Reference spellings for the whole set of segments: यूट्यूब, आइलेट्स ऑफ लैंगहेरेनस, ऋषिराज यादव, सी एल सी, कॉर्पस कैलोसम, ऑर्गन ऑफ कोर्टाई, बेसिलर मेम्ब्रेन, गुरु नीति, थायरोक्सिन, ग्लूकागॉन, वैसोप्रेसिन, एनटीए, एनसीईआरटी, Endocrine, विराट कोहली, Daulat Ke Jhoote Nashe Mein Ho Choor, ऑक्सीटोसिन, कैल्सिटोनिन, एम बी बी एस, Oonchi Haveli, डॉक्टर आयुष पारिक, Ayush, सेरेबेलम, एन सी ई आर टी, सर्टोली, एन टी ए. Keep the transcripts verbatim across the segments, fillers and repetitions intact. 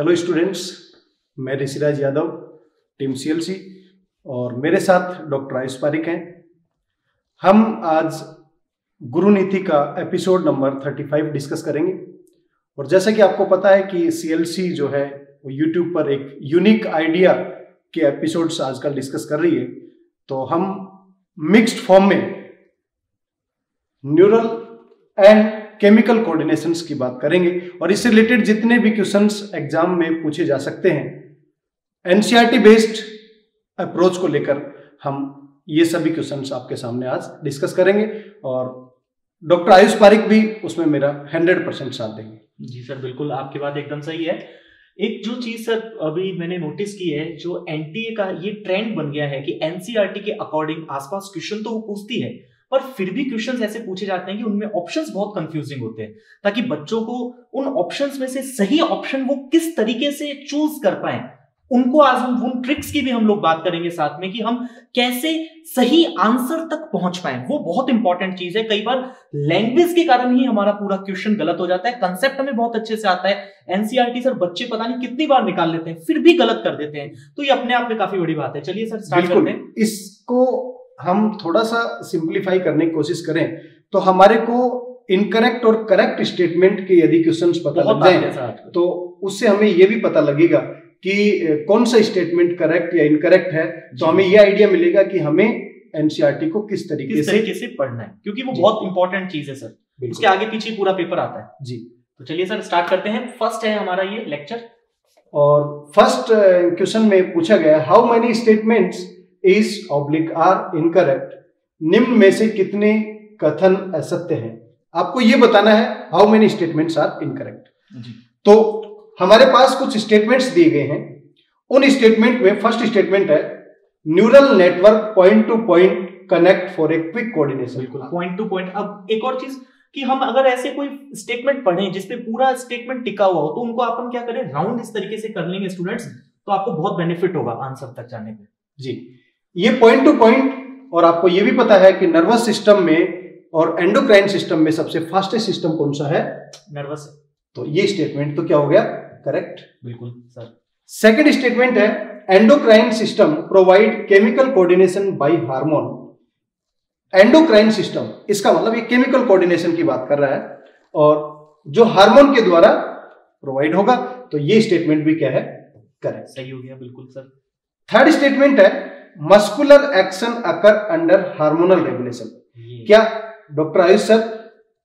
Hello students, मैं ऋषिराज यादव, team सी एल सी, और मेरे साथ डॉक्टर आयुष पारिक हैं। हम आज गुरु नीति का एपिसोड नंबर पैंतीस डिस्कस करेंगे। और जैसा कि आपको पता है कि सी एल सी जो है वो यूट्यूब पर एक यूनिक आइडिया के एपिसोड्स आजकल डिस्कस कर रही है, तो हम मिक्स्ड फॉर्म में न्यूरल एंड केमिकल कोऑर्डिनेशंस की बात करेंगे। और इससे रिलेटेड जितने भी क्वेश्चंस एग्जाम में पूछे जा सकते हैं, एन सी ई आर टी based approach को लेकर हम ये सभी क्वेश्चंस आपके सामने आज डिस्कस करेंगे। और डॉक्टर आयुष पारिक भी उसमें मेरा हंड्रेड परसेंट साथ देंगे। जी सर, बिल्कुल आपकी बात एकदम सही है। एक जो चीज सर अभी मैंने नोटिस की है, जो एन टी ए का ये ट्रेंड बन गया है कि एन सी ई आर टी के अकॉर्डिंग आसपास क्वेश्चन तो वो पूछती है, पर फिर भी क्वेश्चंस ऐसे पूछे जाते हैं कि उनमें ऑप्शंस बहुत कंफ्यूजिंग होते हैं, ताकि बच्चों को उन ऑप्शंस में से सही ऑप्शन वो किस तरीके से चूज कर पाए, उनको आज हम उन ट्रिक्स की भी हम लोग बात करेंगे साथ में कि हम कैसे सही आंसर तक पहुंच पाए। वो बहुत इंपॉर्टेंट चीज है। कई बार लैंग्वेज के कारण ही हमारा पूरा क्वेश्चन गलत हो जाता है। कंसेप्ट हमें बहुत अच्छे से आता है, एन सी ई आर टी sir बच्चे पता नहीं कितनी बार निकाल लेते हैं, फिर भी गलत कर देते हैं, तो ये अपने आप में काफी बड़ी बात है। चलिए सर स्टार्ट करते हैं। इसको हम थोड़ा सा सिंप्लीफाई करने की कोशिश करें तो हमारे को इनकरेक्ट और करेक्ट स्टेटमेंट के यदि क्वेश्चंस पता लग जाएं तो उससे हमें ये भी पता लगेगा कि कौन सा स्टेटमेंट करेक्ट या इनकरेक्ट है, तो हमें ये आइडिया मिलेगा कि हमें एन सी ई आर टी को किस तरीके किस तरीके से पढ़ना है, क्योंकि वो बहुत इंपॉर्टेंट चीज है सर। उसके आगे पीछे पूरा पेपर आता है जी। तो चलिए सर स्टार्ट करते हैं। फर्स्ट है हमारा ये लेक्चर, और फर्स्ट क्वेश्चन में पूछा गया हाउ मेनी स्टेटमेंट्स इस ऑब्लिक आर इनकरेक्ट, निम्न में से कितने कथन असत्य हैं। आपको यह बताना है how many statements are incorrect. तो हमारे पास कुछ स्टेटमेंट्स दिए गए हैं। उन स्टेटमेंट में फर्स्ट स्टेटमेंट है neural network point to point connect for a quick coordination. बिल्कुल, पॉइंट टू पॉइंट। अब एक और चीज कि हम अगर ऐसे कोई स्टेटमेंट पढ़े जिसपे पूरा स्टेटमेंट टिका हुआ हो, तो उनको अपन क्या करें, राउंड इस तरीके से कर लेंगे स्टूडेंट्स, तो आपको बहुत बेनिफिट होगा आंसर तक जाने में जी। ये पॉइंट टू पॉइंट, और आपको ये भी पता है कि नर्वस सिस्टम में और एंडोक्राइन सिस्टम में सबसे फास्टेस्ट सिस्टम कौन सा है, नर्वस। तो ये स्टेटमेंट तो क्या हो गया, करेक्ट। बिल्कुल सर। सेकंड स्टेटमेंट है endocrine system provide chemical coordination by hormone. Endocrine system, इसका मतलब ये केमिकल कोऑर्डिनेशन की बात कर रहा है और जो हार्मोन के द्वारा प्रोवाइड होगा, तो ये स्टेटमेंट भी क्या है, करेक्ट, सही हो गया। बिल्कुल सर। थर्ड स्टेटमेंट है muscular action occur under hormonal regulation. क्या डॉक्टर आयुष सर,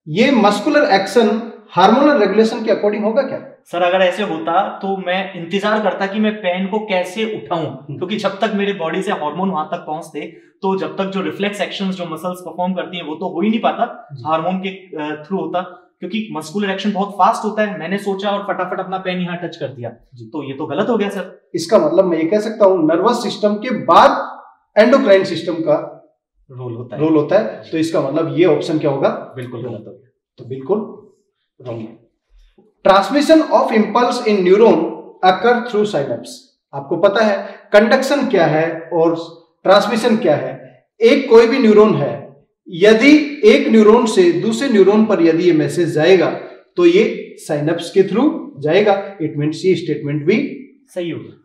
ये मस्कुलर एक्शन हार्मोनल रेगुलेशन के अकॉर्डिंग होगा क्या सर? अगर ऐसे होता तो मैं इंतजार करता कि मैं पेन को कैसे उठाऊं, क्योंकि जब तक मेरे बॉडी से हार्मोन वहां तक पहुंचते, तो जब तक जो रिफ्लेक्स एक्शंस जो मसल्स परफॉर्म करती हैं वो तो हो ही नहीं पाता, हार्मोन के थ्रू होता, क्योंकि मस्कुलर एक्शन बहुत फास्ट होता है। मैंने सोचा और फटाफट अपना पेन यहाँ टच कर दिया, तो ये तो गलत हो गया सर। इसका मतलब मैं ये कह सकता हूं नर्वस सिस्टम के बाद एंडोक्राइन सिस्टम का रोल होता है रोल होता है तो इसका मतलब ये ऑप्शन क्या होगा, बिल्कुल गलत होगा, तो बिल्कुल रॉन्ग है। Transmission of impulse in neuron occur through synapse. आपको पता है कंडक्शन क्या है और ट्रांसमिशन क्या है। एक कोई भी न्यूरॉन है, यदि एक न्यूरॉन से दूसरे न्यूरॉन पर यदि ये मैसेज जाएगा तो ये साइनेप्स के थ्रू जाएगा। इट मींस ये स्टेटमेंट भी सही होगा।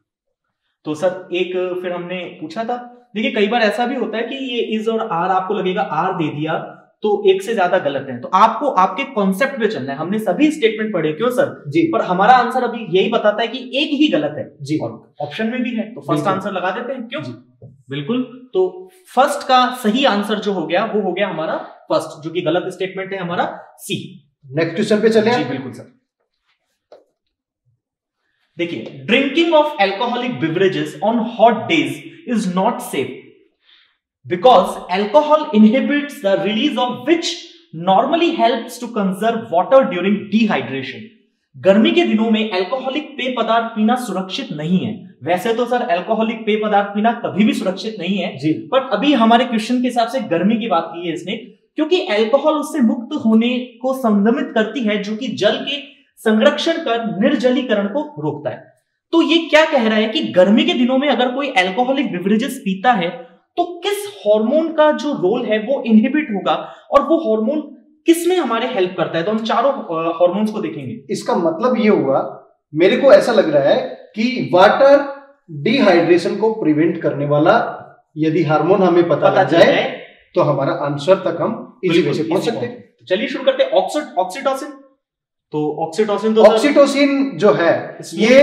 तो सर एक फिर हमने पूछा था, देखिए कई बार ऐसा भी होता है कि ये इज और आर, आपको लगेगा आर दे दिया तो एक से ज्यादा गलत है, तो आपको आपके कॉन्सेप्ट पे चलना है। हमने सभी स्टेटमेंट पढ़े क्यों सर जी, पर हमारा आंसर अभी यही बताता है कि एक ही गलत है जी, और ऑप्शन में भी है, तो फर्स्ट आंसर लगा देते हैं क्यों। बिल्कुल, तो फर्स्ट का सही आंसर जो हो गया वो हो गया हमारा फर्स्ट, जो कि गलत स्टेटमेंट है हमारा सी। नेक्स्ट क्वेश्चन पे चले। बिल्कुल सर। देखिए, drinking of alcoholic beverages on hot days is not safe because alcohol inhibits the release of which normally helps to conserve water during dehydration. गर्मी के दिनों में अल्कोहलिक पेय पदार्थ पीना सुरक्षित नहीं है। वैसे तो सर अल्कोहलिक पेय पदार्थ पीना कभी भी सुरक्षित नहीं है, पर अभी हमारे क्वेश्चन के हिसाब से गर्मी की बात की है इसने, क्योंकि अल्कोहल उससे मुक्त होने को संदमित करती है, जो कि जल के संरक्षण कर निर्जलीकरण को रोकता है। तो ये क्या कह रहा है कि गर्मी के दिनों में अगर कोई अल्कोहलिक बिवरेजेस पीता है तो किस हार्मोन का जो रोल है वो इनहिबिट होगा, और वो हार्मोन किसमें हमारे हेल्प करता है, तो हम चारों हार्मोन्स को देखेंगे। इसका मतलब ये हुआ मेरे को ऐसा लग रहा है कि वाटर डिहाइड्रेशन को प्रिवेंट करने वाला यदि हार्मोन हमें पता लग जाए तो हमारा आंसर तक हम इजी वे से पहुंच सकते हैं। चलिए शुरू करते हैं ऑक्सीटोसिन। तो ऑक्सीटोसिन तो ऑक्सीटोसिन जो है ये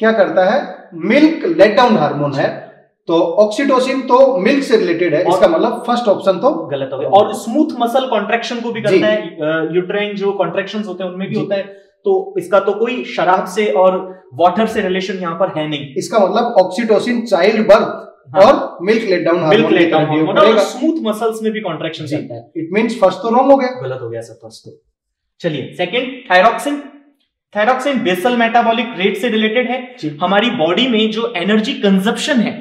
क्या करता है, मिल्क लेट डाउन हार्मोन है। तो ऑक्सीटोसिन तो मिल्क से रिलेटेड है, इसका मतलब फर्स्ट ऑप्शन तो गलत हो गया। और स्मूथ मसल कॉन्ट्रैक्शन को भी करता है, यूट्राइन जो कॉन्ट्रैक्शंस होते हैं उनमें भी होता है। तो इसका तो कोई शराब से और वाटर से रिलेशन यहाँ पर है नहीं। इसका मतलब ऑक्सीटोसिन चाइल्ड बर्थ हाँ। और milk let down milk let down और स्मूथ मसल्स में भी कॉन्ट्रैक्शन करता है। इट मींस फर्स्ट तो रॉन्ग हो गया, गलत हो गया सर फर्स्ट तो। चलिए second थायरोक्सिन। थायरोक्सिन basal metabolic rate से रिलेटेड है। हमारी बॉडी में जो एनर्जी कंजप्शन है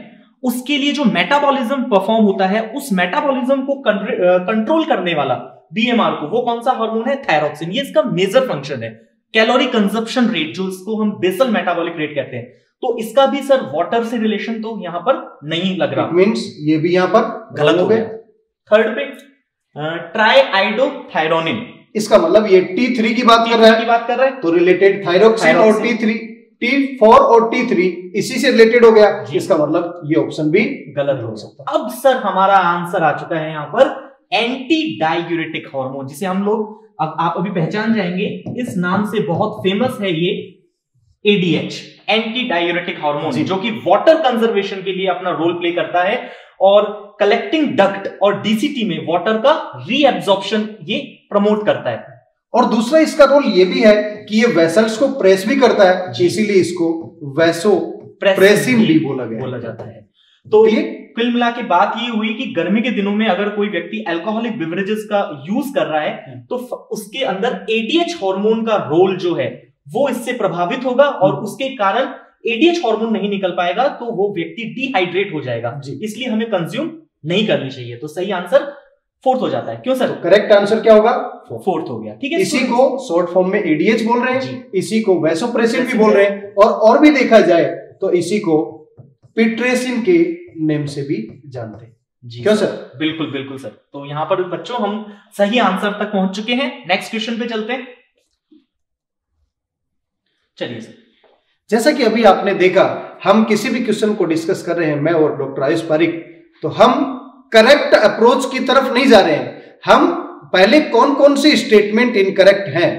उसके लिए जो मेटाबॉलिज्म परफॉर्म होता है उस मेटाबॉलिज्म को कंट्रोल करने वाला बी एम आर को, वो कौन सा हार्मोन है? थायरोक्सिन। ये इसका मेजर फंक्शन है। कैलोरी कंजप्शन रेट जो इसको हम बेसल मेटाबॉलिक रेट कहते हैं, तो इसका भी सर वाटर से रिलेशन तो यहां पर नहीं लग रहा, मींस ये भी यहां पर गलत हो गया। थर्ड पे ट्राइआइडोथायरोनिन, इसका मतलब ये टी थ्री की बात कर रहा है की बात कर रहा है तो रिलेटेड थायरोक्सिन और टी थ्री टी फोर और टी थ्री इसी से रिलेटेड हो गया। इसका मतलब ये ऑप्शन भी गलत हो सकता। अब सर हमारा आंसर आ चुका है यहाँ पर एंटी डाययूरेटिक हार्मोन, जिसे हम लोग अब आप अभी पहचान जाएंगे, इस नाम से बहुत फेमस है ये A D H, anti diuretic hormone, जो कि वाटर कंजर्वेशन के लिए अपना रोल प्ले करता है और कलेक्टिंग डक्ट और डी सी टी में वाटर का रीएब्जॉर्प्शन ये प्रमोट करता है। और दूसरा इसका रोल ये भी है कि ये वेसल्स को प्रेस भी करता है, इसीलिए इसको वेसो प्रेसिम भी बोला गया बोला जाता है। तो ये कुल मिला के बात ये हुई कि गर्मी के दिनों में अगर कोई व्यक्ति अल्कोहलिक बिवरेजेस का यूज कर रहा है तो उसके अंदर ए डी एच हार्मोन का रोल जो है वो इससे प्रभावित होगा और उसके कारण ए डी एच हार्मोन नहीं निकल पाएगा तो वो व्यक्ति डिहाइड्रेट हो जाएगा, इसलिए हमें कंज्यूम नहीं करनी चाहिए। तो सही आंसर फोर्थ हो जाता है। क्यों सर? करेक्ट आंसर क्या होगा? फोर्थ हो गया। ठीक है, इसी को शॉर्ट फॉर्म में ए डी एच बोल रहे हैं, इसी को वैसोप्रेसिन भी बोल रहे हैं और और भी देखा जाए तो इसी को पिट्रेसिन के नेम से भी जानते हैं। जी क्यों सर? बिल्कुल बिल्कुल सर। तो यहाँ पर बच्चों हम सही आंसर तक पहुंच चुके हैं। नेक्स्ट क्वेश्चन पे चलते हैं। चलिए सर, जैसा कि अभी आपने देखा हम किसी भी क्वेश्चन को डिस्कस कर रहे हैं, मैं और डॉक्टर आयुष पारिक, तो हम करेक्ट अप्रोच की तरफ नहीं जा रहे हैं, हम पहले कौन कौन से स्टेटमेंट इनकरेक्ट हैं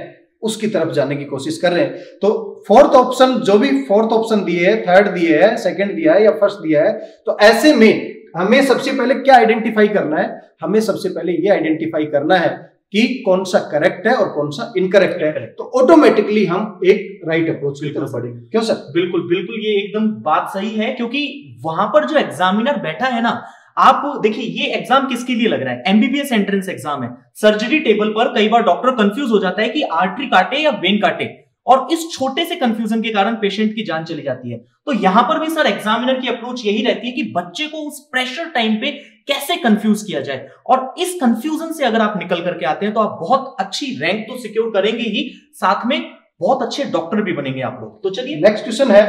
उसकी तरफ जाने की कोशिश कर रहे हैं। तो फोर्थ ऑप्शन, जो भी फोर्थ ऑप्शन दिए है, थर्ड दिए है, सेकंड दिया है या फर्स्ट दिया है, तो ऐसे में हमें सबसे पहले क्या आइडेंटिफाई करना है? हमें सबसे पहले ये आइडेंटिफाई करना है कि कौन सा करेक्ट है और कौन सा इनकरेक्ट है, तो ऑटोमेटिकली हम एक राइट अप्रोच की तरफ बढ़ेंगे। क्यों सर? बिल्कुल बिल्कुल, ये एकदम बात सही है, क्योंकि वहां पर जो एग्जामिनर बैठा है ना, आप देखिए ये एग्जाम किसके लिए लग रहा है? एम बी बी एस entrance exam है। सर्जरी टेबल पर कई बार डॉक्टर कंफ्यूज हो जाता है कि आर्टरी काटे या वेन काटे, और इस छोटे से कंफ्यूजन के कारण पेशेंट की जान चली जाती है। तो यहां पर भी सर एग्जामिनर की अप्रोच यही रहती है कि बच्चे को उस प्रेशर टाइम पे कैसे कंफ्यूज किया जाए, और इस कंफ्यूजन से अगर आप निकल करके आते हैं तो आप बहुत अच्छी रैंक तो सिक्योर करेंगे ही, साथ में बहुत अच्छे डॉक्टर भी बनेंगे आप लोग। तो चलिए नेक्स्ट क्वेश्चन है,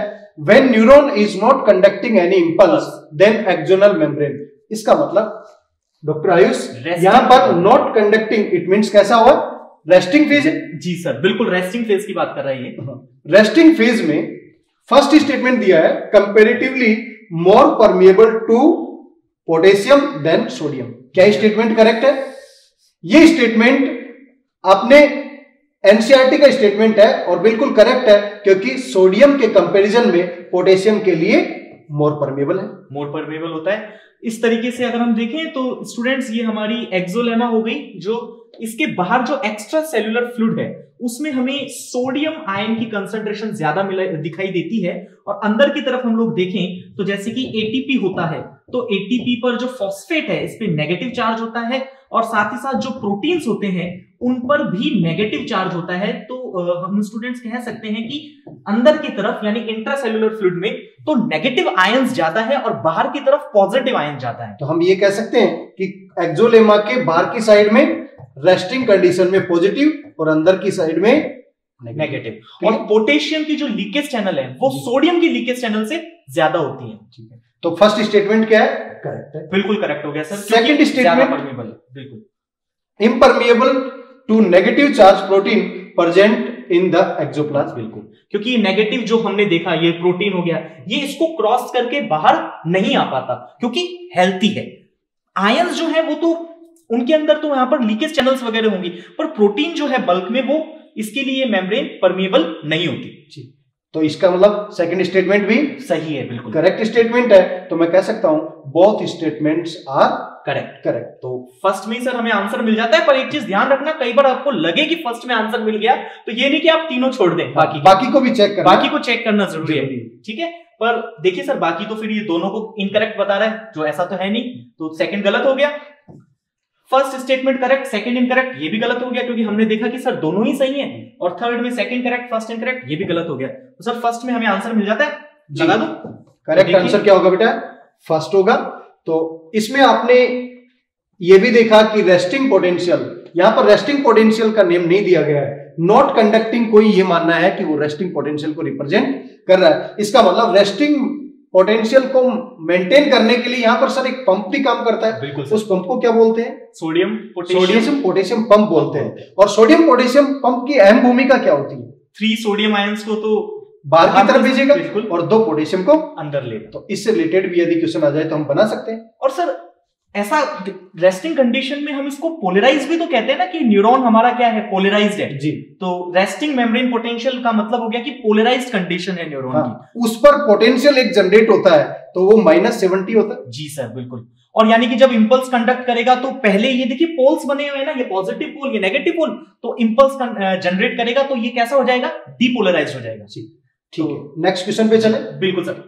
when neuron is not conducting any impulse then axonal membrane. इसका मतलब डॉक्टर आयुष यहाँ पर नॉट कंडक्टिंग, इट मींस कैसा हुआ? Resting phase. जी सर बिल्कुल, रेस्टिंग फेज की बात कर रहे हैं। रेस्टिंग फेज में फर्स्ट स्टेटमेंट दिया है comparatively more permeable to potassium than sodium. क्या स्टेटमेंट करेक्ट है? ये स्टेटमेंट आपने एन सी ई आर टी का स्टेटमेंट है और बिल्कुल करेक्ट है, क्योंकि सोडियम के कंपैरिजन में पोटेशियम के लिए मोर परमेबल है, मोर परमेबल होता है। इस तरीके से अगर हम देखें तो स्टूडेंट्स ये हमारी एक्सोलेमा हो गई, जो इसके बाहर जो एक्स्ट्रा सेल्यूलर फ्लूइड है उसमें हमें सोडियम आयन की कंसंट्रेशन ज्यादा दिखाई देती है, और अंदर की तरफ हम लोग देखें तो जैसे कि ए टी पी होता है, तो ए टी पी पर जो फॉस्फेट है इस पे नेगेटिव चार्ज होता है, और साथ ही साथ जो प्रोटीन्स होते हैं उन पर भी नेगेटिव चार्ज होता है। तो हम स्टूडेंट्स कह सकते हैं कि अंदर की तरफ यानी इंट्रासेल्यूलर फ्लूइड में तो नेगेटिव आयंस जाता है और बाहर की तरफ पॉजिटिव आयन जाता है। तो हम ये कह सकते हैं कि एक्सोलेमा के बाहर की साइड में रेस्टिंग कंडीशन में पॉजिटिव और अंदर की साइड में नेगेटिव, और पोटेशियम की जो लीकेज चैनल है वो सोडियम की लीकेज चैनल से ज्यादा होती है। ठीक है, तो फर्स्ट स्टेटमेंट क्या है? करेक्ट है, बिल्कुल करेक्ट हो गया सर। सेकंड स्टेटमेंट परमिएबल, बिल्कुल, impermeable to negative charge protein present in the axoplasm. बिल्कुल, क्योंकि ये नेगेटिव जो हमने देखा ये प्रोटीन हो गया, ये इसको क्रॉस करके बाहर नहीं आ पाता क्योंकि हेल्थी है। आयंस जो है वो तो उनके अंदर तो यहां पर लीकेज चैनल्स वगैरह होंगी, पर प्रोटीन जो है बल्क में वो इसके लिए मेम्ब्रेन परमिएबल नहीं होती जी। तो इसका मतलब सेकंड स्टेटमेंट भी सही है, बिल्कुल करेक्ट स्टेटमेंट है। तो मैं कह सकता हूं both statements are correct. Correct, तो फर्स्ट में सर हमें आंसर मिल जाता है, पर एक चीज ध्यान रखना, कई बार आपको लगे कि फर्स्ट में आंसर मिल गया तो ये नहीं कि आप तीनों छोड़ दें, बाकी बाकी को भी चेक करना, बाकी को चेक करना जरूरी है। ठीक है, पर देखिए सर बाकी तो फिर ये दोनों को इनकरेक्ट बता रहा है, जो ऐसा तो है नहीं, तो सेकंड गलत हो गया। First statement correct, second incorrect, ये भी गलत हो गया क्योंकि हमने देखा कि सर दोनों ही सही हैं, और थर्ड में सेकंड करेक्ट फर्स्ट इनकरेक्ट, ये भी गलत हो गया। तो सर फर्स्ट में हमें आंसर मिल जाता है, लगा दो करेक्ट आंसर क्या होगा बेटा, फर्स्ट होगा। तो इसमें आपने ये भी देखा कि रेस्टिंग पोटेंशियल, यहां पर रेस्टिंग पोटेंशियल का नेम नहीं दिया गया है, नॉट कंडक्टिंग, कोई ये मानना है कि वो रेस्टिंग पोटेंशियल को रिप्रेजेंट कर रहा है। इसका मतलब रेस्टिंग पोटेंशियल को मेंटेन करने के लिए यहाँ पर सर एक पंप भी काम करता है। बिल्कुल, उस पंप को क्या बोलते हैं, सोडियम सोडियम पोटेशियम पंप बोलते हैं। और सोडियम पोटेशियम पंप की अहम भूमिका क्या होती है, थ्री सोडियम आयंस को तो बाहर की तरफ भेजेगा और दो पोटेशियम को अंदर लेगा। तो इससे रिलेटेड भी यदि क्वेश्चन आ जाए तो हम बना सकते हैं। और सर ऐसा रेस्टिंग कंडीशन में हम इसको पोलराइज भी तो कहते हैं ना, कि न्यूरॉन हमारा क्या है, पोलराइज्ड है जी। तो रेस्टिंग मेम्ब्रेन पोटेंशियल का मतलब हो गया कि पोलराइज्ड कंडीशन है न्यूरॉन हाँ, की, उस पर पोटेंशियल एक जनरेट होता है तो वो माइनस सेवेंटी होता है जी सर। बिल्कुल, और यानी कि जब इंपल्स कंडक्ट करेगा तो पहले ये देखिए पोल्स बने हुए हैं ना, ये पॉजिटिव पोल ये नेगेटिव पोल, तो इंपल्स जनरेट करेगा तो ये कैसा हो जाएगा, डीपोलराइज हो जाएगा जी। ठीक है, नेक्स्ट क्वेश्चन पे चले। बिल्कुल सर,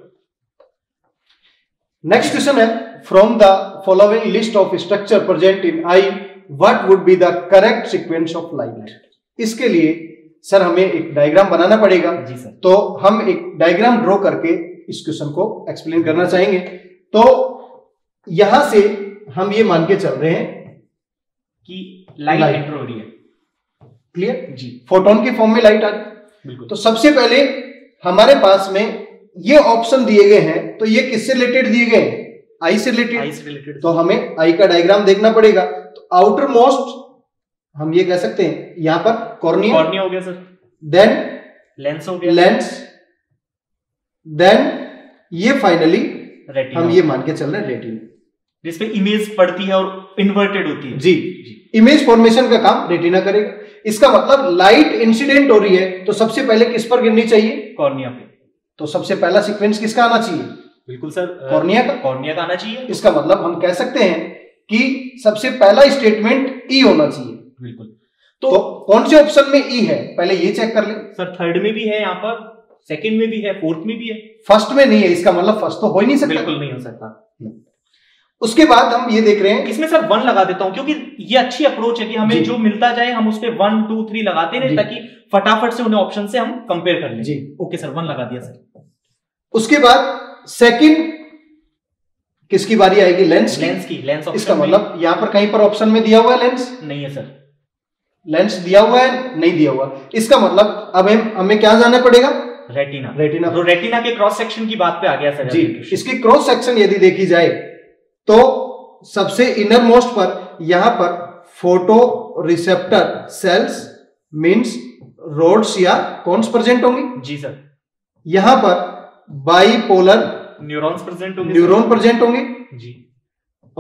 नेक्स्ट क्वेश्चन है, from the following list of structure present in eye what would be the correct sequence of light. इसके लिए सर हमें एक डायग्राम बनाना पड़ेगा जी सर। तो हम एक डायग्राम ड्रॉ करके इस क्वेश्चन को एक्सप्लेन करना चाहेंगे। तो यहां से हम ये मान के चल रहे हैं कि लाइट एंटर हो रही है, क्लियर जी, फोटोन के फॉर्म में लाइट आ रही। बिल्कुल, तो सबसे पहले हमारे पास में ये ऑप्शन दिए गए हैं, तो ये किससे रिलेटेड दिए गए हैं, आई से रिलेटेड। तो हमें आई का डायग्राम देखना पड़ेगा। तो आउटर मोस्ट हम ये कह सकते हैं, यहां पर कॉर्निया कॉर्निया हो गया सर, देन लेंस हो गया, लेंस, देन ये फाइनली रेटिना, हम ये मान के चल रहे हैं रेटिना, जिसपे इमेज पड़ती है और इन्वर्टेड होती है जी। इमेज फॉर्मेशन का काम रेटिना करेगा। इसका मतलब लाइट इंसिडेंट हो रही है तो सबसे पहले किस पर गिरनी चाहिए, कॉर्निया पे। तो सबसे पहला सीक्वेंस किसका आना चाहिए, बिल्कुल सर कॉर्निया का कॉर्निया का आना चाहिए। इसका मतलब हम कह सकते हैं कि सबसे पहला स्टेटमेंट ई होना चाहिए। बिल्कुल, तो, तो कौन से ऑप्शन में ई है पहले ये चेक कर ले सर, थर्ड में भी है, यहाँ पर सेकंड में भी है, फोर्थ में भी है, फर्स्ट में नहीं है। इसका मतलब फर्स्ट तो हो ही नहीं सकता, बिल्कुल नहीं हो सकता। उसके बाद हम ये देख रहे हैं, इसमें सर वन लगा देता हूं क्योंकि ये अच्छी अप्रोच है कि हमें जो मिलता जाए हम उस पर वन टू थ्री लगाते रहे ताकि फटाफट से उन्हें ऑप्शन से हम कंपेयर कर लें जी। ओके सर, वन लगा दिया सर। उसके बाद सेकंड किसकी बारी आएगी, लेंस लेंस की लेंस ऑप्शन। इसका मतलब यहां पर कहीं पर ऑप्शन में दिया हुआ है लेंस, नहीं है सर, लेंस दिया हुआ है नहीं दिया हुआ। इसका मतलब अब हमें क्या जाना पड़ेगा, रेटिना रेटिना तो रेटिना के क्रॉस सेक्शन की बात पे आ गया सर जी। इसकी क्रॉस सेक्शन यदि देखी जाए तो सबसे इनर मोस्ट पर यहां पर photo receptor cells means rods या कॉन्स प्रेजेंट होंगी जी सर। यहां पर बाइपोलर न्यूरॉन्स प्रेजेंट होंगे, न्यूरॉन प्रेजेंट होंगे जी।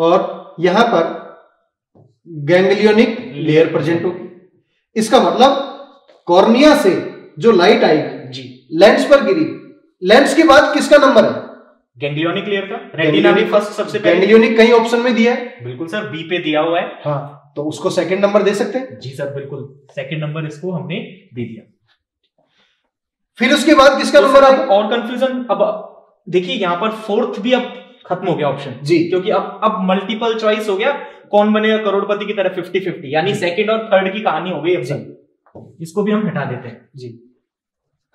और यहां पर गैंग्लियोनिक लेयर प्रेजेंट होगी। इसका मतलब कॉर्निया से जो लाइट आएगी जी, लेंस पर गिरी, लेंस के बाद किसका नंबर है, गैंग्लियोनिक लेयर का। रेटिना भी फर्स्ट सबसे पहले, गैंग्लियोनिक कहीं ऑप्शन में दिया है, बिल्कुल सर बी पे दिया हुआ है हाँ, तो उसको सेकंड नंबर दे सकते हैं जी सर। बिल्कुल, सेकंड नंबर इसको हमने दे दिया। फिर उसके बाद किसका नंबर आएगा, और कंफ्यूजन अब देखिए यहाँ पर फोर्थ भी अब खत्म हो गया ऑप्शन जी, क्योंकि अब अब मल्टीपल चॉइस हो गया, कौन बनेगा करोड़पति की तरह फिफ्टी फिफ्टी, यानी सेकंड और थर्ड की कहानी हो गई अब सर। इसको भी हम हटा देते हैं जी।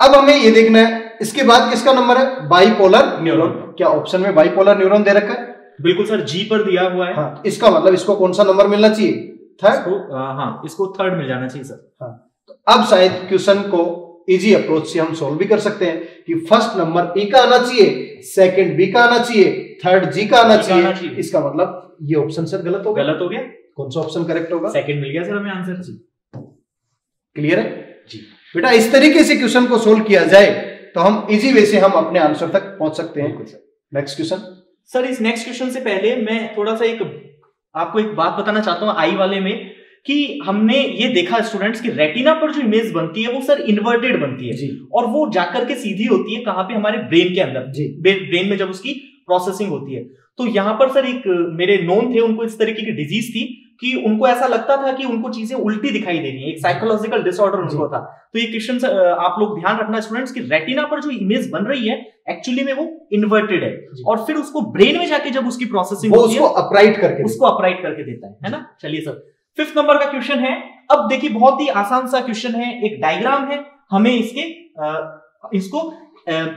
अब हमें ये देखना है इसके बाद किसका नंबर है, बाइपोलर न्यूरॉन। क्या ऑप्शन में बाइपोलर न्यूरॉन दे रखा है, बिल्कुल सर जी पर दिया हुआ है हाँ। इसका मतलब इसको कौन सा नंबर मिलना चाहिए, थर्ड हाँ, इसको थर्ड मिल जाना चाहिए सर हाँ। अब शायद क्वेश्चन को इजी अप्रोच से हम सोल्व भी कर सकते हैं कि फर्स्ट नंबर ए का आना चाहिए, सेकंड बी का आना चाहिए, थर्ड जी का आना चाहिए। इसका मतलब ये ऑप्शन सर गलत हो गया, गलत हो गया। कौन सा ऑप्शन करेक्ट होगा, सेकंड मिल गया सर हमें आंसर जी। क्लियर है जी। बेटा इस तरीके से क्वेश्चन को सोल्व किया जाए तो हम इजी वे से हम अपने आंसर तक पहुंच सकते हैं। Next question. सर इस नेक्स्ट क्वेश्चन से पहले मैं थोड़ा सा एक आपको एक बात बताना चाहता हूं आई वाले में, कि हमने ये देखा स्टूडेंट्स की रेटिना पर जो इमेज बनती है वो सर इन्वर्टेड बनती है और वो जाकर के सीधी होती है कहां पे, हमारे ब्रेन के अंदर, ब्रेन में जब उसकी प्रोसेसिंग होती है। तो यहाँ पर सर एक मेरे नोन थे, उनको इस तरीके की डिजीज थी कि उनको ऐसा लगता था कि उनको चीजें उल्टी दिखाई दे रही है, एक साइकोलॉजिकल डिसऑर्डर उनको था। तो ये क्वेश्चन आप लोग ध्यान रखना स्टूडेंट्स कि रेटिना पर जो इमेज बन रही है एक्चुअली में वो इन्वर्टेड है और फिर उसको ब्रेन में जाके जब उसकी प्रोसेसिंग होती है उसको अपराइट करके उसको अपराइट करके देता है, है ना। चलिए सर फिफ्थ नंबर का क्वेश्चन है। अब देखिए बहुत ही आसान सा क्वेश्चन है, एक डायग्राम है, हमें इसके इसको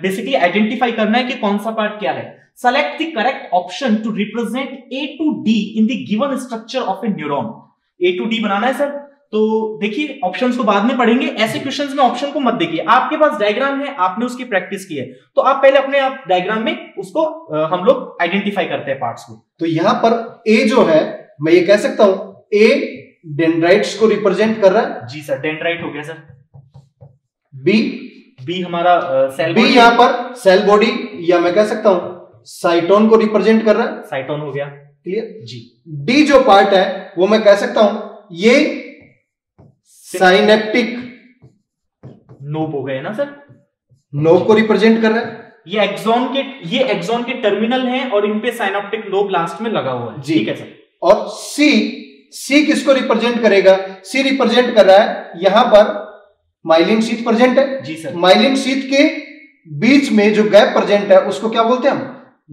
बेसिकली आइडेंटिफाई करना है कि कौन सा पार्ट क्या है। Select the correct option to represent A to D in the given structure of a neuron. A to D बनाना है सर, तो देखिए ऑप्शंस को बाद में पढ़ेंगे, ऐसे क्वेश्चंस में ऑप्शन को मत देखिए। आपके पास डायग्राम है, आपने उसकी प्रैक्टिस की है, तो आप पहले अपने आप डायग्राम में उसको आ, हम लोग आइडेंटिफाई करते हैं पार्ट्स को। तो यहाँ पर A जो है मैं ये कह सकता हूँ A डेंड्राइट्स को रिप्रेजेंट कर रहा है। जी सर डेंड्राइट हो गया सर। B B हमारा सेल बॉडी, यहाँ पर सेल बॉडी या मैं कह सकता हूँ साइटोन को रिप्रेजेंट कर रहा है, साइटोन हो गया क्लियर जी। डी जो पार्ट है वो मैं कह सकता हूं ये साइनेप्टिक नोब हो गए ना सर, नोब को रिप्रेजेंट कर रहा है। ये एक्सॉन के ये एक्सॉन के टर्मिनल हैं और इनपे साइनेप्टिक नोब लास्ट में लगा हुआ है जी, ठीक है सर। और सी सी किसको रिप्रेजेंट करेगा, सी रिप्रेजेंट कर रहा है यहां पर माइलिन शीथ प्रेजेंट है जी सर। माइलिन शीथ के बीच में जो गैप प्रेजेंट है उसको क्या बोलते हैं हम,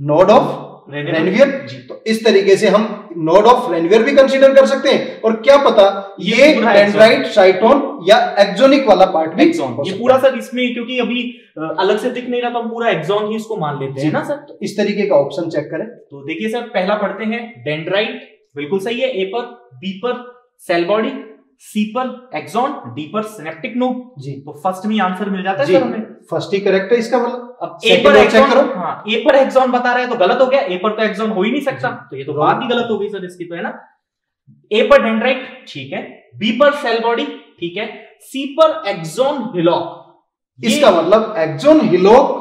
नोड ऑफ रेनवियर। तो इस तरीके से हम नोड ऑफ रेनवियर भी कंसीडर कर सकते हैं और क्या पता ये डेंड्राइट साइटोन या एक्सोनिक वाला पार्ट भी ये पूरा सर इसमें, क्योंकि अभी अलग से दिख नहीं रहा तो हम पूरा एक्सोन ही इसको मान लेते हैं ना सर। तो इस तरीके का ऑप्शन चेक करें। तो देखिए सर पहला पढ़ते हैं डेंड्राइट, बिल्कुल सही है। ए पर, बी पर सेल बॉडी, सी पर एक्सॉन, डी पर सिनेप्टिक नोब जी। तो फर्स्ट में आंसर मिल जाता है सर हमें, फर्स्ट ही करेक्ट है इसका मतलब। अब ए पर एक्सॉन करो, हाँ ए पर एक्सॉन बता रहा है तो गलत हो गया, ए पर तो एक्सॉन हो ही नहीं सकता, तो ये तो बात ही गलत हो गई सर इसकी, तो है ना। ए पर डेंड्राइट ठीक है, बी पर सेल बॉडी ठीक है, सी पर एक्सॉन हिलॉक, इसका मतलब एक्सॉन हिलॉक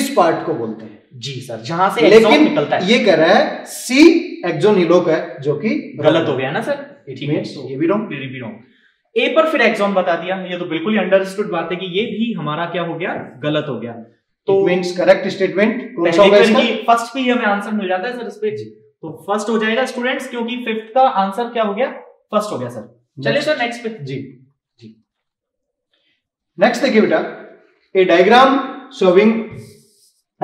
इस पार्ट को बोलते हैं जी सर, जहां से एक्सॉन निकलता है। ये कह रहा है सी एक्सॉन हिलॉक है जो कि गलत हो गया ना सर, ठीक है तो ये भी रॉन्ग, ये भी रॉन्ग। ए पर फिर एक्सॉन बता दिया, ये तो बिल्कुल ही अंडरस्टूड बात है कि ये भी हमारा क्या हो गया, गलत हो गया। तो मींस करेक्ट स्टेटमेंट कौन सा होगा इसका, फर्स्ट पे हमें आंसर मिल जाता है सर इस पे जी। तो फर्स्ट हो जाएगा स्टूडेंट्स, क्योंकि फिफ्थ का आंसर क्या हो गया, फर्स्ट हो गया सर। चलिए सर नेक्स्ट पे जी जी। नेक्स्ट देखिए बेटा, a diagram showing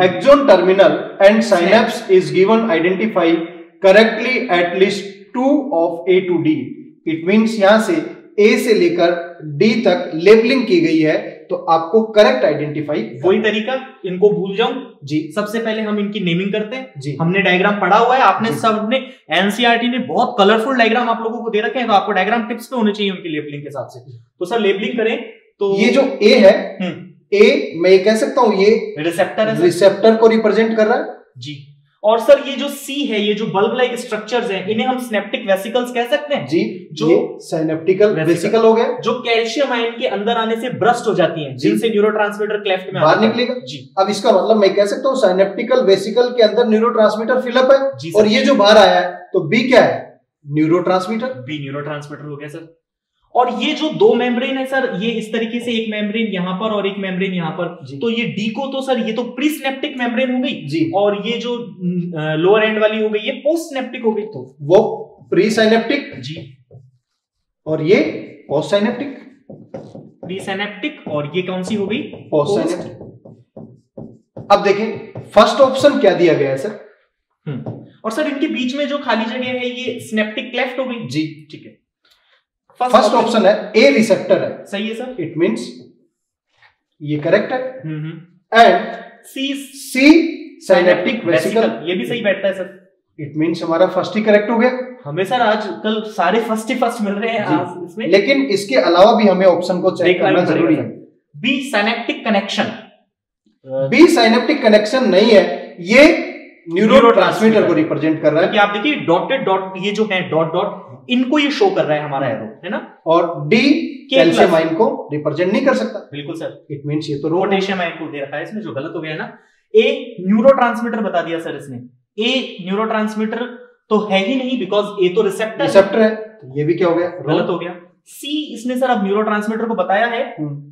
axon terminal and synapse is given, identify correctly at least two of A to D. It means यहां से ए से लेकर डी तक लेबलिंग की गई है, तो आपको करेक्ट आइडेंटिफाई। वही तरीका, इनको भूल जाऊं जी, सबसे पहले हम इनकी नेमिंग करते हैं जी। हमने डायग्राम पढ़ा हुआ है, आपने सबने एनसीईआरटी ने बहुत कलरफुल डायग्राम आप लोगों को दे रखे हैं, तो आपको डायग्राम टिप्स पे होने चाहिए उनकी लेबलिंग के हिसाब से। तो सर लेबलिंग करें तो ये जो ए है, ए मैं ये कह सकता हूँ ये रिसेप्टर है, रिसेप्टर को रिप्रेजेंट कर रहा है जी। और सर ये जो सी है, ये जो बल्ब लाइक स्ट्रक्चर्स हैं, इन्हें हम सिनेप्टिक वेसिकल्स कह सकते हैं जी, जो सिनेप्टिकल वेसिकल हो गया, जो कैल्शियम आयन के अंदर आने से ब्रस्ट हो जाती हैं, जिनसे न्यूरोट्रांसमीटर क्लेफ्ट में बाहर निकलेगा जी। अब इसका मतलब मैं कह सकता हूँ सिनेप्टिकल वेसिकल के अंदर न्यूरोट्रांसमीटर फिलअप है जी, और ये जो बाहर आया है तो बी क्या है, न्यूरोट्रांसमीटर, बी न्यूरोट्रांसमीटर हो गया सर। और ये जो दो मेम्ब्रेन है सर, ये इस तरीके से एक मेम्ब्रेन यहाँ पर और एक मेम्ब्रेन यहाँ पर, तो ये डी को तो सर ये तो प्रीसिनेप्टिक मेम्ब्रेन हो गई जी, और ये जो लोअर एंड वाली हो गई ये पोस्टसिनेप्टिक हो गई, तो वो प्रीसिनेप्टिक जी और ये पोस्टसिनेप्टिक, प्रीसिनेप्टिक और ये कौन सी हो गई, पोस्टसिनेप्टिक। अब देखें फर्स्ट ऑप्शन क्या दिया गया है सर, और सर इनके बीच में जो खाली जगह है ये सिनेप्टिक क्लेफ्ट हो गई जी, ठीक है। फर्स्ट ऑप्शन है ए रिसेप्टर है, सही है सर। इट मींस ये करेक्ट है, and C C synaptic vesicle, ये भी सही बैठता है सर। इट मींस हमारा फर्स्ट ही करेक्ट हो गया। हमें सर आज कल सारे फर्स्ट ही फर्स्ट मिल रहे हैं आज इसमें, लेकिन इसके अलावा भी हमें ऑप्शन को चेक करना जरूरी है। B synaptic connection, B synaptic connection नहीं है, ये न्यूरोट्रांसमीटर को रिप्रेजेंट कर रहा है कि आप देखिए डॉटेड डॉट, ये जो है डॉट डॉट इनको ये शो कर रहा है हमारा एरो, है ना। और डी कैल्शियम आयन को रिप्रेजेंट नहीं कर सकता। बिल्कुल सर, इट मींस ये तो पोटेशियम आयन को दे रखा है इसमें, जो गलत हो गया ना। ए न्यूरोट्रांसमीटर बता दिया सर इसने, ए न्यूरोट्रांसमीटर तो है ही नहीं, बिकॉज ए तो रिसेप्टर रिसेप्टर है, तो ये भी क्या हो गया, गलत हो गया। सी इसने सर अब न्यूरोट्रांसमीटर को बताया है,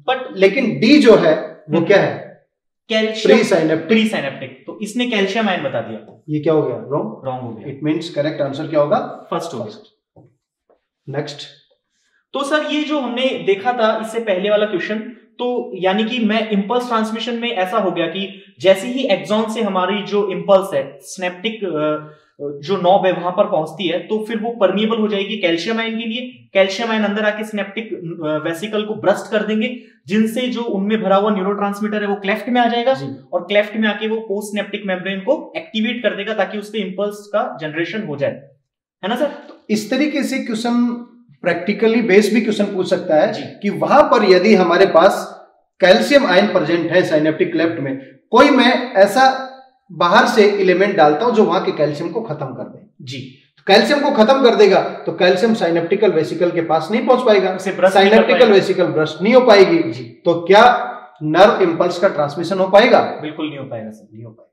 बट लेकिन डी जो है वो क्या है, कैल्शियम प्रीसाइनेप्टिक, तो इसने कैल्शियम आयन बता दिया, ये क्या हो गया, रॉन्ग रॉन्ग हो गया। इट मींस करेक्ट आंसर क्या होगा, फर्स्ट होगा। नेक्स्ट तो सर ये जो हमने देखा था इससे पहले वाला क्वेश्चन, तो यानी कि मैं इंपल्स ट्रांसमिशन में ऐसा हो गया कि जैसे ही एक्सॉन से हमारी जो इंपल्स है सिनेप्टिक जो नॉब है वहां पर पहुंचती है, तो फिर वो परमिएबल हो जाएगी कैल्शियम आयन के लिए। कैल्शियम आयन अंदर आके सिनेप्टिक वेसिकल को ब्रस्ट कर देंगे, जिनसे जो उनमें भरा हुआ न्यूरोट्रांसमीटर है वो क्लेफ्ट में आ जाएगा, और क्लेफ्ट में आके वो पोस्ट सिनेप्टिक मेम्ब्रेन को एक्टिवेट कर देगा ताकि उसपे इंपल्स का जनरेशन हो जाए, है ना सर। तो इस तरीके से क्वेश्चन प्रैक्टिकली बेस्ड भी क्वेश्चन पूछ सकता है कि वहां पर यदि हमारे पास कैल्शियम आयन प्रेजेंट है सिनेप्टिक क्लेफ्ट में, कोई मैं ऐसा बाहर से एलिमेंट डालता हूं जो वहां के कैल्शियम को खत्म कर दे जी, तो कैल्शियम को खत्म कर देगा तो कैल्शियम सिनेप्टिकल वेसिकल के पास नहीं पहुंच पाएगा, सिनेप्टिकल वेसिकल ब्रस्ट नहीं हो पाएगी जी। तो क्या नर्व इंपल्स का ट्रांसमिशन हो पाएगा? बिल्कुल नहीं हो पाएगा सर, नहीं हो पाएगा।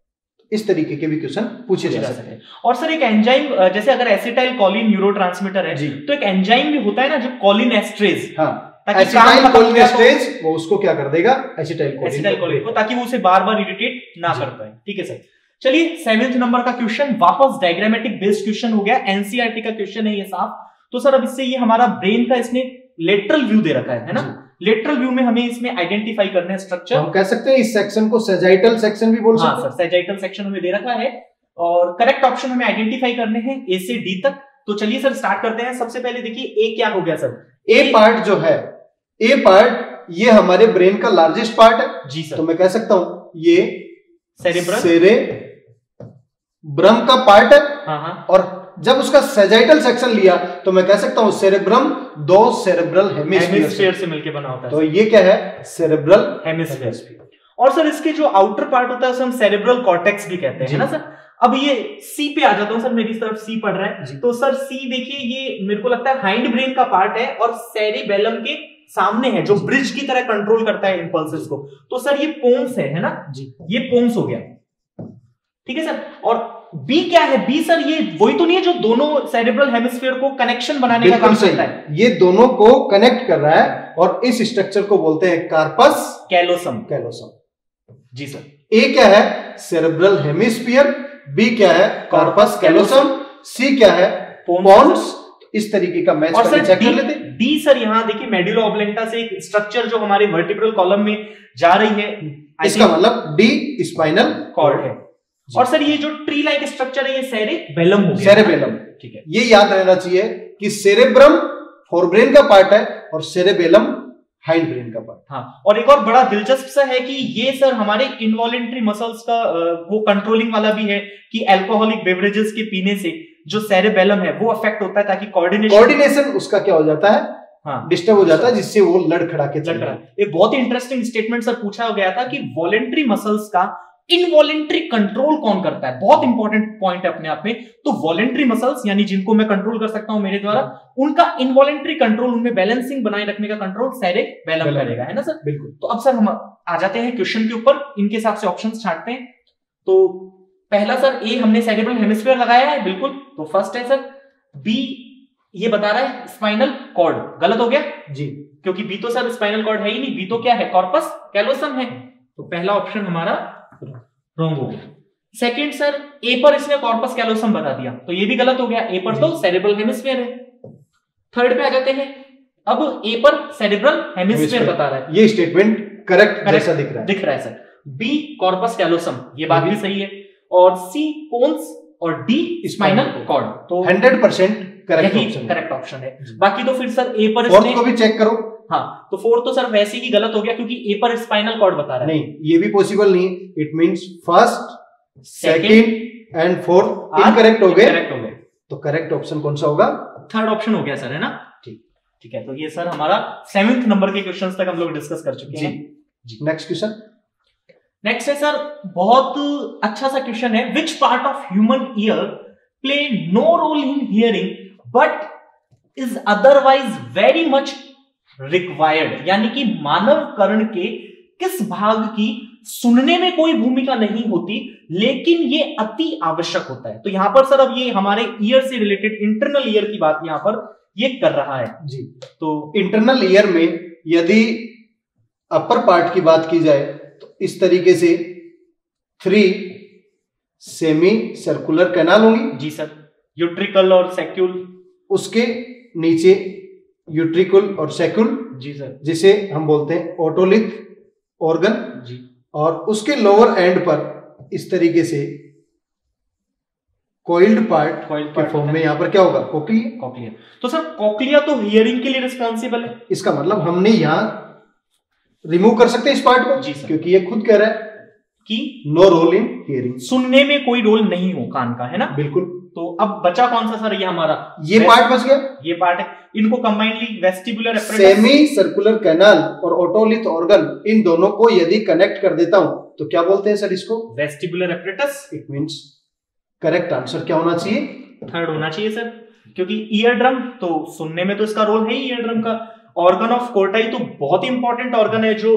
इस तरीके के भी क्वेश्चन पूछे जा सकते हैं। और सर एक एंजाइम, जैसे अगर एसिटाइल कोलिन न्यूरोट्रांसमीटर है तो एक एंजाइम भी होता है ना जो कोलिनेस्ट्रेज, हाँ, एसिटाइल कोलिनेस्ट्रेज वो उसको क्या कर देगा, एसिटाइल कोलिन एसिटाइल कोलिन को, ताकि वो उसे बार बार इरिटेट ना कर पाए। ठीक है सर, चलिए सेवेंथ नंबर का क्वेश्चन वापस डायग्रामेटिक बेस्ड क्वेश्चन हो गया, एनसीईआरटी का क्वेश्चन है ये साहब। तो सर अब इससे ये हमारा ब्रेन का इसने लेटरल व्यू दे रखा है, है ना। लेटरल व्यू में हमें इसमें आइडेंटिफाई करना है स्ट्रक्चर, हम कह सकते हैं इस सेक्शन को सेजाइटल सेक्शन भी बोल हाँ, सकते हैं। सर सेजाइटल सेक्शन हमें दे रखा है और करेक्ट ऑप्शन हमें आइडेंटिफाई करने हैं ए से डी तक। तो चलिए सर स्टार्ट करते हैं। सबसे पहले देखिए ए क्या हो गया सर, ए पार्ट जो है, ए पार्ट ये हमारे ब्रेन का लार्जेस्ट पार्ट है जी सर। तो मैं कह सकता हूं ये सेरेब्रम का पार्ट है, हाँ, और जब उसका सेजाइटल सेक्शन लिया तो मैं कह सकता हूं सेरेब्रम दो सेरेब्रल हेमिस्फीयर से मिलके बना होता है। तो ये क्या है, सेरेब्रल हेमिस्फीयर। और सर इसके जो आउटर पार्ट होता है उसे हम सेरेब्रल कॉर्टेक्स भी कहते हैं, है ना सर। अब ये सी पे आ जाता हूं सर, मेरी तरफ सी पढ़ रहा है। तो सर सी देखिए ये मेरे को लगता है हाइंड ब्रेन का पार्ट है और सेरिबेलम के सामने है, जो ब्रिज की तरह कंट्रोल करता है इंपल्सेस को। तो सर ये पोन्स है, है ना जी, ये पोन्स हो गया। ठीक है सर, और बी क्या है, बी सर ये वही तो नहीं है जो दोनों सेरेब्रल हेमिस्फीयर को कनेक्शन बनाने का काम करता है, ये दोनों को कनेक्ट कर रहा है और इस स्ट्रक्चर को बोलते हैं कार्पस कैलोसम, कैलोसम जी सर। ए क्या है, सेरेब्रल हेमिस्फीयर, बी क्या है, कार्पस कैलोसम, सी क्या है, पोन्स। इस तरीके का मैच करके चेक कर लेते। डी सर यहाँ देखिए मेडुला ऑब्लेंटा से एक स्ट्रक्चर जो हमारे वर्टिब्रल कॉलम में जा रही है, इसका मतलब डी स्पाइनल कॉर्ड है। और सर ये जो ट्री लाइक स्ट्रक्चर है ये सेरेबेलम हो गया, सेरेबेलम। ठीक है, ये याद रहना चाहिए कि सेरेब्रम फोरब्रेन का पार्ट है और सेरेबेलम हाइंड ब्रेन का पार्ट। हाँ, और एक और बड़ा दिलचस्प सा है कि ये सर हमारे इनवॉलेंट्री मसल्स का वो कंट्रोलिंग वाला भी है कि अल्कोहलिक बेवरेजेस के पीने से जो सेरेबेलम है वो अफेक्ट होता है, ताकि कोऑर्डिनेशन कोऑर्डिनेशन उसका क्या हो जाता है, हाँ, डिस्टर्ब हो जाता है, जिससे वो लड़खड़ा के चल रहा है। एक बहुत ही इंटरेस्टिंग स्टेटमेंट सर पूछा गया था कि वॉलेंट्री मसल्स का इनवॉलेंट्री कंट्रोल कौन करता है, बहुत इंपॉर्टेंट पॉइंट है अपने आप में। तो वॉलेंट्री मसल्स यानी जिनको मैं कंट्रोल कर सकता हूं मेरे द्वारा, उनका इनवॉलेंट्री कंट्रोल, उनमें बैलेंसिंग बनाए रखने का कंट्रोल सेरेबेलम करेगा, है ना सर। बिल्कुल, तो अब सर हम आ जाते हैं क्वेश्चन के ऊपर, इनके हिसाब से ऑप्शंस छांटते हैं। तो पहला सर ए हमने सेरेब्रल हेमिस्फीयर लगाया है, बिल्कुल, तो फर्स्ट है सर। बी ये बता रहा है स्पाइनल कॉर्ड, गलत हो गया जी, क्योंकि बी तो सर स्पाइनल कॉर्ड है ही नहीं, बी तो क्या है, कॉर्पस कैलोसम है। तो पहला ऑप्शन हमारा रॉन्ग हो गया। सेकेंड सर ए पर इसने कॉर्पस कैलोसम बता दिया, तो ये भी गलत हो गया, ए पर तो सेरेब्रल हेमिस्फीयर है। थर्ड पे आ जाते हैं, अब ए पर सेरेब्रल हेमिस्फीयर बता रहा है, ये स्टेटमेंट करेक्ट जैसा दिख रहा है दिख रहा है सर। बी कॉर्पस कैलोसम, ये बात भी सही है, और सी पोन्स और डी स्पाइनल कॉर्ड, तो हंड्रेड परसेंट करेक्ट ऑप्शन है। बाकी तो फिर सर ए पर फोर्थ को भी चेक करो, हाँ, तो फोर्थ तो सर वैसे ही गलत हो गया क्योंकि ए पर स्पाइनल कॉर्ड बता रहा है, नहीं ये भी पॉसिबल नहीं। It means first, second and fourth incorrect हो गए, करेक्ट हो गए। तो करेक्ट ऑप्शन कौन सा होगा, थर्ड ऑप्शन हो गया सर, है ना। ठीक ठीक है, तो ये सर हमारा सेवेंथ नंबर के क्वेश्चंस तक हम लोग डिस्कस कर चुके हैं। नेक्स्ट क्वेश्चन, नेक्स्ट है सर बहुत अच्छा सा क्वेश्चन है, which part of human ear play no role in hearing but is otherwise very much required, यानी कि मानवकरण के किस भाग की सुनने में कोई भूमिका नहीं होती लेकिन ये अति आवश्यक होता है। तो यहां पर सर अब ये हमारे ईयर से रिलेटेड इंटरनल ईयर की बात यहां पर ये कर रहा है जी। तो इंटरनल ईयर में यदि अपर पार्ट की बात की जाए तो इस तरीके से थ्री सेमी सर्कुलर कैनाल होंगी जी सर, यूट्रिकल और सेक्यूल, उसके नीचे यूट्रिकल और सेक्यूल जी सर, जिसे हम बोलते हैं ओटोलिथ ऑर्गन जी, और उसके लोअर एंड पर इस तरीके से कॉइल्ड पार्ट के फॉर्म में यहाँ पर क्या होगा, कोकलिया। कोकलिया तो सर कोकलिया तो हियरिंग के लिए रिस्पॉन्सिबल है, इसका मतलब हमने यहाँ रिमूव कर सकते हैं इस पार्ट को जी सर, क्योंकि ये खुद कह रहा है कि नो रोल इन हियरिंग, सुनने में कोई रोल नहीं हो कान का, है ना बिल्कुल। तो अब बचा कौन सा सर, ये हमारा ये पार्ट बच गया, ये पार्ट है, इनको combinedly vestibular semi circular canal और ओटोलिथ ऑर्गन, इन दोनों को यदि कनेक्ट कर देता हूं तो क्या बोलते हैं सर इसको, vestibular apparatus. It means correct answer क्या होना चाहिए, थर्ड होना चाहिए सर, क्योंकि ईयर ड्रम तो सुनने में तो इसका रोल है ही, ईयर ड्रम का ऑर्गन ऑफ कोर्टाई तो बहुत इंपॉर्टेंट ऑर्गन है जो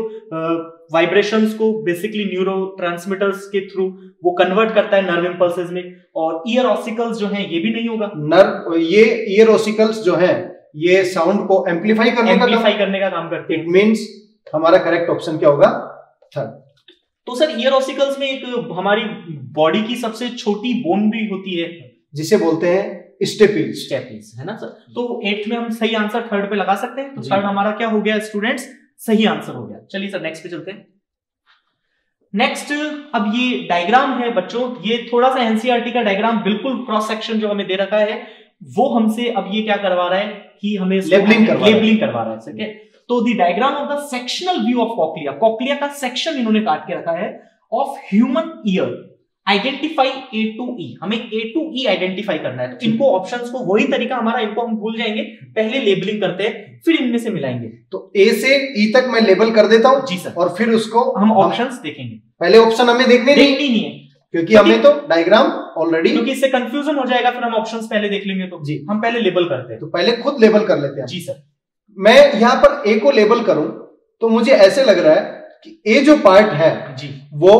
वाइब्रेशंस को बेसिकली न्यूरो ट्रांसमीटर्स के थ्रू वो कन्वर्ट करता है नर्व इंपल्सेस में, और ईयर ऑसिकल्स जो हैं ये भी नहीं होगा, नर्व ये ईयर ऑसिकल्स जो हैं ये साउंड को एम्पलीफाई करने एम्पलीफाई का करने का काम करते हैं। इट मींस हमारा करेक्ट ऑप्शन क्या होगा, थर्ड। तो सर ईयर ऑसिकल्स में एक हमारी बॉडी की सबसे छोटी बोन भी होती है जिसे बोलते हैं स्टेपल्स, स्टेपल्स है ना सर। तो एट में हम सही आंसर थर्ड पे लगा सकते हैं, तो थर्ड हमारा क्या हो गया स्टूडेंट्स, सही आंसर हो गया। चलिए सर नेक्स्ट पे चलते हैं। नेक्स्ट अब ये डायग्राम है बच्चों, ये थोड़ा सा एनसीईआरटी का डायग्राम बिल्कुल क्रॉस सेक्शन जो हमें दे रखा है वो हमसे अब ये क्या करवा रहा है कि हमें लेबलिंग करवा, लेबलिंग करवा रहा है ठीक है। तो the diagram of the sectional view of cochlea, cochlea का सेक्शन इन्होंने काट के रखा है of human ear, identify A to E, हमें ए टू ई आइडेंटिफाई करना है। तो इनको ऑप्शंस को वही तरीका हमारा, इनको हम भूल जाएंगे, पहले लेबलिंग करते हैं फिर इनमें से मिलाएंगे। तो ए से ई तक मैं लेबल कर देता हूं जी सर, और फिर उसको हम ऑप्शंस देखेंगे, पहले ऑप्शन हमें देखने नहीं, नहीं है क्योंकि हमें तो डायग्राम ऑलरेडी, क्योंकि इससे कंफ्यूजन हो जाएगा फिर हम ऑप्शंस पहले देख लेंगे, तो जी हम पहले लेबल करते हैं, तो पहले खुद लेबल कर लेते हैं जी सर। मैं यहाँ पर ए को लेबल करूं तो मुझे ऐसे लग रहा है कि ए जो पार्ट है जी वो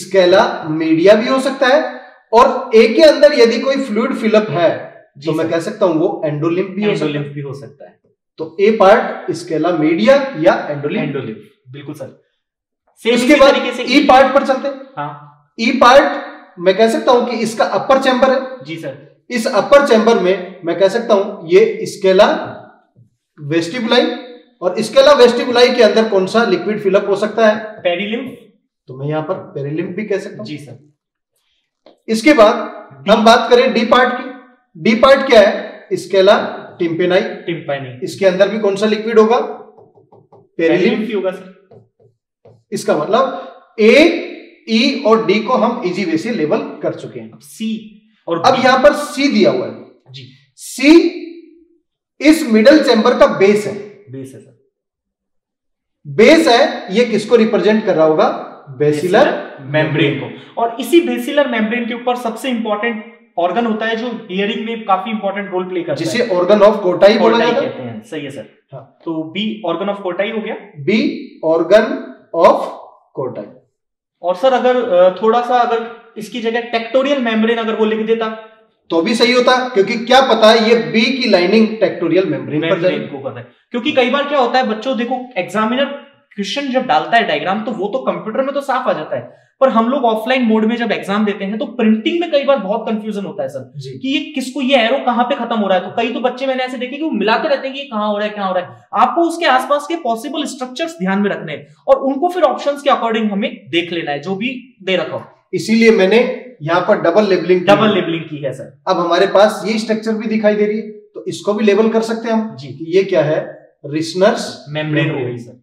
स्केला मीडिया भी हो सकता है, और ए के अंदर यदि कोई फ्लूइड फिलअप है तो मैं कह सकता हूं वो एंडोलिम्फ भी, एंडोलिम्फ भी हो सकता है। तो ए पार्ट स्केला मीडिया या एंडोलिम्फ, एंडोलिम्फ बिल्कुल सर। इसके बाद ई पार्ट पर चलते हैं। हाँ ई पार्ट मैं कह सकता हूं कि इसका अपर चैम्बर है जी सर, इस अपर चैम्बर में मैं कह सकता हूं ये स्केला वेस्टिबुलाई, और स्केला वेस्टिबुलाई के अंदर कौन सा लिक्विड फिलअप हो सकता है, पेरीलिम्फ, तो मैं यहाँ पर पेरीलिम्फ भी कह सकता हूं जी सर। इसके बाद हम बात करें डी पार्ट की, डी पार्ट क्या है, स्केला टिम्पेनाई, टिम्पेनी, इसके अंदर भी कौन सा लिक्विड होगा, पेरीलिम्फ ही होगा सर। इसका मतलब ए, ई और डी को हम इजी वे से लेबल कर चुके हैं। सी और अब यहाँ पर सी दिया हुआ है जी, सी इस मिडल चैम्बर का बेस है, बेस है सर, बेस है, यह किसको रिप्रेजेंट कर रहा होगा, बेसिलर मेम्ब्रेन को, और इसी बेसिलर मेम्ब्रेन के ऊपर सबसे इंपॉर्टेंट ऑर्गन होता है जो हियरिंग में काफी इंपॉर्टेंट रोल प्ले करता है, जिसे ऑर्गन ऑफ कोर्टाई बोला जाता है। सही है सर। हाँ। तो बी ऑर्गन ऑफ कोर्टाई हो गया, बी ऑर्गन ऑफ कोर्टाई। और सर अगर थोड़ा सा अगर इसकी जगह टेक्टोरियल मेम्ब्रेन अगर वो लिख देता तो भी सही होता, क्योंकि क्या पता ये बी की लाइनिंग टेक्टोरियल मेम्ब्रेन पर जाए, क्योंकि कई बार क्या होता है बच्चों देखो, एग्जामिनर क्वेश्चन जब डालता है डायग्राम तो वो तो कंप्यूटर में तो साफ आ जाता है, पर हम लोग ऑफलाइन मोड में जब एग्जाम देते हैं तो प्रिंटिंग में कई बार बहुत कंफ्यूजन होता है सर कि ये किसको, ये एरो कहां पे खत्म हो रहा है। तो कई तो बच्चे मैंने ऐसे देखे कि वो मिलाते रहते हैं कि कहां हो रहा है, कहां हो रहा है। आपको उसके आसपास के पॉसिबल स्ट्रक्चर्स ध्यान में रखने हैं और उनको फिर ऑप्शंस के अकॉर्डिंग हमें देख लेना है जो भी दे रखा हो। इसीलिए मैंने यहाँ पर डबल लेबलिंग डबल लेबलिंग की है सर। अब हमारे पास ये स्ट्रक्चर भी दिखाई दे रही है तो इसको भी लेबल कर सकते हैं हम जी। ये क्या है, रिसनर्स मेम्ब्रेन हो गई सर।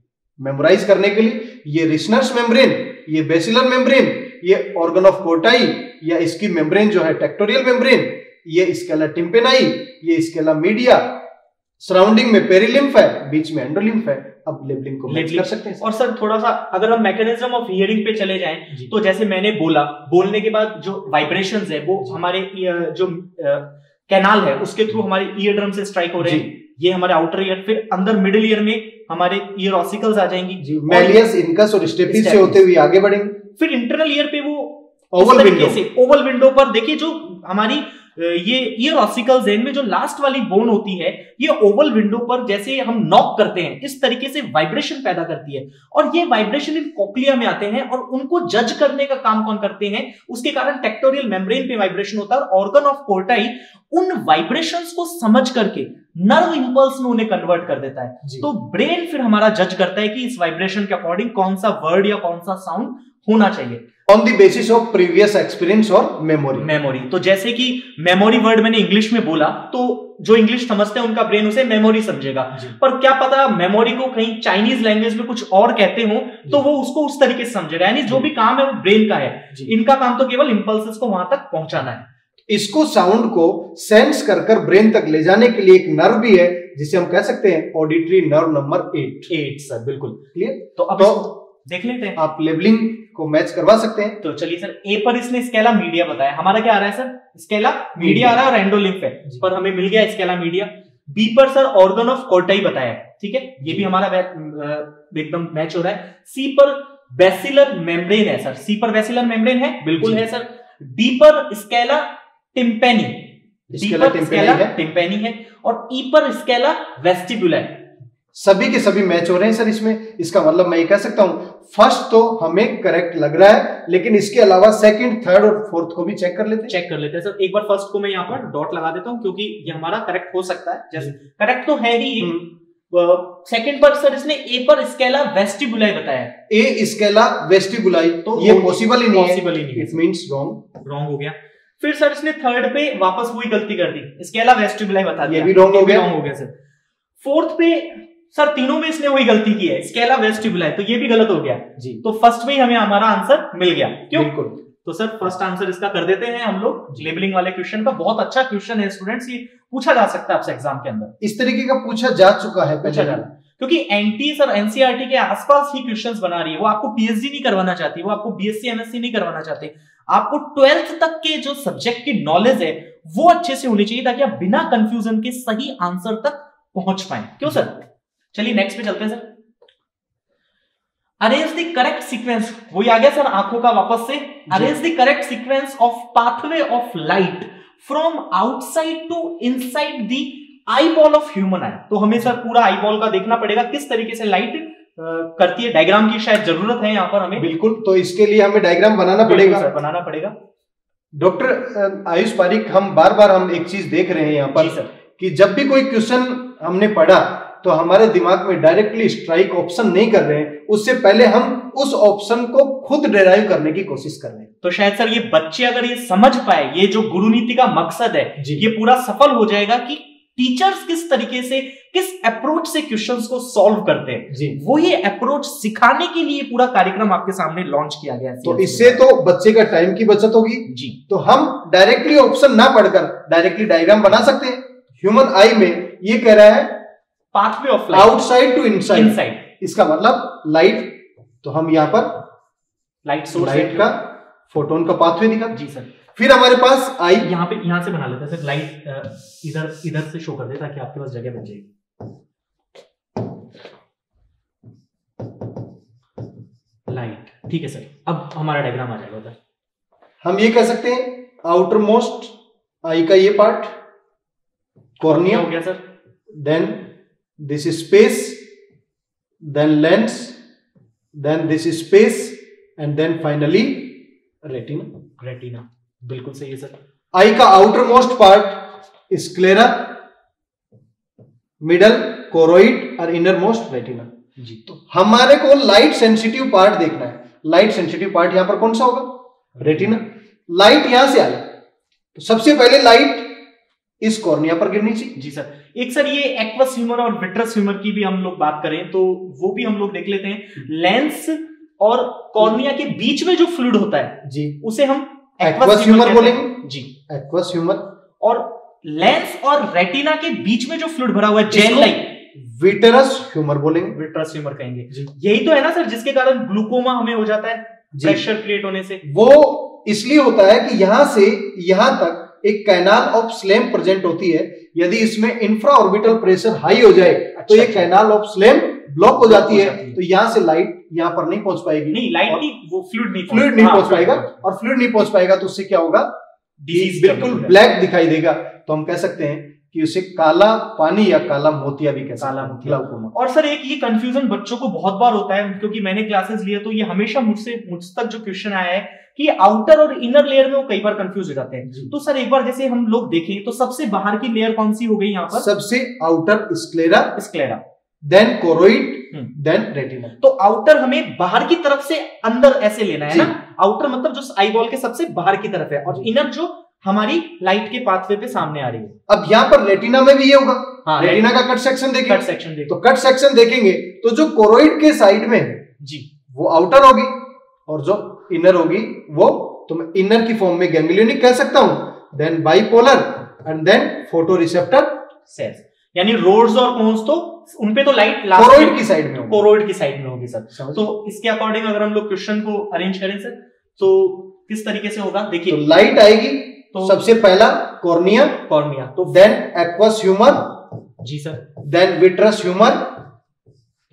मेमोराइज करने के लिए ये रिसनर्स मेम्ब्रेन, ये बेसिलर मेम्ब्रेन, ये ऑर्गन ऑफ कोर्टाई या इसकी मेम्ब्रेन जो है टेक्टोरियल मेम्ब्रेन, ये स्केला टिम्पेनाई, ये स्केला मीडिया, सराउंडिंग में पेरीलिम्फ है, बीच में एंडोलिम्फ है। अब लेबलिंग को मैच कर सकते हैं। और सर थोड़ा सा अगर हम मैकेनिज्म ऑफ हियरिंग पे चले जाएं तो जैसे मैंने बोला, बोलने के बाद जो वाइब्रेशंस है वो हमारे जो कैनाल है उसके थ्रू हमारे ईयर ड्रम से स्ट्राइक हो रहे हैं, ये हमारे आउटर ईयर, फिर अंदर मिडिल ईयर में हमारे ईयर ऑसिकल्स आ जाएंगी, मैलियस इनकस और स्टेपिस से होते हुए आगे बढ़ेंगे, फिर इंटरनल ईयर पे वो ओवल विंडो से ओवल विंडो पर देखिए जो हमारी ये ईयर ऑसिकल ज़ेन में जो लास्ट वाली बोन होती है ये ओवल विंडो पर जैसे हम नॉक करते हैं इस तरीके से वाइब्रेशन पैदा करती है और ये वाइब्रेशन इन कोक्लिया में आते हैं और उनको जज करने का काम कौन करते हैं, उसके कारण टेक्टोरियल मेम्ब्रेन पे वाइब्रेशन होता है और ऑर्गन ऑफ कोर्टाई उन वाइब्रेशंस को समझ करके नर्व इंपल्स में उन्हें कन्वर्ट कर देता है। तो ब्रेन फिर हमारा जज करता है कि इस वाइब्रेशन के अकॉर्डिंग कौन सा वर्ड या कौन सा साउंड होना चाहिए on the basis of previous experience और मेमोरी। मेमोरी तो जैसे कि मेमोरी वर्ड मैंने इंग्लिश में बोला तो जो इंग्लिश समझते हैं उनका ब्रेन उसे मेमोरी समझेगा, पर क्या पता मेमोरी को कहीं चाइनीज लैंग्वेज में कुछ और कहते हो तो वो उसको उस तरीके से समझेगा, यानी जो भी काम है वो ब्रेन का है, इनका काम तो केवल इंपल्स को वहां तक पहुंचाना है। इसको साउंड को सेंस कर कर ब्रेन तक ले जाने के लिए एक नर्व भी है जिसे हम कह सकते हैं auditory nerve number eight. Eight sir बिल्कुल क्लियर। तो अब तो देख लेते हैं, आप लेबलिंग को मैच करवा सकते हैं। तो चलिए सर, ए पर इसने स्केला मीडिया बताया, हमारा क्या आ रहा है सर, स्केला मीडिया आ रहा है और एंडोलिम्फ है, पर हमें मिल गया स्केला मीडिया। बी पर सर ऑर्गन ऑफ कोर्टाई बताया, ठीक है ये भी हमारा एकदम मैच हो रहा है। सी पर बेसिलर मेम्ब्रेन है सर, सी पर बेसिलर मेम्ब्रेन है बिल्कुल है सर। डी पर स्केला टिम्पेनी, स्केला टिम्पेनी है और ई पर स्केला वेस्टिबुलर। सभी के सभी मैच हो रहे हैं सर इसमें, इसका मतलब मैं ये कह सकता हूं फर्स्ट तो हमें करेक्ट लग रहा है, लेकिन इसके अलावा सेकंड, थर्ड और फोर्थ को भी चेक कर लेते हैं। चेक कर लेते हैं सर, एक बार फर्स्ट को मैं यहाँ पर डॉट लगा देता हूं क्योंकि ये हमारा करेक्ट हो सकता है, जैसे करेक्ट तो है ही। सेकंड पर सर इसने ए पर स्केला वेस्टिबुलाई बताया, ए स्केला वेस्टिबुलाई तो ये पॉसिबल ही नहीं है, इट मींस रॉन्ग, रॉन्ग हो गया। फिर सर इसने थर्ड पे वापस वही गलती कर दी, स्केला वेस्टिबुलाई बता दिया, ये भी रॉन्ग हो गया, रॉन्ग हो गया सर। फोर्थ पे सर तीनों में इसने वही गलती की है, स्केला वेस्टिबुलाई, तो ये भी गलत हो गया जी। तो फर्स्ट में ही हमें हमारा आंसर मिल गया, क्यों? बिल्कुल। तो सर फर्स्ट आंसर इसका कर देते हैं हम लोग। लेबलिंग वाले क्वेश्चन का बहुत अच्छा क्वेश्चन है स्टूडेंट्स, ये पूछा जा सकता है आपसे एग्जाम के अंदर, इस तरीके का पूछा जा चुका है, पूछा जा क्योंकि एनटीए सर एनसीईआरटी के आसपास ही क्वेश्चंस बना रही है, वो आपको पीएचडी नहीं करवाना चाहती, वो आपको बीएससी एमएससी नहीं करवाना चाहते, आपको ट्वेल्थ तक के जो सब्जेक्ट की नॉलेज है वो अच्छे से होनी चाहिए ताकि आप बिना कंफ्यूजन के सही आंसर तक पहुंच पाए, क्यों सर? चलिए नेक्स्ट पे चलते हैं sir. Arrange the correct sequence, वही आ गया सर आंखों का वापस से। Arrange the correct sequence of pathway of light from outside to inside the eye ball of human eye. तो हमें सर पूरा आई बॉल का देखना पड़ेगा किस तरीके से लाइट करती है, डायग्राम की शायद जरूरत है यहाँ पर हमें, बिल्कुल। तो इसके लिए हमें डायग्राम बनाना पड़ेगा सर, बनाना पड़ेगा। डॉक्टर आयुष पारिक, हम बार बार हम एक चीज देख रहे हैं यहाँ पर सर कि जब भी कोई क्वेश्चन हमने पढ़ा तो हमारे दिमाग में डायरेक्टली स्ट्राइक ऑप्शन नहीं कर रहे हैं, उससे पहले हम उस ऑप्शन को खुद डिराइव करने की कोशिश कर रहे हैं। तो शायद सर ये बच्चे अगर ये समझ पाए, ये जो गुरु नीति का मकसद है ये पूरा सफल हो जाएगा कि टीचर्स किस तरीके से, किस अप्रोच से क्वेश्चंस को सॉल्व करते हैं, वो ये अप्रोच सिखाने के लिए पूरा कार्यक्रम आपके सामने लॉन्च किया गया है। तो इससे तो बच्चे का टाइम की बचत होगी जी। तो हम डायरेक्टली ऑप्शन ना पढ़कर डायरेक्टली डायग्राम बना सकते हैं। ह्यूमन आई में ये कह रहा है pathway of light outside to inside, inside इसका मतलब लाइट, तो हम यहाँ पर लाइट सोर्स, लाइट का फोटोन का पाथवे दिखा जी सर। फिर हमारे पास आई, यहाँ पे यहाँ से बना लेते हैं सर, लाइट इधर इधर से शो कर दे ताकि आपके पास जगह बन जाएगी। लाइट ठीक है सर, अब हमारा डायग्राम आ जाएगा उधर। हम ये कह सकते हैं आउटर मोस्ट आई का ये पार्ट कॉर्निया हो गया sir, then this is space, then lens, then this is space and then finally retina, retina बिल्कुल सही है सर। आई का outer most part sclera, middle choroid और इनर मोस्ट रेटिना जी। तो हमारे को लाइट सेंसिटिव पार्ट देखना है, लाइट सेंसिटिव पार्ट यहां पर कौन सा होगा, रेटिना। लाइट यहां से आए तो सबसे पहले लाइट इस कॉर्निया पर गिरनी चाहिए जी सर। एक सर ये एक्वस ह्यूमर और विट्रस ह्यूमर की भी हम लोग बात करें तो वो भी हम लोग देख लेते हैं। लेंस और कॉर्निया के बीच में जो फ्लूइड होता है जी उसे हम एक्वस ह्यूमर बोलेंगे जी, एक्वस ह्यूमर। और लेंस और रेटिना के बीच में जो फ्लूइड भरा हुआ है जेल लाइक विट्रस ह्यूमर बोलेंगे, विट्रस ह्यूमर कहेंगे जी। यही तो है ना सर जिसके कारण ग्लूकोमा हमें हो जाता है, प्रेशर क्रिएट होने से। वो इसलिए होता है कि यहां से यहां तक एक कैनाल ऑफ स्लैम प्रेजेंट होती है, यदि इसमें इंफ्रा ऑर्बिटल प्रेशर हाई हो जाए अच्छा, तो ये कैनाल ऑफ स्लैम ब्लॉक हो जाती है, तो यहाँ से लाइट यहाँ पर नहीं पहुंच पाएगी, नहीं लाइट नहीं, वो फ्लूइड नहीं फ्लूइड नहीं पहुंच पाएगा, और फ्लूइड नहीं पहुंच पाएगा तो उससे क्या होगा, बिल्कुल ब्लैक दिखाई देगा। तो हम कह सकते हैं कि उसे काला पानी या काला मोतिया भी कहते हैं, काला मोतिया। और सर एक ये कंफ्यूजन बच्चों को बहुत बार होता है, क्योंकि मैंने क्लासेस लिया तो ये हमेशा मुझसे मुझ तक जो क्वेश्चन आया है कि आउटर और इनर लेयर में वो कई बार कंफ्यूज हो जाते हैं। तो सर एक बार जैसे हम लोग देखें तो सबसे बाहर की लेयर कौन सी हो गई यहाँ पर, सबसे outer sclera, sclera then choroid then retina. तो आउटर हमें बाहर की तरफ से अंदर ऐसे लेना है ना, आउटर मतलब जो आई बॉल के सबसे बाहर की तरफ है, और इनर जो हमारी लाइट के पाथवे पे सामने आ रही है। अब यहाँ पर रेटिना में भी ये होगा, हाँ, रेटिना का कट सेक्शन देखेंगे, कट सेक्शन देखेंगे। तो कट सेक्शन देखेंगे तो जो कोरोइड के साइड में जी वो आउटर होगी, और जो इनर होगी वो तो मैं इनर की फॉर्म में गैंग्लियोनिक कह सकता हूँ, then bipolar and then photoreceptor cells, यानी रोड्स और कोन्स तो उनपे तो लाइट कोरोइड की साइड में, कोरोइड की साइड में होगी सर। तो इसके अकॉर्डिंग अगर हम लोग क्वेश्चन को अरेंज करें सर तो किस तरीके से होगा, देखिए तो लाइट आएगी तो सबसे पहला कॉर्निया, कॉर्निया तो देन एक्वस ह्यूमर जी sir, then vitreous humour,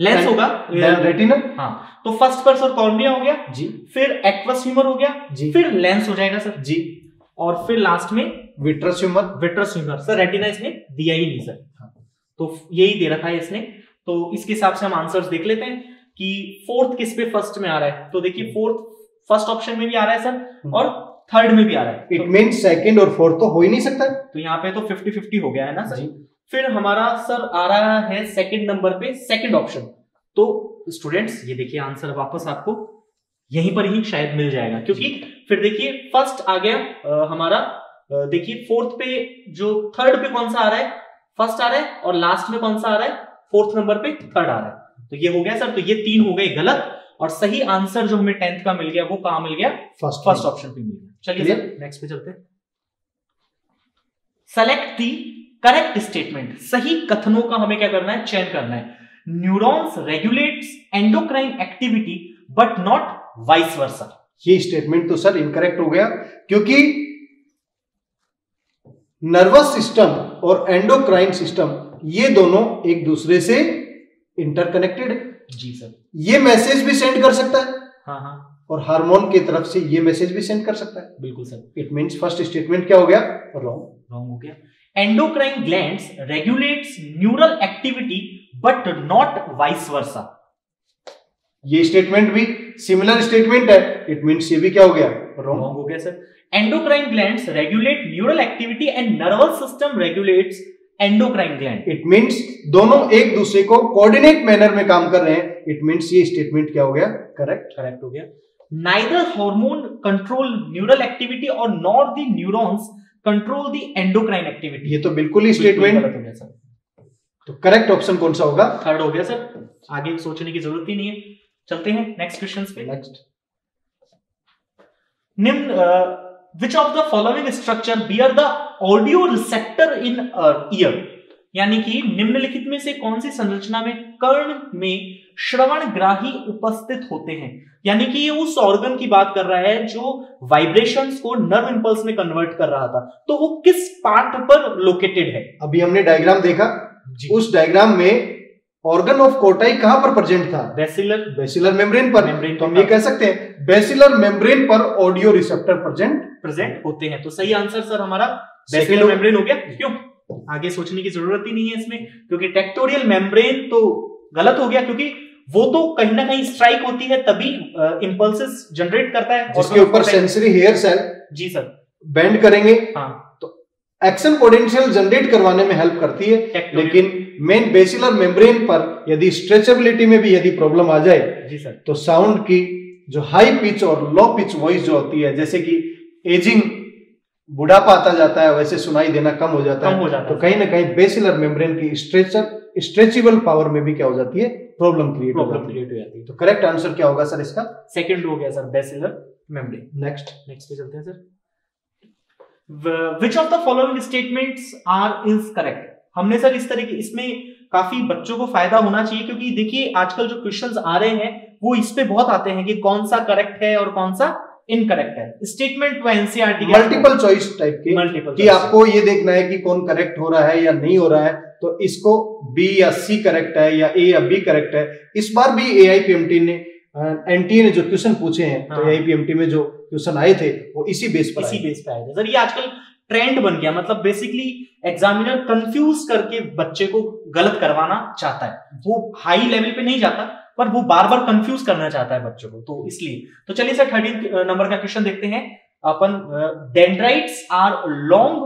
lens होगा देन रेटिना। हाँ तो फर्स्ट पर सर कॉर्निया हो गया जी, फिर एक्वस ह्यूमर हो गया जी, फिर लेंस हो जाएगा सर जी, और फिर लास्ट में vitreous humour, vitreous humour sir retina इसने दिया ही नहीं सर, तो यही दे रखा है इसने। तो इसके हिसाब से हम आंसर्स देख लेते हैं कि फोर्थ किस पे फर्स्ट में आ रहा है। तो देखिए फोर्थ फर्स्ट ऑप्शन में भी आ रहा है सर और थर्ड में भी आ रहा है, इट मींस सेकंड और फोर्थ तो हो ही नहीं सकता, तो यहाँ पे तो फिफ्टी फिफ्टी हो गया है ना सर। फिर हमारा सर आ रहा है सेकंड नंबर पे, सेकंड ऑप्शन। तो स्टूडेंट्स ये देखिए आंसर वापस आपको यहीं पर ही शायद मिल जाएगा, क्योंकि फिर देखिए फर्स्ट आ गया आ, हमारा देखिए फोर्थ पे जो थर्ड पे कौन सा आ रहा है, फर्स्ट आ रहा है, और लास्ट में कौन सा आ रहा है, फोर्थ नंबर पे थर्ड आ रहा है। तो ये हो गया सर, तो ये तीन हो गए गलत, और सही आंसर जो हमें टेंथ का मिल गया वो कहाँ मिल गया, फर्स्ट फर्स्ट ऑप्शन पे मिल गया। चलिए सर नेक्स्ट पे चलते हैं। सेलेक्ट दी करेक्ट स्टेटमेंट, सही कथनों का हमें क्या करना है, चयन करना है। Neurons regulates endocrine activity but not vice versa, ये स्टेटमेंट तो सर इनकरेक्ट हो गया, क्योंकि नर्वस सिस्टम और एंडोक्राइन सिस्टम ये दोनों एक दूसरे से इंटरकनेक्टेड है जी सर। ये मैसेज भी सेंड कर सकता है, हाँ हाँ, और हार्मोन की तरफ से ये मैसेज भी सेंड कर सकता है, बिल्कुल sir. It means first statement क्या हो गया, रॉन्ग रॉन्ग हो गया। Endocrine glands regulates neural activity but not vice versa, ये स्टेटमेंट भी सिमिलर स्टेटमेंट है, इट मींस ये भी क्या हो गया, रॉन्ग हो गया sir. Endocrine glands regulate neural activity and nervous system regulates endocrine gland. It means दोनों एक दूसरे को coordinate manner में काम कर रहे हैं। It means ये statement क्या हो गया? Correct, correct हो गया। Neither hormone control neural activity or nor the neurons control the endocrine activity. ये तो बिल्कुल ही statement गलत हो गया सर। तो correct option कौन सा होगा? Third हो गया सर। आगे सोचने की जरूरत ही नहीं है। चलते हैं next questions पे। Next. निम्न Which of the following structure bear the audio receptor in ear? यानी कि निम्नलिखित में से कौन सी संरचना में कर्ण में श्रवण ग्राही उपस्थित होते हैं, यानी कि ये उस ऑर्गन की बात कर रहा है जो वाइब्रेशंस को नर्व इंपल्स में कन्वर्ट कर रहा था, तो वो किस पार्ट पर लोकेटेड है? अभी हमने डायग्राम देखा, उस डायग्राम में ऑर्गन ऑफ कोटाई कहां पर प्रेजेंट था, बेसिलर बेसिलर मेम्ब्रेन पर। मेम्ब्रेन तो हम ये कह सकते हैं बेसिलर मेम्ब्रेन पर ऑडियो रिसेप्टर प्रेजेंट प्रेजेंट होते हैं। तो सही आंसर सर हमारा बेसिलर मेम्ब्रेन हो गया, क्यों आगे सोचने की जरूरत ही नहीं है इसमें, क्योंकि टेक्टोरियल मेम्ब्रेन तो गलत हो गया, क्योंकि वो तो कहीं ना कहीं स्ट्राइक होती है तभी इंपल्सेस जनरेट करता है, जिसके ऊपर सेंसरी हेयर सेल जी सर बेंड करेंगे, हाँ तो एक्शन पोटेंशियल जनरेट करवाने में हेल्प करती है। लेकिन मेन बेसिलर मेम्ब्रेन पर यदि स्ट्रेचेबिलिटी में भी यदि प्रॉब्लम आ जाए जी सर, तो साउंड की जो हाई पिच और लो पिच वॉइस जो होती है, जैसे कि एजिंग बुढ़ापा आता जाता है वैसे सुनाई देना कम हो जाता है, हो जाता तो कहीं ना कहीं बेसिलर मेम्ब्रेन की स्ट्रेचर स्ट्रेचेबल पावर में भी क्या हो जाती है, प्रॉब्लम क्रिएट प्रॉब्लम क्रिएट हो जाती है। तो करेक्ट आंसर क्या होगा सर इसका, सेकंड हो गया sir बेसिलर मेम्ब्रेन। Next next पे चलते हैं sir. Which of the following statements are is correct, हमने सर इस तरीके इसमें काफी बच्चों को फायदा होना चाहिए, क्योंकि देखिए आजकल जो क्वेश्चंस आ रहे हैं वो इस पे बहुत आते हैं कि कौन सा करेक्ट है और कौन सा इनकरेक्ट है। Statement एनसीईआरटी multiple choice type की मल्टीपल कि आपको ये देखना है कि कौन करेक्ट हो रहा है या नहीं हो रहा है, तो इसको बी या सी करेक्ट है या ए या बी करेक्ट है। इस बार भी एआईपीएमटी ने एनटीए ने जो क्वेश्चन पूछे हैं, हाँ। तो एआईपीएमटी में जो क्वेश्चन आए थे वो इसी बेस पर इसी बेस पे आए थे। सर ये आजकल ट्रेंड बन गया, मतलब बेसिकली एग्जामिनर कंफ्यूज करके बच्चे को गलत करवाना चाहता है, वो हाई लेवल पे नहीं जाता पर वो बार बार कंफ्यूज करना चाहता है बच्चों को, तो इसलिए। तो चलिए सर थर्टीन नंबर का क्वेश्चन देखते हैं अपन। डेंड्राइट्स आर लॉन्ग,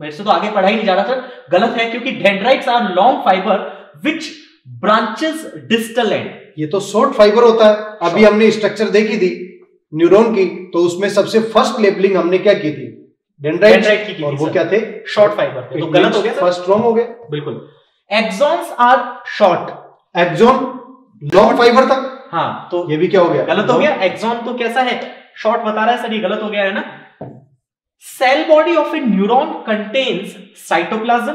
मेरे से तो आगे पढ़ा ही नहीं जा रहा सर, गलत है क्योंकि dendrites are long fibre which branches distal end, ये तो शॉर्ट फाइबर होता है। अभी हमने स्ट्रक्चर देखी थी न्यूरॉन की, तो उसमें सबसे फर्स्ट लेबलिंग हमने क्या की थी, डेंड्राइट की थी, और वो क्या थे, शॉर्ट फाइबर थे, तो गलत हो गया फर्स्ट, रॉन्ग हो गया बिल्कुल। Axons are short, axon long fibre था, हाँ, तो ये भी क्या हो गया, गलत हो गया। एक्सॉन तो कैसा है, शॉर्ट बता रहा है सर, ये गलत हो गया है ना। Cell body of a neuron contains cytoplasm,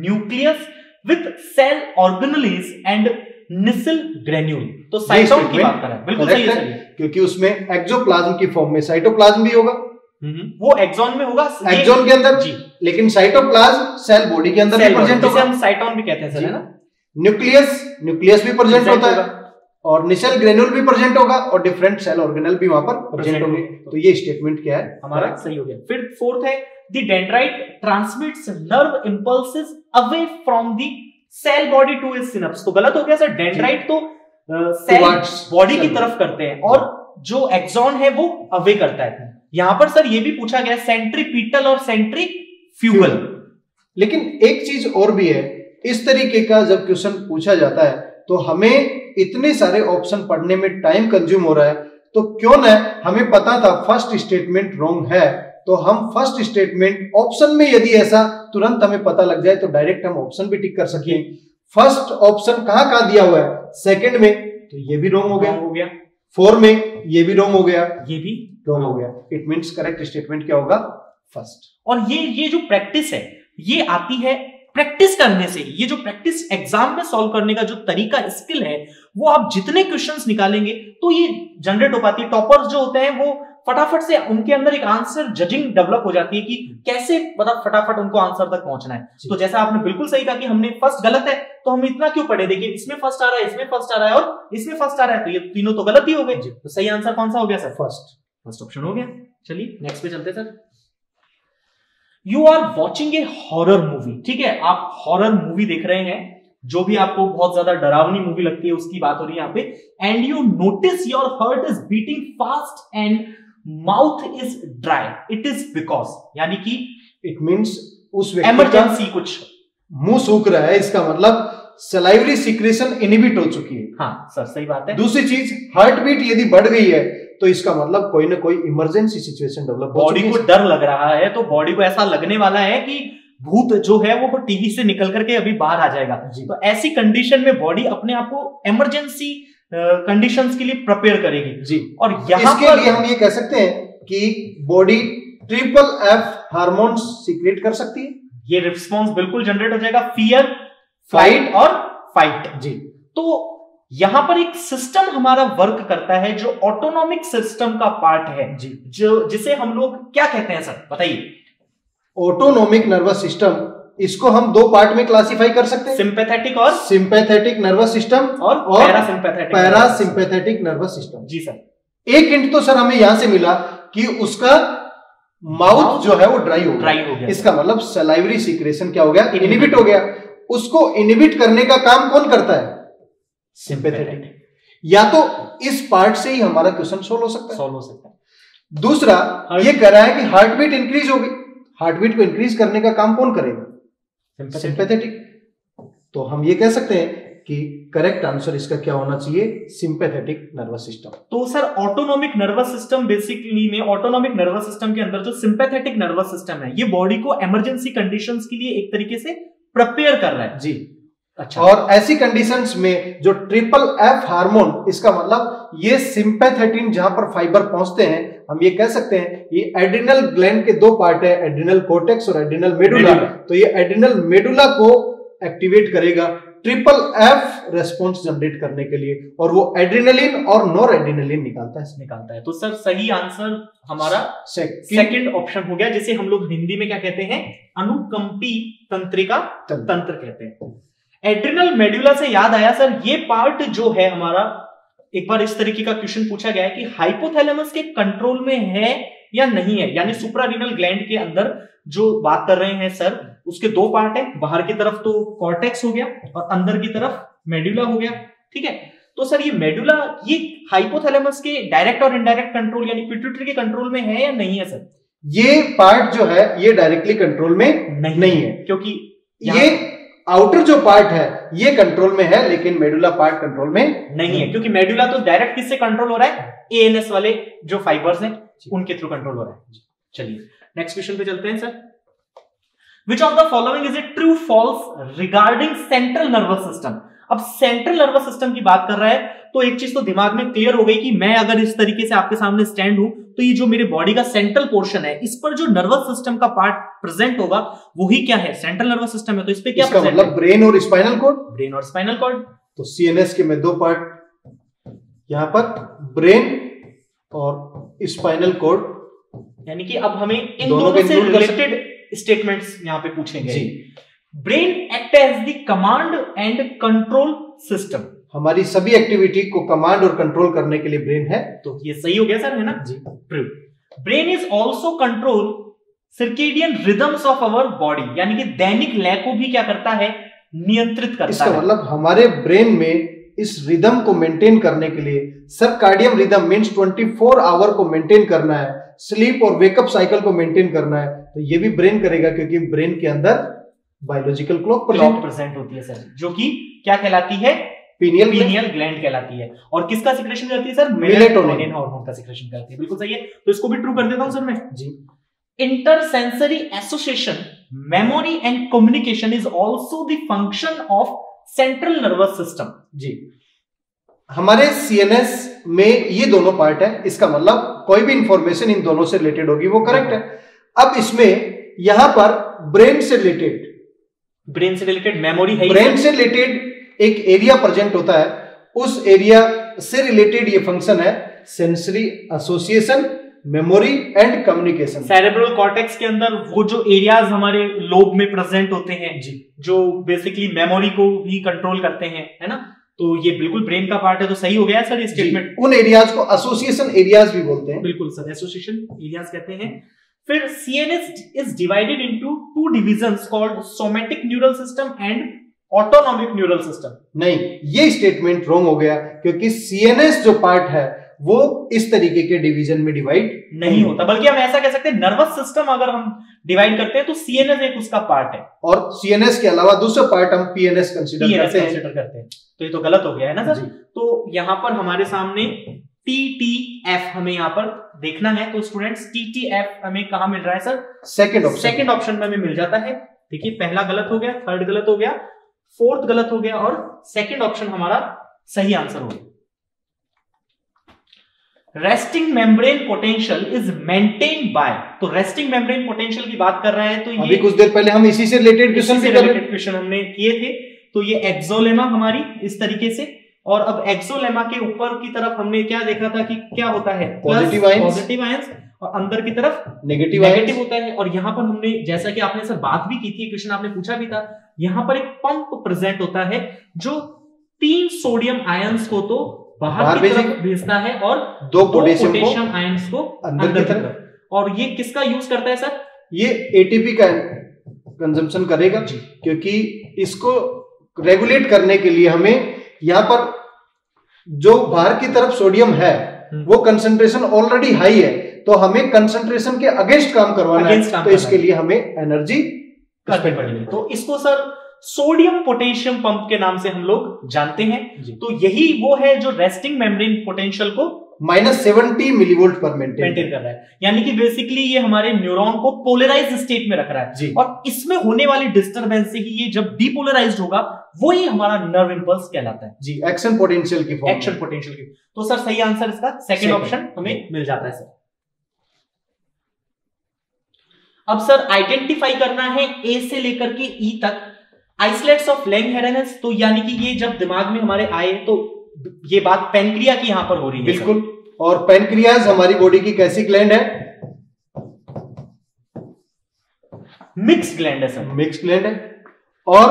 nucleus with cell organelles and Nissl granule, तो साइटोप्लाज्म की बात कर रहा है, बिल्कुल सही है, क्योंकि उसमें एक्सोप्लाज्म की फॉर्म में साइटोप्लाज्म भी होगा, वो एक्सॉन में होगा, एक्सॉन के अंदर जी, लेकिन साइटोप्लाज्म सेल बॉडी के अंदर भी प्रेजेंट होगा, जिसे हम साइटोन भी कहते हैं सर, है ना। न्यूक्लियस न्यूक्लियस भी प्रेजेंट होता है और निसल ग्रेन्यूल भी प्रेजेंट होगा और डिफरेंट सेल ऑर्गेनेल भी वहां पर प्रेजेंट होंगे, तो ये स्टेटमेंट क्या है हमारा, सही हो गया। फिर फोर्थ है The dendrite transmits nerve impulses away from the cell body to its synapse, तो गलत हो गया सर, डेंड्राइट तो सेल बॉडी की तरफ करते हैं और जो एक्सॉन है वो अवे करता है। यहाँ पर सर ये भी पूछा गया सेंट्रीपिटल और सेंट्रीफ्यूगल, लेकिन एक चीज और भी है, इस तरीके का जब क्वेश्चन पूछा जाता है तो हमें इतने सारे ऑप्शन पढ़ने में टाइम कंज्यूम हो रहा है, तो क्यों ना, हमें पता था फर्स्ट स्टेटमेंट रॉन्ग है, तो हम फर्स्ट स्टेटमेंट ऑप्शन में यदि ऐसा तुरंत हमें पता लग जाए तो डायरेक्ट हम ऑप्शन भी टिक कर सकें। फर्स्ट ऑप्शन कहाँ कहाँ दिया हुआ है, सेकंड में, तो ये भी रॉन्ग हो गया हो गया फोर में ये भी रॉन्ग हो गया, ये भी रॉन्ग हो गया। इट मींस करेक्ट स्टेटमेंट क्या होगा, फर्स्ट। और ये ये जो प्रैक्टिस है ये आती है प्रैक्टिस करने से, ये जो प्रैक्टिस एग्जाम में सॉल्व करने का जो तरीका स्किल है वो आप जितने क्वेश्चंस निकालेंगे तो ये जनरेट हो पाती है। टॉपर्स जो होते हैं वो फटाफट से उनके अंदर एक आंसर जजिंग डेवलप हो जाती है कि कैसे मतलब फटाफट उनको आंसर तक पहुंचना है। तो जैसा आपने बिल्कुल सही कहा कि हमने फर्स्ट गलत है तो हम इतना क्यों पढ़े, देखिए इसमें फर्स्ट आ रहा है, इसमें फर्स्ट आ रहा है और इसमें फर्स्ट आ रहा है, तो ये तीनों तो गलत ही हो गए, तो सही आंसर कौन सा हो गया सर, फर्स्ट फर्स्ट ऑप्शन हो गया। चलिए नेक्स्ट पे चलते sir. You are watching a horror movie, ठीक है, आप हॉरर मूवी देख रहे हैं, जो भी आपको बहुत ज्यादा डरावनी मूवी लगती है उसकी बात हो रही है यहाँ पे। And you notice your heart is beating fast and mouth is dry, it is because, यानी कि इट मींस उस व्यक्ति इमरजेंसी कुछ मुंह सूख रहा है, इसका मतलब सलाइवरी सीक्रेशन इनहिबिट हो चुकी है। हाँ सर सही बात है। दूसरी चीज, हार्ट बीट यदि बढ़ गई है तो इसका मतलब कोई ना कोई इमरजेंसी सिचुएशन डेवलप, बॉडी को डर लग रहा है, तो बॉडी को ऐसा लगने वाला है कि भूत जो है वो टीवी से निकल करके अभी बाहर आ जाएगा, तो ऐसी कंडीशन में बॉडी अपने आप को इमरजेंसी कंडीशंस के लिए प्रिपेयर करेगी जी। और यहाँ इसके पर लिए हम ये कह सकते हैं कि body triple F hormones secrete कर सकती है, ये रिस्पॉन्स बिल्कुल जनरेट हो जाएगा, फियर, फ्लाइट और फाइट जी। तो यहाँ पर एक सिस्टम हमारा वर्क करता है जो ऑटोनॉमिक सिस्टम का पार्ट है जी, जो जिसे हम लोग क्या कहते हैं सर बताइए। ऑटोनॉमिक नर्वस सिस्टम, इसको हम दो पार्ट में क्लासिफाई कर सकते हैं, सिंपैथेटिक और सिंपैथेटिक नर्वस सिस्टम और, और पैरासिंपैथेटिक पैरासिंपैथेटिक नर्वस सिस्टम जी सर। एक हिंट तो सर हमें यहां से मिला कि उसका माउथ जो है वो ड्राई हो ड्राई हो गया, इसका मतलब सलाइवरी सीक्रेशन क्या हो गया, इनहिबिट हो गया। उसको इनहिबिट करने का काम कौन करता है, सिंपैथेटिक। या तो इस पार्ट से ही हमारा क्वेश्चन सोल्व हो सकता है सोल्व हो सकता है दूसरा ये कह रहा है कि हार्ट बीट इंक्रीज होगी, हार्ट बीट को इंक्रीज करने का काम कौन करेगा, सिंपैथेटिक। तो हम ये कह सकते हैं कि करेक्ट आंसर इसका क्या होना चाहिए, सिंपैथेटिक नर्वस सिस्टम। तो sir autonomic nervous system basically में ऑटोनॉमिक नर्वस सिस्टम के अंदर जो सिंपैथेटिक नर्वस सिस्टम है ये बॉडी को इमरजेंसी कंडीशंस के लिए एक तरीके से प्रिपेयर कर रहा है जी। अच्छा, और ऐसी कंडीशंस में जो ट्रिपल एफ हार्मोन, इसका मतलब ये सिंपैथेटिन जहां पर फाइबर पहुंचते हैं, हम ये कह सकते हैं ये एड्रिनल ग्लैंड के दो पार्ट है, एड्रिनल कॉर्टेक्स और एड्रिनल मेडुला, तो ये एड्रिनल मेडुला को एक्टिवेट करेगा, ट्रिपल एफ रेस्पॉन्स जनरेट करने के लिए, और वो एड्रेनलिन और नोरएड्रेनलिन निकालता है निकालता है तो सर सही आंसर हमारा सेकंड ऑप्शन हो गया, जिसे हम लोग हिंदी में क्या कहते हैं, अनुकंपी तंत्रिका तंत्र कहते हैं। एड्रेनल मेडुला से याद आया सर, ये पार्ट जो है हमारा, एक बार इस तरीके का क्वेश्चन पूछा गया है कि हाइपोथैलेमस के कंट्रोल में है या नहीं है, यानी सुप्रारिनल ग्लैंड के अंदर जो बात कर रहे हैं सर, उसके दो पार्ट है, बाहर की तरफ तो कॉर्टेक्स हो गया और अंदर की तरफ मेडुला हो गया, ठीक है। तो सर ये मेडुला ये हाइपोथैलेमस के डायरेक्ट और इनडायरेक्ट कंट्रोल यानी पिट्यूटरी के कंट्रोल में है या नहीं है सर? ये पार्ट जो है ये डायरेक्टली कंट्रोल में नहीं, नहीं है, क्योंकि ये आउटर जो पार्ट है ये कंट्रोल में है, लेकिन मेडुला पार्ट कंट्रोल में नहीं है, क्योंकि मेडुला तो डायरेक्ट किससे कंट्रोल हो रहा है, एएनएस वाले जो फाइबर्स हैं उनके थ्रू कंट्रोल हो रहा है। चलिए नेक्स्ट क्वेश्चन पे चलते हैं sir. Which of the following is it true false regarding central nervous system? अब सेंट्रल नर्वस सिस्टम की बात कर रहा है तो एक चीज तो दिमाग में क्लियर हो गई कि मैं अगर इस तरीके से आपके सामने स्टैंड हूं तो ये जो मेरे बॉडी का सेंट्रल पोर्शन है इस पर जो नर्वस सिस्टम का पार्ट प्रेजेंट होगा वही क्या है, सेंट्रल नर्वस सिस्टम है, तो इस पे क्या प्रेजेंट है, ब्रेन और स्पाइनल कॉर्ड, ब्रेन और स्पाइनल कॉर्ड। तो सीएनएस के में दो पार्ट, यहां पर ब्रेन और स्पाइनल कॉर्ड, यानी कि अब हमें इन दोनों से रिलेटेड स्टेटमेंट्स यहां पे पूछेंगे जी। Brain act as the command and control system, हमारी सभी एक्टिविटी को कमांड और कंट्रोल करने के लिए ब्रेन है, तो ये सही हो गया सर, है ना जी। Brain is also control circadian rhythms of our body, यानी कि दैनिक लय को भी क्या करता है, नियंत्रित करता है। इसका मतलब हमारे ब्रेन में इस रिदम को मेंटेन करने के लिए, सर्काडियन रिदम मींस चौबीस आवर को मेंटेन करना है, स्लीप और वेकअप साइकिल को मेंटेन करना है, तो ये भी ब्रेन करेगा, क्योंकि ब्रेन के अंदर बायोलॉजिकल क्लॉक प्रेजेंट होती है सर, जो कि क्या कहलाती है, पीनियल पीनियल ग्लैंड कहलाती है, और किसका सिक्रेशन करती है सर, मेलेटोनिन हार्मोन का सिक्रेशन करती है, बिल्कुल सही है। तो इसको भी ट्रू कर देता हूं सर मैं जी। Intersensory association, memory and communication is also the function of central nervous system जी। हमारे सीएनएस में ये दोनों पार्ट है, इसका मतलब कोई भी इंफॉर्मेशन इन दोनों से रिलेटेड होगी वो करेक्ट है। अब इसमें यहां पर ब्रेन से रिलेटेड ब्रेन से रिलेटेड मेमोरी है, ब्रेन से रिलेटेड एक एरिया प्रेजेंट होता है, उस एरिया से रिलेटेड ये फंक्शन है, sensory association, memory and communication. Cerebral cortex के अंदर वो जो एरियाज हमारे लोब में प्रेजेंट होते हैं जी, जो बेसिकली मेमोरी को भी कंट्रोल करते हैं, है ना, तो ये बिल्कुल ब्रेन का पार्ट है, तो सही हो गया सर ये स्टेटमेंट। उन एरियाज को एसोसिएशन एरियाज भी बोलते हैं, बिल्कुल सर, एसोसिएशन एरियाज कहते हैं। फिर CNS is divided into two divisions called somatic neural system and autonomic neural system. नहीं, ये स्टेटमेंट रॉन्ग हो गया, क्योंकि सीएनएस जो पार्ट है वो इस तरीके के डिवीजन में डिवाइड नहीं होता, बल्कि हम ऐसा कह सकते हैं नर्वस सिस्टम अगर हम डिवाइड करते हैं तो सीएनएस एक उसका पार्ट है, और सीएनएस के अलावा दूसरा पार्ट हम पीएनएस कंसीडर करते हैं करते हैं तो ये तो गलत हो गया है ना सर। तो यहाँ पर हमारे सामने टीटीएफ हमें यहाँ पर देखना है, तो स्टूडेंट्स टीटीएफ हमें कहाँ मिल रहा है सर, सेकंड सेकंड ऑप्शन में हमें मिल जाता है। देखिए पहला गलत हो गया, थर्ड गलत हो गया, फोर्थ गलत हो गया, और सेकंड ऑप्शन हमारा सही आंसर हो गया। Resting membrane potential is maintained by, तो रेस्टिंग मेम्ब्रेन पोटेंशियल की बात कर रहे हैं, तो ये अभी कुछ देर पहले हम इसी से रिलेटेड क्वेश्चन से रिलेटेड क्वेश्चन हमने किए थे, तो ये एक्सोलेमा हमारी इस तरीके से, और अब एक्सोलेमा के ऊपर की तरफ हमने क्या देखा था कि क्या होता है, पॉजिटिव आयंस पॉजिटिव आयंस और अंदर की तरफ नेगेटिव नेगेटिव होता है, और यहाँ पर हमने, जैसा कि आपने सर बात भी की थी, क्वेश्चन आपने पूछा भी था, यहाँ पर एक पंप प्रेजेंट होता है जो तीन सोडियम आयंस को तो बाहर, बाहर की तरफ भेजता है और दो पोटेशियम आयंस को अंदर की तरफ, और ये किसका यूज करता है सर, ये एटीपी का कंजम्पशन करेगा, क्योंकि इसको रेगुलेट करने के लिए हमें यहाँ पर जो बाहर की तरफ सोडियम है वो कंसंट्रेशन ऑलरेडी हाई है, तो हमें कंसंट्रेशन के अगेंस्ट काम करवाना है, तो इसके लिए हमें एनर्जी करनी पड़ेगी। तो इसको सर सोडियम पोटेशियम पंप के नाम से हम लोग जानते हैं। तो यही वो है जो रेस्टिंग मेम्ब्रेन पोटेंशियल को माइनस सेवेंटी मिलीवोल्ट पर मेंटेन कर रहा है, यानी कि बेसिकली ये हमारे न्यूरॉन को पोलराइज्ड स्टेट में रख रहा है, और इसमें होने वाली डिस्टरबेंस से ही ये जब डीपोलराइज्ड होगा वही हमारा नर्व इंपल्स कहलाता है जी, एक्शन पोटेंशियल की एक्शन पोटेंशियल की तो सर सही आंसर इसका सेकेंड ऑप्शन हमें मिल जाता है सर। अब सर आइडेंटिफाई करना है ए से लेकर के ई तक आइसलेट्स ऑफ लैंगहेरेनस, तो यानी कि ये जब दिमाग में हमारे आए तो ये बात पेनक्रिया की यहाँ पर हो रही है। बिल्कुल, और पेनक्रियाज हमारी बॉडी की कैसी ग्लैंड है? मिक्स ग्लैंड है सर, मिक्स ग्लैंड है। और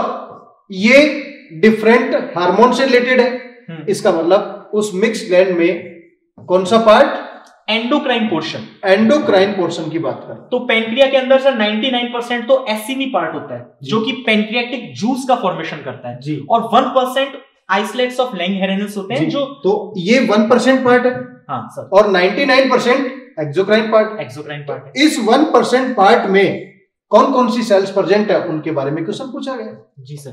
ये डिफरेंट हार्मोन से रिलेटेड है, इसका मतलब उस मिक्स ग्लैंड में कौन सा part? Endocrine portion. Endocrine portion की बात करें तो पेनक्रिया के अंदर सर निन्यानवे परसेंट तो एसिनी पार्ट होता है जो कि पेनक्रियाटिक जूस का फॉर्मेशन करता है जी, और one percent islets of Langerhans होते हैं जो, तो ये वन परसेंट पार्ट है। हाँ सर, और निन्यानवे percent exocrine part, exocrine part. इस वन परसेंट पार्ट में कौन कौन सी सेल्स प्रेजेंट है उनके बारे में क्वेश्चन पूछा गया जी सर।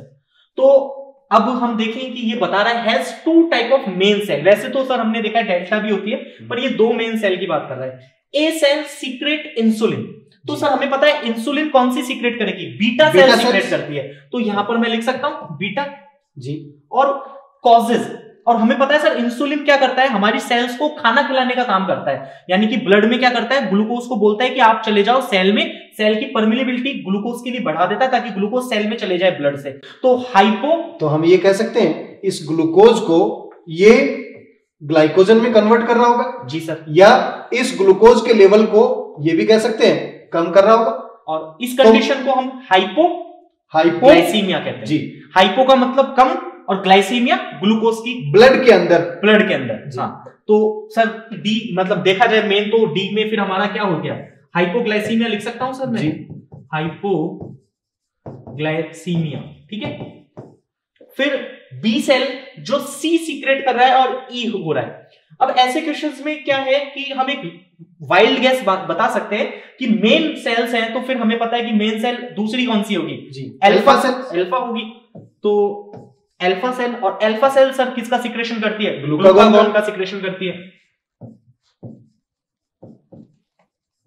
तो अब हम देखें कि ये बता रहा है has two type of main cell. वैसे तो सर हमने देखा डेल्टा भी होती है, पर ये दो मेन सेल की बात कर रहा है। ए सेल सीक्रेट इंसुलिन, तो सर हमें पता है इंसुलिन कौन सी सीक्रेट करेगी? बीटा सेल सीक्रेट करती है, तो यहां पर मैं लिख सकता हूं बीटा जी। और कॉजेज, और हमें पता है सर इंसुलिन क्या करता है? हमारी सेल्स को खाना खिलाने का काम करता है, यानी कि ब्लड में क्या करता है? ग्लूकोज को बोलता है कि आप चले जाओ सेल में, सेल की परमिलिबिलिटी ग्लूकोज के लिए बढ़ा देता है ताकि ग्लूकोज सेल में चले जाए ब्लड से। तो हाइपो, तो हम ये कह सकते हैं इस ग्लूकोज को ये ग्लाइकोजन में कन्वर्ट कर रहा होगा जी सर, या इस ग्लूकोज के लेवल को ये भी कह सकते हैं कम कर रहा होगा, और इस कंडीशन को हम हाइपो हाइपोग्लाइसीमिया कहते हैं जी। हाइपो का मतलब कम और ग्लाइसीमिया ग्लूकोज की ब्लड के अंदर, ब्लड के अंदर। हाँ तो सर डी मतलब देखा जाए मेन तो डी में फिर हमारा क्या हो गया? हाइपोग्लाइसीमिया लिख सकता हूं सर मैं जी, हाइपोग्लाइसीमिया ठीक है। फिर बी सेल जो सी सीक्रेट कर रहा है और ई e हो रहा है। अब ऐसे क्वेश्चंस में क्या है कि हम एक वाइल्ड गैस बता सकते हैं कि मेन सेल्स हैं, तो फिर हमें पता है कि मेन सेल दूसरी कौन सी होगी जी? अल्फा सेल, अल्फा होगी। तो अल्फा सेल, और अल्फा सेल सर किसका सिक्रेशन करती है? ग्लूकागॉन का सिक्रेशन करती है,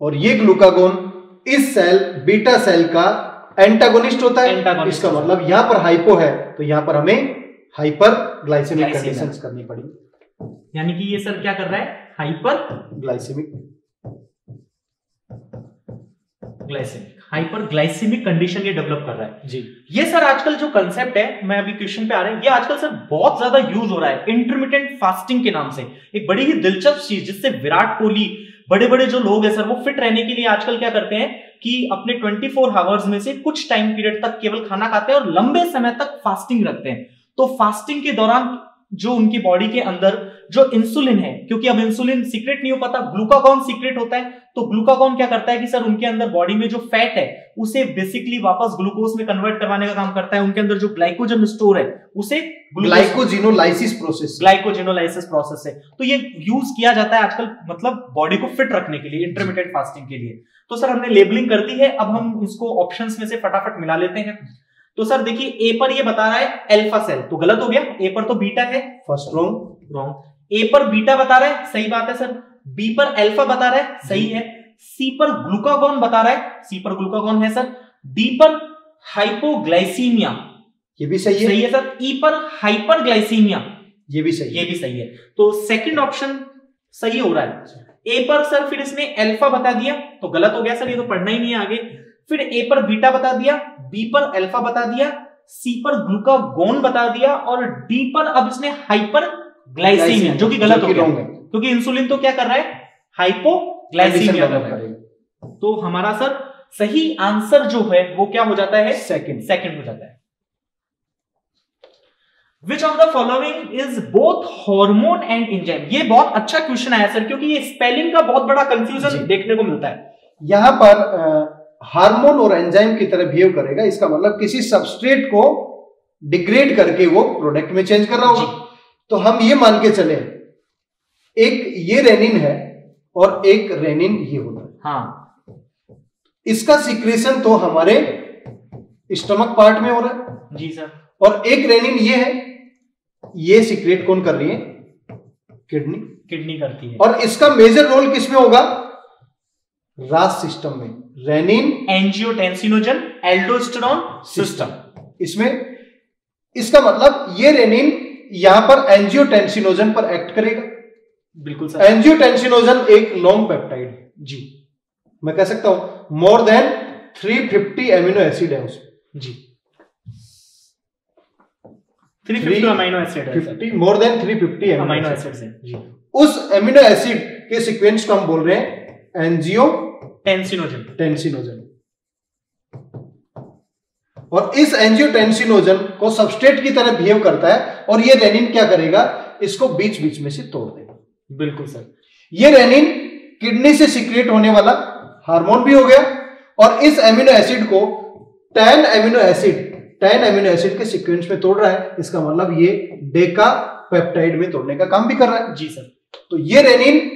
और ये ग्लूकागॉन इस सेल बीटा सेल का एंटागोनिस्ट होता है। एंटागोनिस्ट इसका मतलब यहां पर हाइपो है तो यहां पर हमें हाइपर ग्लाइसेमिक कंडीशंस करनी पड़ेगी, यानी कि ये सर क्या कर रहा है? Hyper glycemic glycemic hyper glycemic condition ये डेवलप कर रहा है जी। ये सर आजकल जो कंसेप्ट है, मैं अभी क्वेश्चन पे आ रहा है, ये आजकल सर बहुत ज्यादा यूज हो रहा है इंटरमिटेंट फास्टिंग के नाम से। एक बड़ी ही दिलचस्प चीज जिससे विराट कोहली, बड़े बड़े जो लोग हैं सर, वो फिट रहने के लिए आजकल क्या करते हैं कि अपने चौबीस आवर्स में से कुछ टाइम पीरियड तक केवल खाना खाते हैं और लंबे समय तक फास्टिंग रखते हैं। तो फास्टिंग के दौरान जो उनकी बॉडी के अंदर जो इंसुलिन है, क्योंकि अब इंसुलिन सीक्रेट नहीं हो पाता, ग्लूकागॉन सीक्रेट होता है, तो ग्लूकागॉन क्या करता है कि सर उनके अंदर बॉडी में जो फैट है उसे बेसिकली वापस ग्लूकोज में कन्वर्ट करवाने का काम करता है। उनके अंदर जो ग्लाइकोजन स्टोर है उसे ग्लाइकोजेनोलाइसिस प्रोसेस, ग्लाइकोजेनोलाइसिस प्रोसेस है, तो ये यूज किया जाता है आजकल, मतलब बॉडी को फिट रखने के लिए इंटरमिटेंट फास्टिंग के लिए। तो सर हमने लेबलिंग कर दी है, अब हम इसको ऑप्शंस में से फटाफट मिला लेते हैं। तो सर देखिए ए पर ये बता रहा है अल्फा सेल, तो गलत हो गया, ए पर तो बीटा है, फर्स्ट रॉन्ग रॉन्ग। ए पर बीटा बता रहा है, सही बात है सर। बी पर अल्फा बता रहा है, सही है। सी पर ग्लूकागॉन बता रहा है, सी पर ग्लूकागॉन है सर। डी पर हाइपोग्लाइसीमिया, ये भी सही है, सही है सर। ई पर हाइपर ग्लाइसीमिया, ये भी सही है, ये भी सही है, तो सेकेंड ऑप्शन सही हो रहा है। ए पर सर फिर इसने अल्फा बता दिया, तो गलत हो गया सर, ये तो पढ़ना ही नहीं है आगे। फिर ए पर बीटा बता दिया, बी पर अल्फा बता दिया, सी पर ग्लूकागॉन बता दिया, और डी पर अब इसने हाइपर ग्लाइसीमिया, जो कि गलत हो गया क्योंकि इंसुलिन तो क्या कर रहा है? हाइपोग्लाइसीमिया कर रहा है। तो हमारा सर सही आंसर जो है वो क्या हो जाता है? सेकंड, सेकंड हो जाता है। Which of the following is both hormone and enzyme? ये बहुत अच्छा क्वेश्चन आया सर, क्योंकि ये स्पेलिंग का बहुत बड़ा कंफ्यूजन देखने को मिलता है। यहां पर आ, हार्मोन और एंजाइम की तरह बिहेव करेगा, इसका मतलब किसी सबस्ट्रेट को डिग्रेड करके वो प्रोडक्ट में चेंज कर रहा होगा। तो हम ये मान के चले एक ये रेनिन है और एक रेनिन ये होता है। हाँ, इसका सीक्रेशन तो हमारे स्टमक पार्ट में हो रहा है जी सर, और एक रेनिन ये है, ये सीक्रेट कौन कर रही है? किडनी, किडनी करती है। और इसका मेजर रोल किसमें होगा? रास सिस्टम में। रेनिन एंजियोटेंसिनोजन एल्डोस्टेरोन सिस्टम, इसमें इसका मतलब ये रेनिन यहां पर एंजियोटेंसिनोजन पर एक्ट करेगा। बिल्कुल सर, एंजियोटेंसिनोजन एक लॉन्ग पेप्टाइड जी, मैं कह सकता हूं more than three fifty amino acid है उसमें जी। तीन सौ पचास अमीनो एसिड है, पचास मोर देन तीन सौ पचास अमीनो एसिड्स हैं। उस अमीनो एसिड के सीक्वेंस को हम बोल रहे हैं एनजीओ टेंसिनोजन टेंसिनोजन और इस एनजीओ टेंसिनोजन को सबस्ट्रेट की तरह बिहेव करता है और ये रेनिन क्या करेगा, इसको बीच बीच में से तोड़ देगा। बिल्कुल सर, ये रेनिन किडनी से सीक्रेट होने वाला हार्मोन भी हो गया और इस एमिनो एसिड को ten amino acid ten amino acid के सीक्वेंस में तोड़ रहा है। इसका मतलब ये डेका पेप्टाइड में तोड़ने का काम भी कर रहा है। जी सर, तो ये रेनिन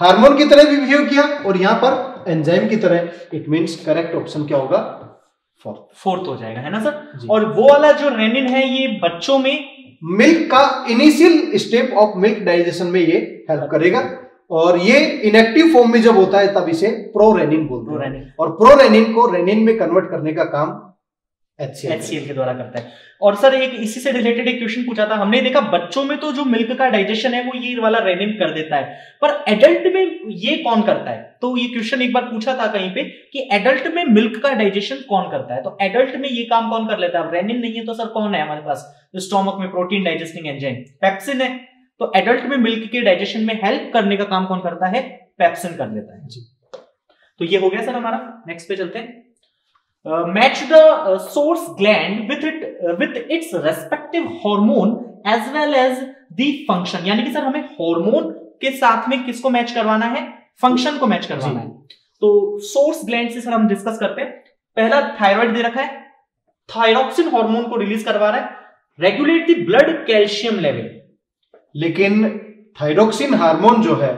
हार्मोन की तरह भी बिहेव किया और यहां पर एंजाइम की तरह। इट मींस करेक्ट ऑप्शन क्या होगा, फोर्थ फोर्थ हो जाएगा, है ना सर। और वो वाला जो रेनिन है ये बच्चों में मिल्क का initial step of milk digestion में ये हेल्प करेगा और ये इनएक्टिव फॉर्म में जब होता है तब इसे प्रोरेनिन बोलते हैं और प्रोरेनिन को रेनिन में कन्वर्ट करने का काम एचसीएल के द्वारा करता है। और सर एक इसी से रिलेटेड एक क्वेश्चन पूछा था हमने, देखा बच्चों में तो जो मिल्क का डाइजेशन है वो ये वाला रेनिन कर देता है, पर एडल्ट में ये कौन करता है? तो ये क्वेश्चन एक बार पूछा था कहीं पे कि एडल्ट में मिल्क का डाइजेशन कौन करता है, तो एडल्ट में ये काम कौन कर लेता है? रेनिन नहीं है तो सर कौन है हमारे पास जो स्टोमक में प्रोटीन डाइजेस्टिंग एंजाइम, पेप्सिन है। तो एडल्ट में मिल्क के डाइजेशन में हेल्प करने का काम कौन करता है? पेप्सिन कर देता है। जी, तो ये हो गया सर हमारा। नेक्स्ट पे चलते हैं। Uh, match the uh, source gland with it uh, with its respective hormone as well as the function। यानी कि सर हमें हार्मोन के साथ में किसको मैच करवाना है? फंक्शन को मैच करवाना है। तो सोर्स ग्लैंड से सर हम डिस्कस करते हैं। पहला थायराइड दे रखा है, थायरोक्सिन हार्मोन को रिलीज करवा रहा है, regulate the blood calcium level. लेकिन थायरोक्सिन हार्मोन जो है,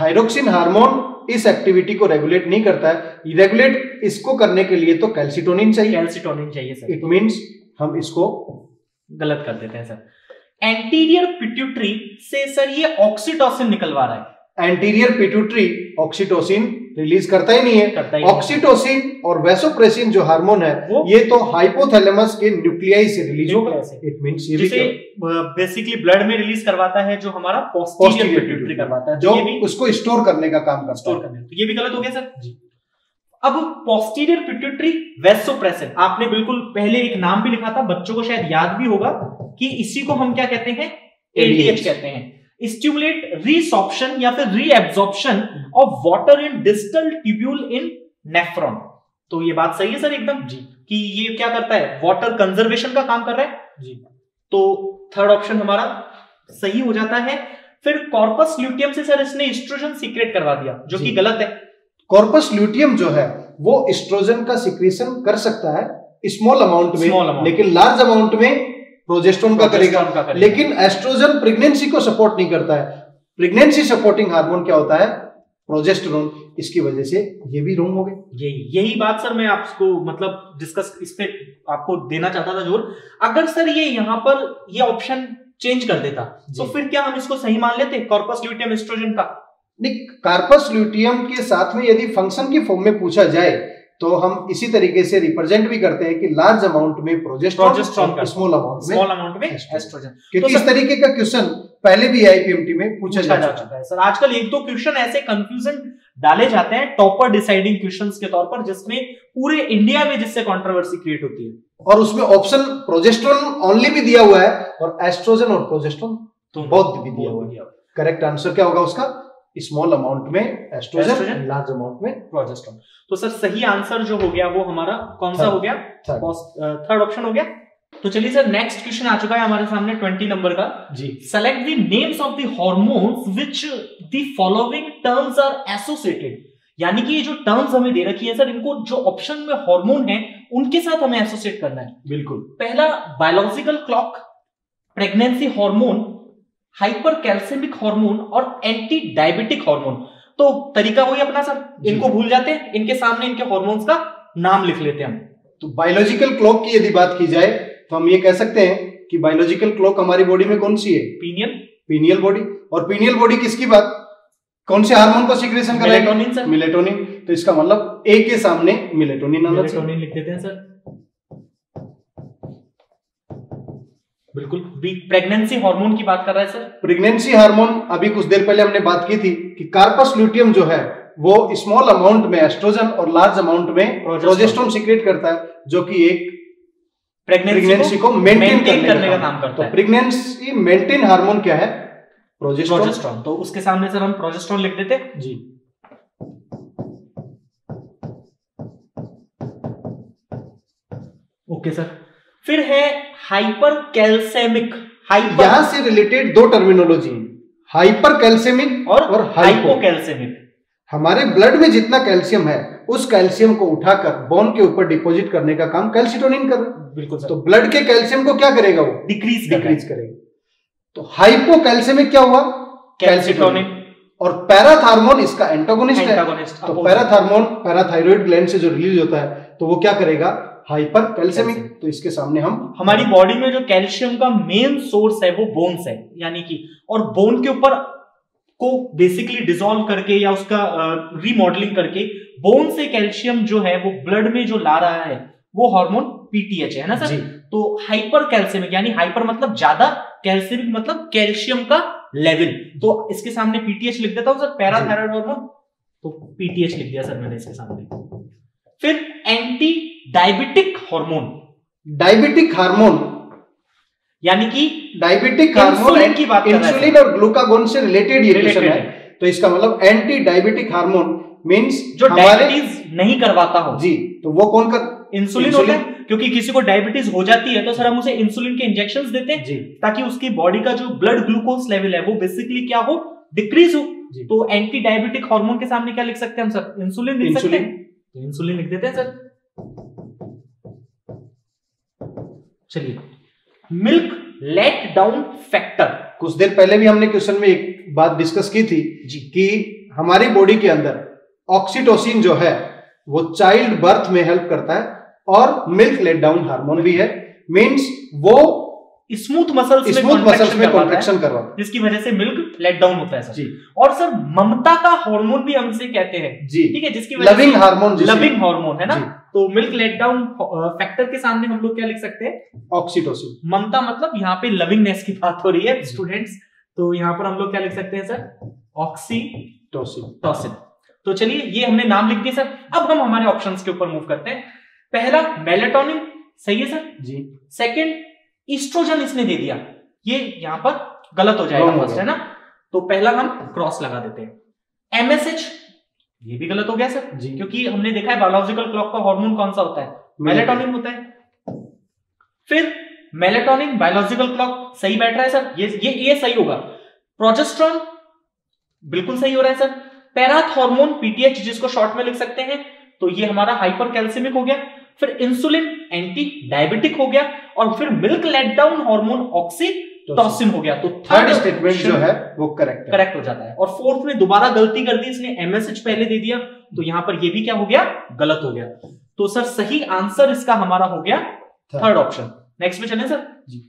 थायरोक्सिन हार्मोन इस एक्टिविटी को रेगुलेट नहीं करता है। रेगुलेट इसको करने के लिए तो कैल्सिटोनिन चाहिए, कैल्सिटोनिन चाहिए सर। इट मींस हम इसको गलत कर देते हैं सर। एंटीरियर पिट्यूटरी से सर ये ऑक्सीटोसिन निकलवा रहा है। एंटीरियर पिट्यूटरी ऑक्सीटोसिन रिलीज करता ही नहीं है, करता ही ऑक्सीटोसिन नहीं। और वैसोप्रेसिन जो हार्मोन है वो? ये तो हाइपोथैलेमस के न्यूक्लियाई से रिलीज होगा। इट मींस ये जिसे बेसिकली ब्लड में रिलीज करवाता है जो हमारा पोस्टीरियर पिट्यूटरी करवाता है, जो उसको स्टोर करने का काम करता है, स्टोर करने। तो ये भी गलत हो गया सर। जी, अब पोस्टीरियर पिट्यूटरी वैसोप्रेसिन, आपने बिल्कुल पहले एक नाम भी लिखा था, बच्चों को शायद याद भी होगा कि इसी को हम क्या कहते हैं, एडीएच कहते हैं। स्टिमुलेट रीसॉर्प्शन या फिर reabsorption of water in distal tubule in nephron. तो ये बात सही है सर एकदम जी, कि ये क्या करता है, वाटर कंजर्वेशन का काम कर रहा है जी। तो थर्ड ऑप्शन हमारा सही हो जाता है। फिर कॉर्पस ल्यूटियम से सर इसने एस्ट्रोजन सीक्रेट करवा दिया, जो कि गलत है। कॉर्पस ल्यूटियम जो है वो एस्ट्रोजन का सीक्रेशन कर सकता है स्मॉल अमाउंट में, लेकिन लार्ज अमाउंट में प्रोजेस्टेरोन का करेगा, करेगा। लेकिन एस्ट्रोजन प्रेगनेंसी को सपोर्ट नहीं करता है। प्रेगनेंसी सपोर्टिंग हार्मोन क्या होता है? प्रोजेस्टेरोन। इसकी वजह से ये भी रॉन्ग हो गए। यही यही बात सर मैं आपको मतलब डिस्कस इस पे आपको देना चाहता था जोर। अगर सर ये यहाँ पर ये ऑप्शन चेंज कर देता तो फिर क्या हम इसको सही मान लेते? कॉर्पस ल्यूटियम एस्ट्रोजन का नहीं, कॉर्पस ल्यूटियम के साथ में यदि फंक्शन की फॉर्म में पूछा जाए तो हम इसी तरीके से रिप्रेजेंट भी करते हैं कि लार्ज अमाउंट में प्रोजेस्टेरोन, स्मॉल अमाउंट में स्मॉल अमाउंट में एस्ट्रोजन। क्योंकि इस तरीके का क्वेश्चन पहले भी आईपीएमटी में पूछा जा चुका है सर। आजकल एक दो क्वेश्चन ऐसे कंफ्यूजन डाले जाते हैं टॉपर डिसाइडिंग क्वेश्चंस के तौर पर, जिसमें पूरे इंडिया में जिससे कंट्रोवर्सी क्रिएट होती है, और उसमें ऑप्शन प्रोजेस्टेरोन ओनली भी दिया हुआ है और एस्ट्रोजन और प्रोजेस्टेरोन तो बहुत भी दिया हुआ है। करेक्ट आंसर क्या होगा उसका? स्मॉल अमाउंट में एस्ट्रोजन, लार्ज अमाउंट में प्रोजेस्टेरोन। तो सर सही आंसर जो हो गया वो हमारा कौन सा हो गया? थर्ड ऑप्शन हो गया। तो चलिए सर नेक्स्ट क्वेश्चन आ चुका है हमारे सामने बीस नंबर का जी। Select the names of the hormones which the following terms are associated. यानी कि ये जो टर्म्स हमें दे रखी है सर, इनको जो ऑप्शन में हार्मोन है उनके साथ हमें एसोसिएट करना है। बिल्कुल, पहला biological clock, pregnancy hormone, hypercalcemic hormone और एंटी डायबिटिक हार्मोन। तो तरीका वही अपना सर, इनको भूल जाते हैं, इनके सामने इनके हार्मोन्स का नाम लिख लेते हैं हम। तो बायोलॉजिकल क्लॉक की यदि बात की जाए तो हम ये कह सकते हैं कि बायोलॉजिकल क्लॉक हमारी बॉडी में कौन सी है? Pineal pineal body. और पीनियल बॉडी किसकी बात, कौन से हार्मोन को सीक्रेशन कर रहा है? Melatonin sir, melatonin. तो इसका मतलब ए के सामने मेलेटोनिन आना चाहिए, मेलेटोनिन लिख देते हैं सर। बिल्कुल। प्रेगनेंसी हार्मोन की बात कर रहा है सर। प्रेगनेंसी हार्मोन अभी कुछ देर पहले हमने बात की थी कि कार्पस ल्यूटियम जो है वो स्मॉल अमाउंट में एस्ट्रोजन और लार्ज अमाउंट में प्रोजेस्टेरोन सीक्रेट करता है, जो कि एक प्रेगनेंसी को मेंटेन करने का काम करता है। प्रेगनेंसी मेंटेन हार्मोन क्या है? प्रोजेस्टेरॉन। तो उसके सामने सर हम प्रोजेस्टेरॉन लिख देते जी। ओके सर, फिर है हाइपरकैल्सेमिक। हाइपर यहां से रिलेटेड दो टर्मिनोलॉजी, हाइपरकैल्सेमिक और, और हाइपोकैल्सेमिक। हमारे ब्लड में जितना कैल्शियम है उस कैल्शियम को उठाकर बोन के ऊपर डिपॉजिट करने का काम कैल्सिटोनिन कर। बिल्कुल सर। तो ब्लड के कैल्शियम को क्या करेगा? वो डिक्रीज डिक्रीज करेगा। तो हाइपोकैल्सेमिक क्या हुआ? कैल्सिटोनिन। और पैराथ हार्मोन इसका एंटागोनिस्ट है। तो पैराथ हार्मोन पैराथायरॉइड ग्लैंड से जो रिलीज होता है तो वो क्या करेगा? हाइपरकैल्सेमिक। तो इसके सामने हम हमारी बॉडी में जो कैल्शियम का मेन सोर्स है वो बोन्स है, यानी कि और बोन के ऊपर को बेसिकली डिसॉल्व करके या उसका रीमॉडलिंग करके बोन से कैल्शियम जो है वो ब्लड में जो ला रहा है वो हार्मोन पीटीएच है ना सर। तो हाइपरकैल्सेमिक यानी हाइपर मतलब ज्यादा, कैल्सियमिक मतलब कैल्शियम का लेवल। तो इसके सामने पीटीएच लिख देता हूं सर, पैराथायराइड हार्मोन। तो पीटीएच लिख दिया सर मैंने इसके सामने। फिर anti diabetic hormone. Diabetic hormone यानी कि डायबिटिक हार्मोन की बात कर रहे हैं, इंसुलिन और ग्लूकागोन से रिलेटेड ये क्वेश्चन है। तो इसका मतलब एंटी डायबिटिक हार्मोन मींस जो डायबिटीज नहीं करवाता हो जी, तो वो कौन कर? इंसुलिन होता है, क्योंकि किसी को डायबिटीज हो जाती है तो सर हम उसे इंसुलिन के इंजेक्शंस देते हैं ताकि उसकी बॉडी का जो ब्लड ग्लूकोज लेवल है वो बेसिकली क्या हो? डिक्रीज हो। तो एंटी डायबिटिक हार्मोन के सामने क्या लिख सकते हैं हम सर? इंसुलिन लिख सकते हैं। तो इंसुलिन लिख देते हैं सर। चलिए, मिल्क लेट डाउन फैक्टर। कुछ देर पहले भी हमने क्वेश्चन में एक बात डिस्कस की थी जी कि हमारी बॉडी के अंदर ऑक्सीटोसिन जो है वो चाइल्ड बर्थ में हेल्प करता है और मिल्क लेट डाउन हार्मोन भी है, मींस वो स्मूथ मसल्स स्मूथ मसल्स में कॉन्ट्रैक्शन करवाता है जिसकी वजह से मिल्क लेट डाउन होता है सर जी। और सर ममता का हार्मोन भी हमसे कहते हैं जी, ठीक है, जिसकी वजह लविंग हार्मोन, लविंग हार्मोन है ना। तो मिल्क लेट डाउन फैक्टर के सामने हम लोग क्या लिख सकते हैं? ऑक्सीटोसिन। ममता मतलब यहाँ पे लविंगनेस की बात हो रही है स्टूडेंट्स, तो यहाँ पर हम लोग क्या लिख सकते हैं सर? ऑक्सीटोसिन। तो चलिए, ये हमने नाम लिख दिया सर। अब हम हमारे ऑप्शंस के ऊपर मूव करते हैं। पहला मेलाटोनिन, सही है सर जी। सेकेंड एस्ट्रोजन इसने दे दिया, ये यहां पर गलत हो जाएगा फर्स्ट, है ना। तो पहला हम क्रॉस लगा देते हैं। एमएसएच, ये भी गलत हो गया सर जी, क्योंकि हमने देखा है बायोलॉजिकल क्लॉक का हार्मोन कौन सा होता है? मेलाटोनिन होता है। फिर मेलाटोनिन बायोलॉजिकल क्लॉक सही बैठ रहा है सर, ये ये ये सही होगा। प्रोजेस्टेरॉन बिल्कुल सही हो रहा है सर। पैराथ हार्मोन पीटीएच जिसको शॉर्ट में लिख सकते हैं, तो ये हमारा हाइपरकैल्सेमिक हो गया। फिर इंसुलिन एंटी डायबिटिक हो गया, और फिर milk let down hormone ऑक्सीटोसिन हो गया। तो थर्ड स्टेटमेंट जो है वो करेक्ट करेक्ट हो जाता है। और फोर्थ में दोबारा गलती कर दी इसने, एमएसएच पहले दे दिया, तो यहां पर ये भी क्या हो गया? गलत हो गया। तो सर सही आंसर इसका हमारा हो गया थर्ड ऑप्शन। नेक्स्ट में चलें sir ji.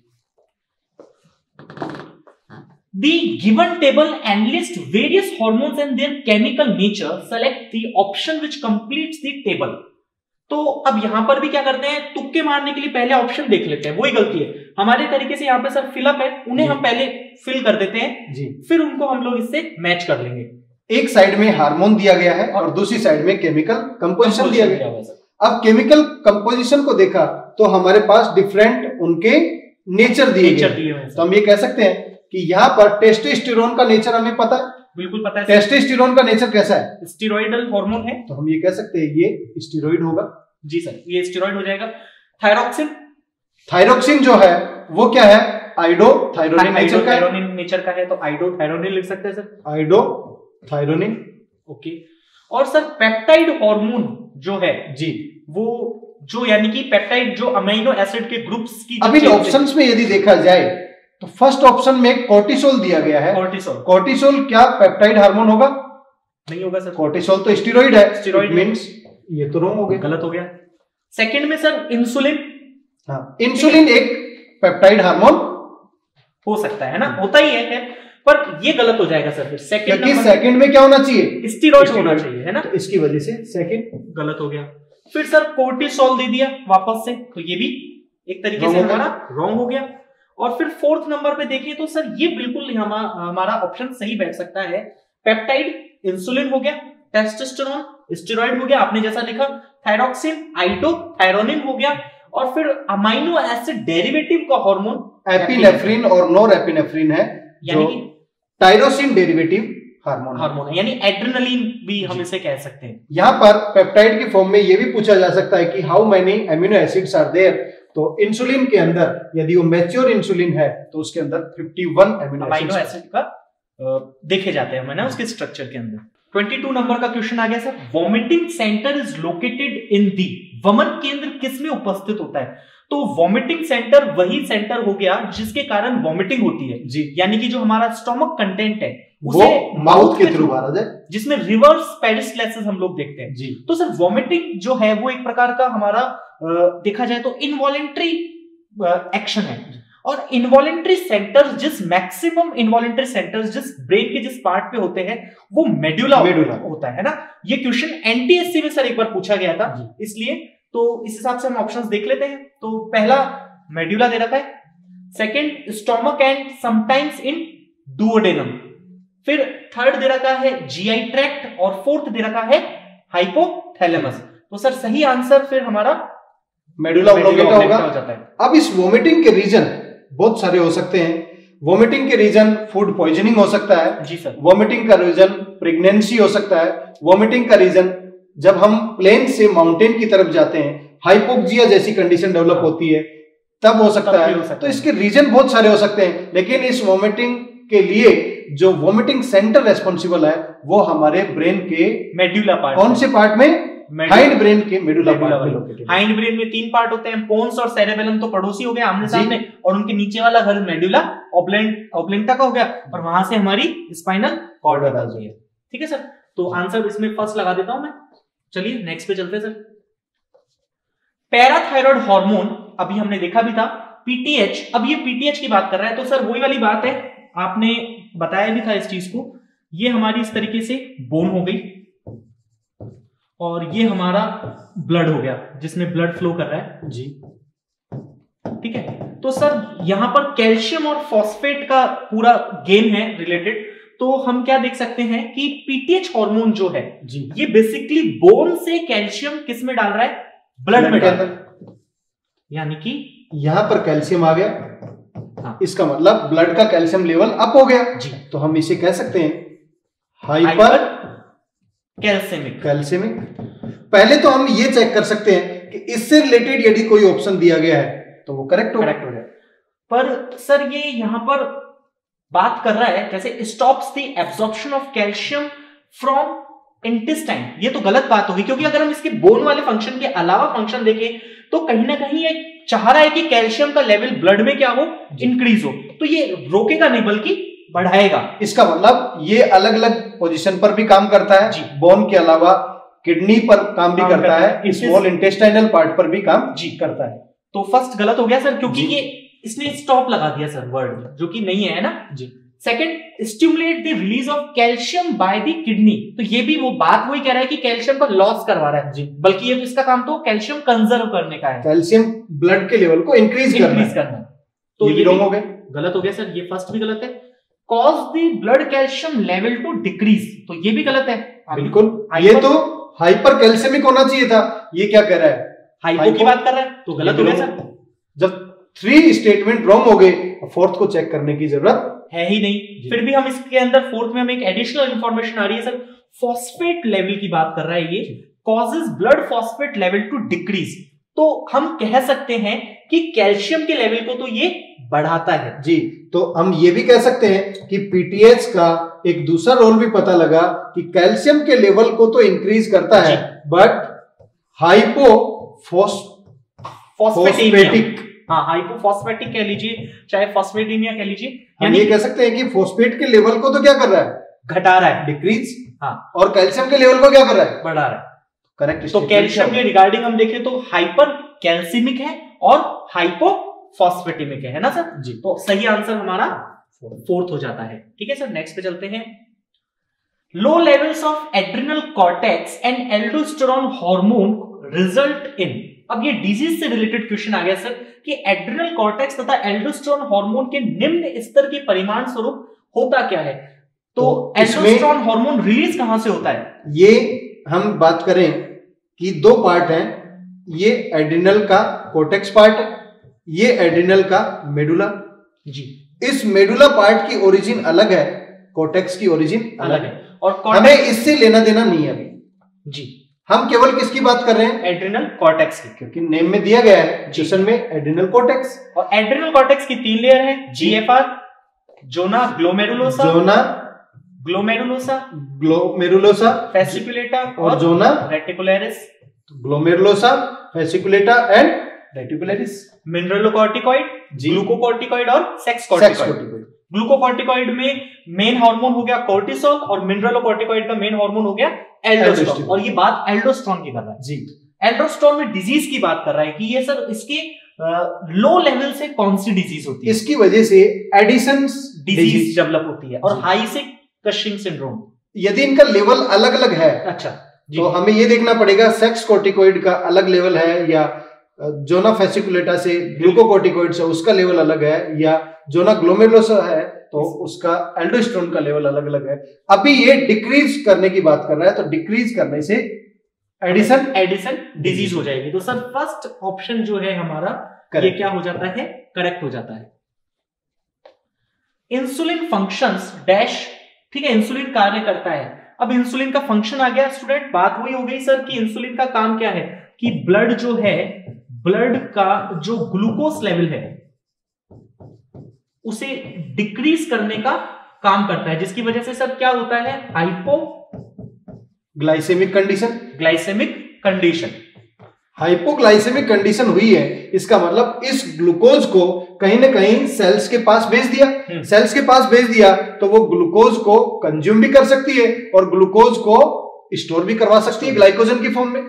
The given table enlists various hormones and their chemical nature. Select the option which completes the table. तो अब यहां पर भी क्या करते हैं? तुक्के मारने के लिए पहले ऑप्शन देख लेते हैं, वही गलती है हमारे तरीके से। यहाँ पे सर फिलअप है, उन्हें हम पहले फिल कर देते हैं जी, फिर उनको हम लोग इससे मैच कर लेंगे। एक साइड में हार्मोन दिया गया है और दूसरी साइड में केमिकल कंपोजिशन दिया गया है। अब केमिकल कंपोजिशन को देखा तो हमारे पास डिफरेंट उनके नेचर दिए गए, तो हम ये कह सकते हैं कि यहाँ पर टेस्टोस्टेरोन का नेचर हमें पता है, बिल्कुल पता है। टेस्टोस्टेरोन का नेचर कैसा है? स्टेरॉइडल हार्मोन है, तो हम ये कह सकते हैं ये स्टेरॉइड होगा जी सर, ये स्टेरॉइड हो जाएगा। थायरोक्सिन, थायरोक्सिन जो है वो क्या है? आइडोथायरोनिन नेचर का है, नेचर का है, तो आइडोथायरोनिन लिख सकते हैं सर, आइडोथायरोनिन। ओके, और सर पेप्टाइड हार्मोन जो है जी, वो जो यानी कि पेप्टाइड जो अमीनो एसिड के ग्रुप्स की। अभी ऑप्शंस में यदि देखा जाए तो फर्स्ट ऑप्शन में कॉर्टिसोल दिया गया है। कॉर्टिसोल कॉर्टिसोल क्या पेप्टाइड हार्मोन होगा? नहीं होगा सर, कॉर्टिसोल तो स्टेरॉइड है, स्टेरॉइड मींस ये तो रॉन्ग हो गया, गलत हो गया। सेकंड में सर इंसुलिन, हाँ इंसुलिन एक पेप्टाइड हार्मोन हो सकता है ना, होता ही है, पर ये गलत हो जाएगा सर। फिर सेकंड नंबर, सेकंड में क्या होना चाहिए? स्टेरॉइड होना चाहिए, है ना, तो इसकी वजह से सेकंड गलत हो गया। फिर सर कोर्टिसोल दे दिया वापस से, तो ये भी एक तरीके से हमारा रॉन्ग हो गया। और फिर फोर्थ नंबर पे देखिए तो सर ये बिल्कुल हमारा ऑप्शन सही बैठ सकता है। पेप्टाइड इंसुलिन हो गया, टेस्टोस्टेरोन स्टेरॉइड हो गया आपने जैसा लिखा, थायरोक्सिन आइडोथायरोनिन हो गया, और फिर अमाइनो एसिड डेरिवेटिव का हार्मोन एपिनेफ्रिन और नोरेपिनेफ्रिन है, यानी कि टाइरोसिन डेरिवेटिव हार्मोन हार्मोन है, यानी एड्रेनालिन भी हम इसे कह सकते हैं। यहाँ पर पेप्टाइड की फॉर्म में ये भी पूछा जा सकता है कि how many amino acids are there, तो इंसुलिन के अंदर यदि वो मैच्योर इंसुलिन है तो उसके अंदर इक्यावन एमिनो एसिड का देखे जाते हैं मैंने उसके स्ट्रक्चर के अंदर। बाईस नंबर का क्वेश्चन आ गया sir, vomiting centre is located in the, वमन केंद्र किसमें उपस्थित होता है? तो वॉमिटिंग सेंटर वही सेंटर हो गया जिसके कारण वॉमिटिंग होती है जी, यानी कि जो हमारा स्टोमक कंटेंट है उसे माउथ के थ्रू बाहर आ जाए, जिसमें रिवर्स पेरिस्टैल्सिस हम लोग देखते हैं जी। तो सर वॉमिटिंग जो है वो एक प्रकार का हमारा देखा जाए तो इनवॉलेंट्री एक्शन है, और इनवॉलेंट्री सेंटर्स जिस मैक्सिमम इनवॉलेंट्री सेंटर्स जिस ब्रेन के जिस पार्ट पे होते हैं वो मेडुला मेडुला होता है ना। ये क्वेश्चन एनटीए में सर एक बार पूछा गया था, इसलिए तो इस हिसाब से हम ऑप्शंस देख लेते हैं। तो पहला मेडुला दे रखा है, second stomach and sometimes in duodenum, फिर थर्ड दे रखा है जीआई ट्रैक्ट, और फोर्थ दे रखा है हाइपोथैलेमस। तो सर सही आंसर फिर हमारा मेडुला ऑब्लोंगेटा होगा। अब इस वोमिटिंग के रीजन बहुत सारे हो सकते हैं। वोमिटिंग के रीजन फूड पॉइजनिंग हो सकता है जी सर, वोमिटिंग का रीजन प्रेगनेंसी हो सकता है, वोमिटिंग का रीजन जब हम प्लेन से माउंटेन की तरफ जाते हैं हाइपोक्सिया जैसी कंडीशन डेवलप होती है तब हो सकता है, हो सकता तो है। इसके रीजन बहुत सारे हो सकते हैं, लेकिन इस वोमिटिंग के लिए जो वोमिटिंग सेंटर रेस्पॉन्सिबल है वो हमारे ब्रेन के मेडुला पार्ट, कौन से पार्ट में? हाइंड ब्रेन के मेडुला पार्ट। हाइंड ब्रेन में तीन पार्ट होते हैं, पोन्स और सेरेबेलम तो पड़ोसी हो गए आमने सामने, और उनके नीचे वाला घर मेडुला ऑब्लेंटा का हो गया, और वहां से हमारी स्पाइनल कॉर्ड आ जाती है। ठीक है सर, तो आंसर इसमें फर्स्ट लगा देता हूं मैं। चलिए नेक्स्ट पे चलते हैं सर। पैराथायराइड हार्मोन अभी हमने देखा भी था, पीटीएच, अब ये पीटीएच की बात कर रहा है, तो सर वही वाली बात है, आपने बताया भी था इस चीज को। ये हमारी इस तरीके से बोन हो गई और ये हमारा ब्लड हो गया जिसमें ब्लड फ्लो कर रहा है जी। ठीक है, तो सर यहां पर कैल्शियम और फॉस्फेट का पूरा गेम है रिलेटेड, तो हम क्या देख सकते हैं कि पीटीएच हार्मोन जो है जी, ये बेसिकली बोन से कैल्शियम किस में डाल रहा है? ब्लड में डाल रहा है, यानी कि यहां पर कैल्शियम आ गया, हाँ। इसका मतलब ब्लड का कैल्शियम लेवल अप हो गया जी, तो हम इसे कह सकते हैं हाइपर कैल्सेमिक कैल्सेमिक पहले तो हम ये चेक कर सकते हैं कि इससे रिलेटेड यदि कोई ऑप्शन दिया गया है तो वो करेक्ट हो करेक्ट हो जाए। पर सर ये यहां पर बात कर रहा है जैसे stops the absorption of calcium from intestine, ये तो गलत बात होगी, क्योंकि अगर हम इसके बोन वाले फंक्शन के अलावा फंक्शन देखें तो कहीं ना कहीं ये चाह रहा है कि कैल्शियम का लेवल ब्लड में क्या हो, इंक्रीज हो, तो ये रोकेगा नहीं बल्कि बढ़ाएगा। इसका मतलब ये अलग अलग पोजीशन पर भी काम करता है, बोन के अलावा किडनी पर काम भी काम करता, करता है, स्मॉल इंटेस्टाइनल पार्ट पर भी काम जी करता है। तो फर्स्ट गलत हो गया सर, क्योंकि ये इसने स्टॉप लगा दिया सर वर्ड जो कि नहीं है ना जी। Second, stimulate the release of calcium by the kidney, तो ये भी वो बात वही कह रहा है कि कैल्शियम का लॉस करवा रहा है जी, बल्कि ये इसका काम तो कैल्शियम कंजर्व करने का है, कैल्शियम ब्लड के लेवल को इंक्रीज करना। तो ये रॉन्ग हो गया, गलत हो गया सर, ये फर्स्ट भी गलत है। Cause the blood calcium level to decrease, तो ये भी गलत है बिल्कुल, ये तो हाइपर कैल्सियमिक होना चाहिए था, ये क्या कह रहा है हाइपो की बात कर रहा है, तो गलत हो गया सर। जब थ्री स्टेटमेंट रॉन्ग हो गए फोर्थ को चेक करने की जरूरत है ही नहीं। फिर भी हम इसके अंदर फोर्थ में हमें एक एडिशनल इंफॉर्मेशन आ रही है सर, फॉस्फेट लेवल की बात कर रहा है, ये causes blood phosphate level to decrease, तो हम कह सकते हैं कि कैल्शियम के लेवल को तो ये बढ़ाता है जी। तो हम ये भी कह सकते हैं कि पीटीएच का एक दूसरा रोल भी पता लगा कि कैल्शियम के लेवल को तो इंक्रीज करता है, बट हाइपो फॉस्फेटिक, हाँ हाइपोफॉस्फेटिक कह लीजिए चाहे फॉस्फेटीमिया कह लीजिए, हम ये कह सकते हैं कि फॉस्फेट के लेवल को तो क्या कर रहा है, घटा रहा है, डिक्रीज, हाँ, और कैल्शियम के लेवल को क्या कर रहा है, बढ़ा रहा है। करेक्ट, तो कैल्शियम के रिगार्डिंग हम देखें तो हाइपर कैल्सिमिक है और हाइपोफॉस्फेटिमिक है ना सर जी, तो सही आंसर हमारा फोर्थ हो जाता है। ठीक है सर, नेक्स्ट पे चलते हैं। Low levels of adrenal cortex and aldosterone hormone result in, अब ये डिजीज से रिलेटेड क्वेश्चन आ गया सर कि एड्रिनल कॉर्टेक्स तथा एल्डोस्टेरॉन हार्मोन के निम्न स्तर के परिमाण स्वरूप होता क्या है? तो एल्डोस्टेरॉन हार्मोन रिलीज कहां से होता है? ये हम बात करें कि दो पार्ट हैं, ये एड्रिनल का कोर्टेक्स पार्ट है, ये एड्रिनल का मेडुला जी। इस मेडुला पार्ट की ओरिजिन अलग है, कोर्टेक्स की ओरिजिन अलग है और हमें इससे लेना देना नहीं है अभी जी। हम केवल किसकी बात कर रहे हैं? एड्रिनल कॉर्टेक्स की, क्योंकि नेम में दिया गया है क्वेश्चन में एड्रिनल कॉर्टेक्स। और एड्रिनल कॉर्टेक्स की तीन लेयर है, GFR, zona glomerulosa, zona glomerulosa glomerulosa fasciculata और zona reticularis, glomerulosa fasciculata and reticularis. Mineralocorticoid, glucocorticoid और सेक्स कॉर्टिकॉइड। ग्लूकोकॉर्टिकॉइड में मेन हार्मोन हो गया कॉर्टिसोल और मिनरलोकॉर्टिकॉइड का मेन हार्मोन हो गया एल्डोस्टेरोन। और ये बात एल्डोस्टेरोन की कर रहा है जी। एल्डोस्टेरोन में डिजीज की बात कर रहा है कि ये सर इसके लो लेवल से कौन सी डिजीज होती है, इसकी वजह से एडिसन्स डिजीज डेवलप होती है और हाई से कशिंग सिंड्रोम। यदि इनका लेवल अलग अलग है अच्छा तो हमें ये देखना पड़ेगा सेक्स कॉर्टिकॉइड का अलग लेवल है या जोना फेसिकुलेटा से ग्लूकोकॉर्टिकॉइड से उसका लेवल अलग है या जोना ग्लोमेरुलोसा है तो उसका एल्डोस्टेरोन का लेवल अलग अलग है। अभी ये डिक्रीज करने की बात कर रहा है तो डिक्रीज करने से एडिसन एडिसन डिजीज हो जाएगी। तो सर फर्स्ट ऑप्शन जो है हमारा ये क्या हो जाता है, करेक्ट हो जाता है। इंसुलिन फंक्शंस डैश, ठीक है, इंसुलिन कार्य करता है। अब इंसुलिन का फंक्शन आ गया स्टूडेंट, बात वही हो गई सर कि इंसुलिन का काम क्या है कि ब्लड जो है, ब्लड का जो ग्लूकोज लेवल है उसे डिक्रीज करने का काम करता है, जिसकी वजह से सर क्या होता है, hypoglycaemic condition glycaemic condition hypoglycaemic condition हुई है। इसका मतलब इस ग्लूकोज को कहीं ना कहीं सेल्स के पास भेज दिया, सेल्स के पास भेज दिया तो वो ग्लूकोज को कंज्यूम भी कर सकती है और ग्लूकोज को स्टोर भी करवा सकती है ग्लाइकोजन की फॉर्म में।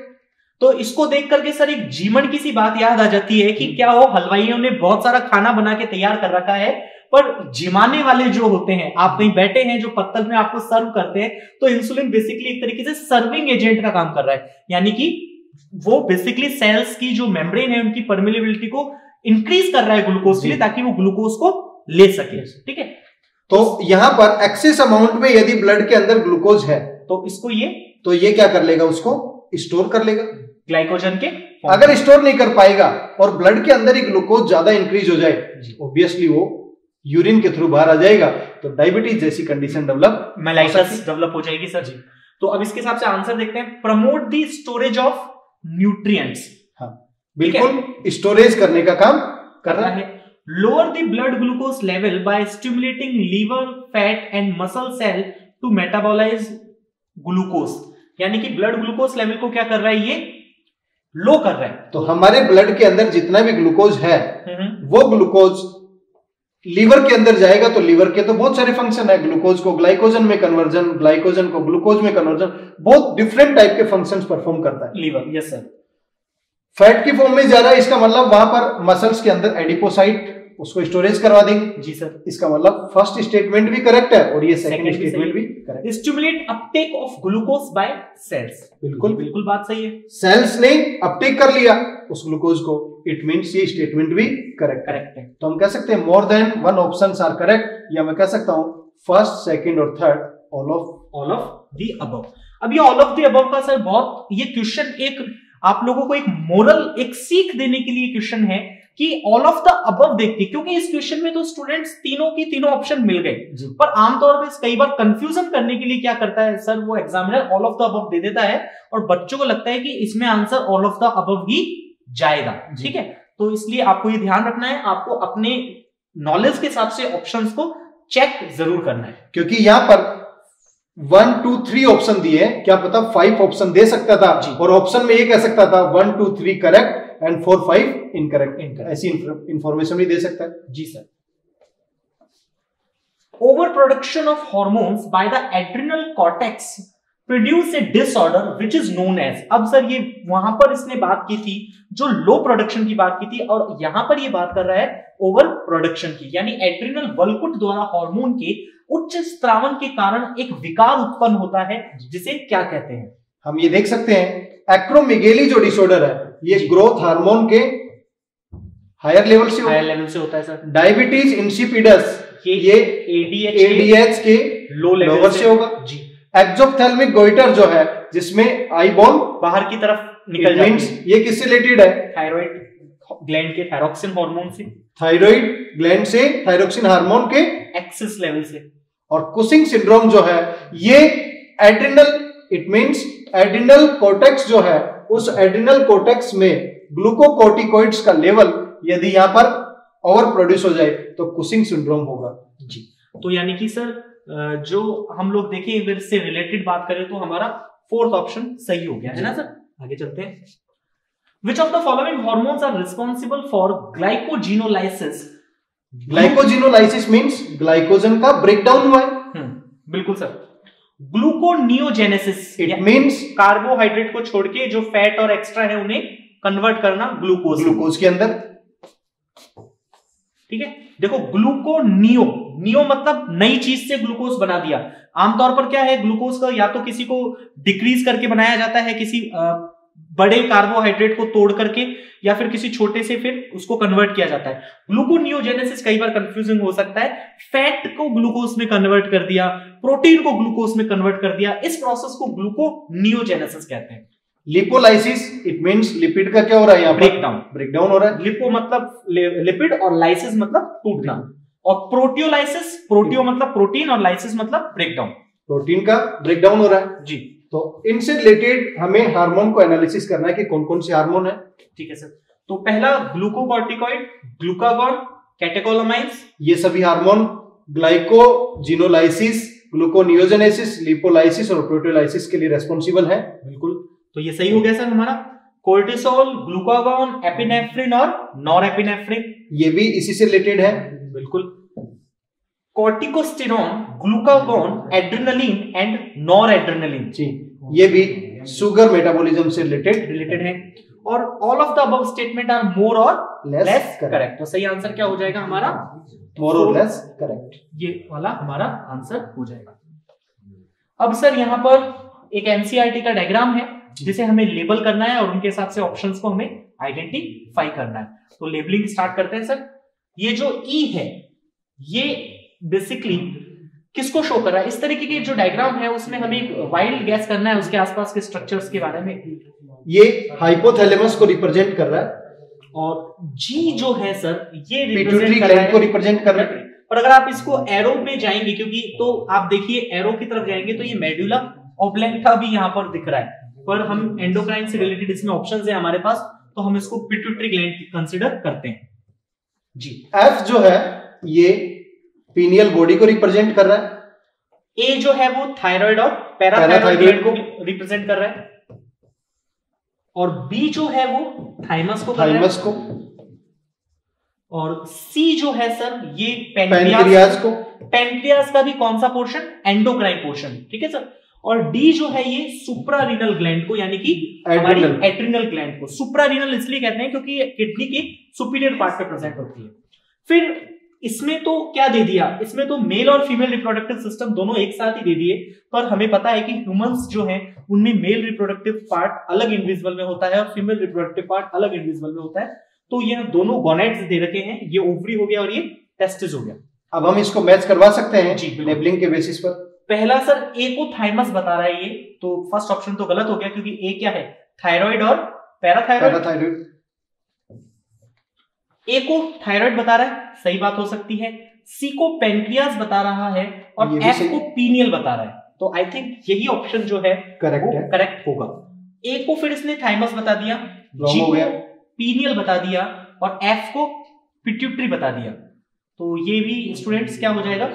तो इसको देख करके सर एक जीवन की सी बात याद आ जाती है कि क्या हो, हलवाइयों ने बहुत सारा खाना बना के तैयार कर रखा है पर जिमाने वाले जो होते हैं, आप कहीं बैठे हैं जो पत्तल में आपको सर्व करते हैं, तो इंसुलिन बेसिकली एक तरीके से सर्विंग एजेंट का काम कर रहा है, यानी कि वो बेसिकली सेल्स की जो मेम्ब्रेन है उनकी परमिलिबिलिटी को इंक्रीज कर रहा है ग्लूकोज के लिए ताकि वो ग्लूकोज को ले सके, ठीक है। तो यहां पर एक्सेस अमाउंट में यदि ब्लड के अंदर ग्लूकोज है तो इसको ये तो ये क्या कर लेगा, उसको स्टोर कर लेगा ग्लाइकोजन के। अगर स्टोर नहीं कर पाएगा और ब्लड के अंदर ही ग्लूकोज ज्यादा इंक्रीज हो जाए, ऑब्वियसली वो यूरिन के थ्रू बाहर आ जाएगा तो डायबिटीज जैसी कंडीशन डेवलप, मेलाइटिस डेवलप हो जाएगी सर जी। तो अब इसके हिसाब से आंसर देखते हैं, promote the storage of nutrients, हाँ बिल्कुल स्टोरेज करने का काम कर रहा है। Lower the blood glucose level by stimulating liver fat and muscle cell to metabolise glucose, यानी कि ब्लड ग्लूकोज लेवल को क्या कर रहा है, ये लो कर रहा है। तो हमारे ब्लड के अंदर जितना भी ग्लूकोज है वो ग्लूकोज लीवर के अंदर जाएगा तो लीवर के तो बहुत सारे फंक्शन है, ग्लूकोज को ग्लाइकोजन में कन्वर्जन, ग्लाइकोजन को ग्लूकोज में कन्वर्जन, बहुत डिफरेंट टाइप के फंक्शंस परफॉर्म करता है लीवर। Yes sir. फैट की फॉर्म में जा रहा है, इसका मतलब वहां पर मसल्स के अंदर एडिपोसाइट उसको स्टोरेज करवा देंगे जी सर। इसका मतलब फर्स्ट स्टेटमेंट भी करेक्ट है और ये सेकंड स्टेटमेंट भी correct. Stimulate uptake of glucose by cells, बिल्कुल बिल्कुल बात सही है, सेल्स ने अपटेक कर लिया उस ग्लूकोज को, इट मींस ये स्टेटमेंट भी करेक्ट करेक्ट है। तो हम कह सकते हैं more than one options are correct, या मैं कह सकता हूं फर्स्ट, सेकंड और third, all of all of the above. अब ये ऑल ऑफ द अबव का सर बहुत, ये क्वेश्चन एक आप लोगों को एक मोरल, एक सीख देने के लिए क्वेश्चन है कि ऑल ऑफ द अबव देखते, क्योंकि इस क्वेश्चन में तो स्टूडेंट्स तीनों की तीनों ऑप्शन मिल गए, पर आमतौर पे कई बार कंफ्यूजन करने के लिए क्या करता है सर, वो examiner all of the above दे देता है और बच्चों को लगता है कि इसमें answer all of the above ही जाएगा, ठीक है। तो इसलिए आपको ये ध्यान रखना है, आपको अपने नॉलेज के हिसाब से ऑप्शंस को चेक जरूर करना है, क्योंकि यहां पर वन टू थ्री ऑप्शन दिए, क्या पता फाइव ऑप्शन दे सकता था और ऑप्शन में ये कह सकता था one two three correct and four five incorrect, ऐसी इंफॉर्मेशन भी दे सकता है जी sir. Over production of hormones by the adrenal cortex produce a disorder which is known as, अब सर ये वहां पर इसने बात की थी जो लो प्रोडक्शन की बात की थी और यहां पर ये बात कर रहा है ओवर प्रोडक्शन की, यानी एड्रिनल वल्कुट द्वारा हार्मोन के उच्च स्त्रावन के कारण एक विकार उत्पन्न होता है जिसे क्या कहते हैं, हम ये देख सकते हैं एक्रोमेगेली जो डिसऑर्डर है ये ग्रोथ हार्मोन के हायर लेवल से हायर लेवल से होता है सर। डायबिटीज इंसिपिडस ये एडीएच के लो लेवल से होगा जी। एक्सोप्थेल्मिक गोइटर जो है जिसमें आईबॉल बाहर की तरफ निकल जाएगी। ये किससे रिलेटेड है? थायराइड ग्लैंड के थायरोक्सिन हार्मोन से, थायराइड ग्लैंड से थायरोक्सिन हार्मोन के एक्सेस लेवल से। और कुशिंग सिंड्रोम जो है ये adrenal, it means adrenal cortex जो है उस एड्रिनल कॉर्टेक्स में ग्लूकोकॉर्टिकॉइड्स का लेवल यदि यहाँ पर ओवर प्रोड्यूस हो जाए तो कुशिंग सिंड्रोम होगा जी। तो यानी कि सर जो हम लोग देखें अगर से रिलेटेड बात करें तो हमारा फोर्थ ऑप्शन सही हो गया है ना सर। आगे चलते हैं। Which of the following hormones are responsible for glycogenolysis? Glycogenolysis means glycogen का breakdown हुआ है। बिल्कुल सर। Gluconeogenesis it means कार्बोहाइड्रेट को छोड़ के जो फैट और एक्स्ट्रा है उन्हें कन्वर्ट करना ग्लूकोज ग्लूकोज के अंदर। ठीक है, देखो ग्लूकोनियो, नियो मतलब नई चीज से ग्लूकोज बना दिया। आमतौर पर क्या है ग्लूकोज का या तो किसी को डिक्रीज करके बनाया जाता है, किसी बड़े कार्बोहाइड्रेट को तोड़ करके, या फिर किसी छोटे से फिर उसको कन्वर्ट किया जाता है। ग्लूकोनियोजेनेसिस कई बार कंफ्यूजिंग हो सकता है, फैट को ग्लूकोज में कन्वर्ट कर दिया, प्रोटीन को ग्लूकोज में कन्वर्ट कर दिया, इस प्रोसेस को ग्लूकोनियोजेनेसिस कहते हैं। लिपोलाइसिस इट मींस लिपिड का क्या हो रहा है यहाँ पर ब्रेकडाउन ब्रेकडाउन हो रहा है। लिपो मतलब लिपिड और लाइसिस मतलब टूटना, और प्रोटियोलाइसिस, प्रोटियो मतलब प्रोटीन और लाइसिस मतलब ब्रेकडाउन, प्रोटीन का ब्रेकडाउन हो रहा है जी। तो इनसे रिलेटेड हमें हार्मोन को एनालिसिस करना है कि कौन कौन से हार्मोन है। ठीक है सर। तो पहला ग्लूकोकॉर्टिकॉइड, ग्लूकागॉन, कैटेकोलामाइंस, ये सभी हार्मोन ग्लाइकोजिनोलाइसिस, ग्लूकोनियोजेनेसिस, लिपोलाइसिस और प्रोटियोलाइसिस के लिए रेस्पॉन्सिबल है। बिल्कुल, तो ये सही हो गया सर हमारा। कोर्टिसोल, ग्लूकागॉन, एपिनेफ्रिन और नॉरएपिनेफ्रिन ये भी इसी से रिलेटेड है। बिल्कुल। Corticosterone, ग्लूकागॉन, adrenaline and noradrenaline जी, ये भी शुगर मेटाबॉलिज्म से रिलेटेड रिलेटेड है। और all of the above statement are more और लेस करेक्ट। तो सही आंसर क्या हो जाएगा हमारा? मोर और लेस करेक्ट, ये वाला हमारा आंसर हो जाएगा। अब सर यहाँ पर एक एनसीईआरटी का डायग्राम है जिसे हमें लेबल करना है और उनके हिसाब से ऑप्शंस को हमें आइडेंटिफाई करना है। तो लेबलिंग स्टार्ट करते हैं सर। ये जो ई है ये बेसिकली किसको शो कर रहा है? इस तरीके के जो डायग्राम है उसमें हमें एक वाइल्ड गैस करना है उसके आसपास के स्ट्रक्चर्स के बारे में। ये हाइपोथैलेमस को रिप्रेजेंट कर रहा है और जी जो है सर ये पिट्यूटरी ग्लैंड को रिप्रेजेंट कर रहा है। और अगर आप इसको एरो में जाएंगे क्योंकि तो आप देखिए एरो की तरफ जाएंगे तो ये मेडुला ओब्लेंटा भी यहाँ पर दिख रहा है, पर हम एंडोक्राइन से रिलेटेड इसमें ऑप्शंस हैं हमारे पास तो हम इसको पिट्यूटरी ग्लैंड कंसीडर करते हैं जी। एफ जो है ये पीनियल बॉडी को रिप्रेजेंट कर रहा है, ए जो है वो थायराइड और पैराथायराइड को रिप्रेजेंट कर रहा है, और बी जो है वो थाइमस को थाइमस को और सी जो है सर ये पैनक्रियास को, पैनक्रियास का भी कौन सा पोर्शन? Endocrine portion. ठीक है सर। और डी जो है ये सुप्रारिनल ग्लैंड को यानी कि हमारी एड्रिनल ग्लैंड को। सुप्रारिनल इसलिए कहते हैं क्योंकि ये किडनी के सुपीरियर पार्ट पे प्रेजेंट होती है। फिर इसमें तो क्या दे दिया, इसमें तो मेल और फीमेल रिप्रोडक्टिव सिस्टम दोनों एक साथ ही दे दिए, पर हमें पता है कि ह्यूमंस जो है उनमें मेल रिप्रोडक्टिव पार्ट अलग इंडिविजुअल में होता है और फीमेल रिप्रोडक्टिव पार्ट अलग इंडिविजुअल में होता है। तो ये दोनों गोनेड्स दे रखे हैं, ये ओवरी हो गया और ये टेस्टिस हो गया। अब हम इसको मैच करवा सकते हैं जी लेबलिंग के बेसिस पर। पहला सर ए को थाइमस बता रहा है ये, तो फर्स्ट ऑप्शन तो गलत हो गया क्योंकि ए क्या है? थायराइड और पैराथायराइड। ए को थायराइड बता रहा है, सही बात हो सकती है। सी को पेनक्रियास बता रहा है और एफ को पीनियल बता रहा है, तो आई थिंक यही ऑप्शन जो है करेक्ट करेक्ट होगा। ए को फिर इसने थाइमस बता दिया, जी को पीनियल बता दिया और एफ को पिट्यूटरी बता दिया, तो ये भी स्टूडेंट्स क्या हो जाएगा?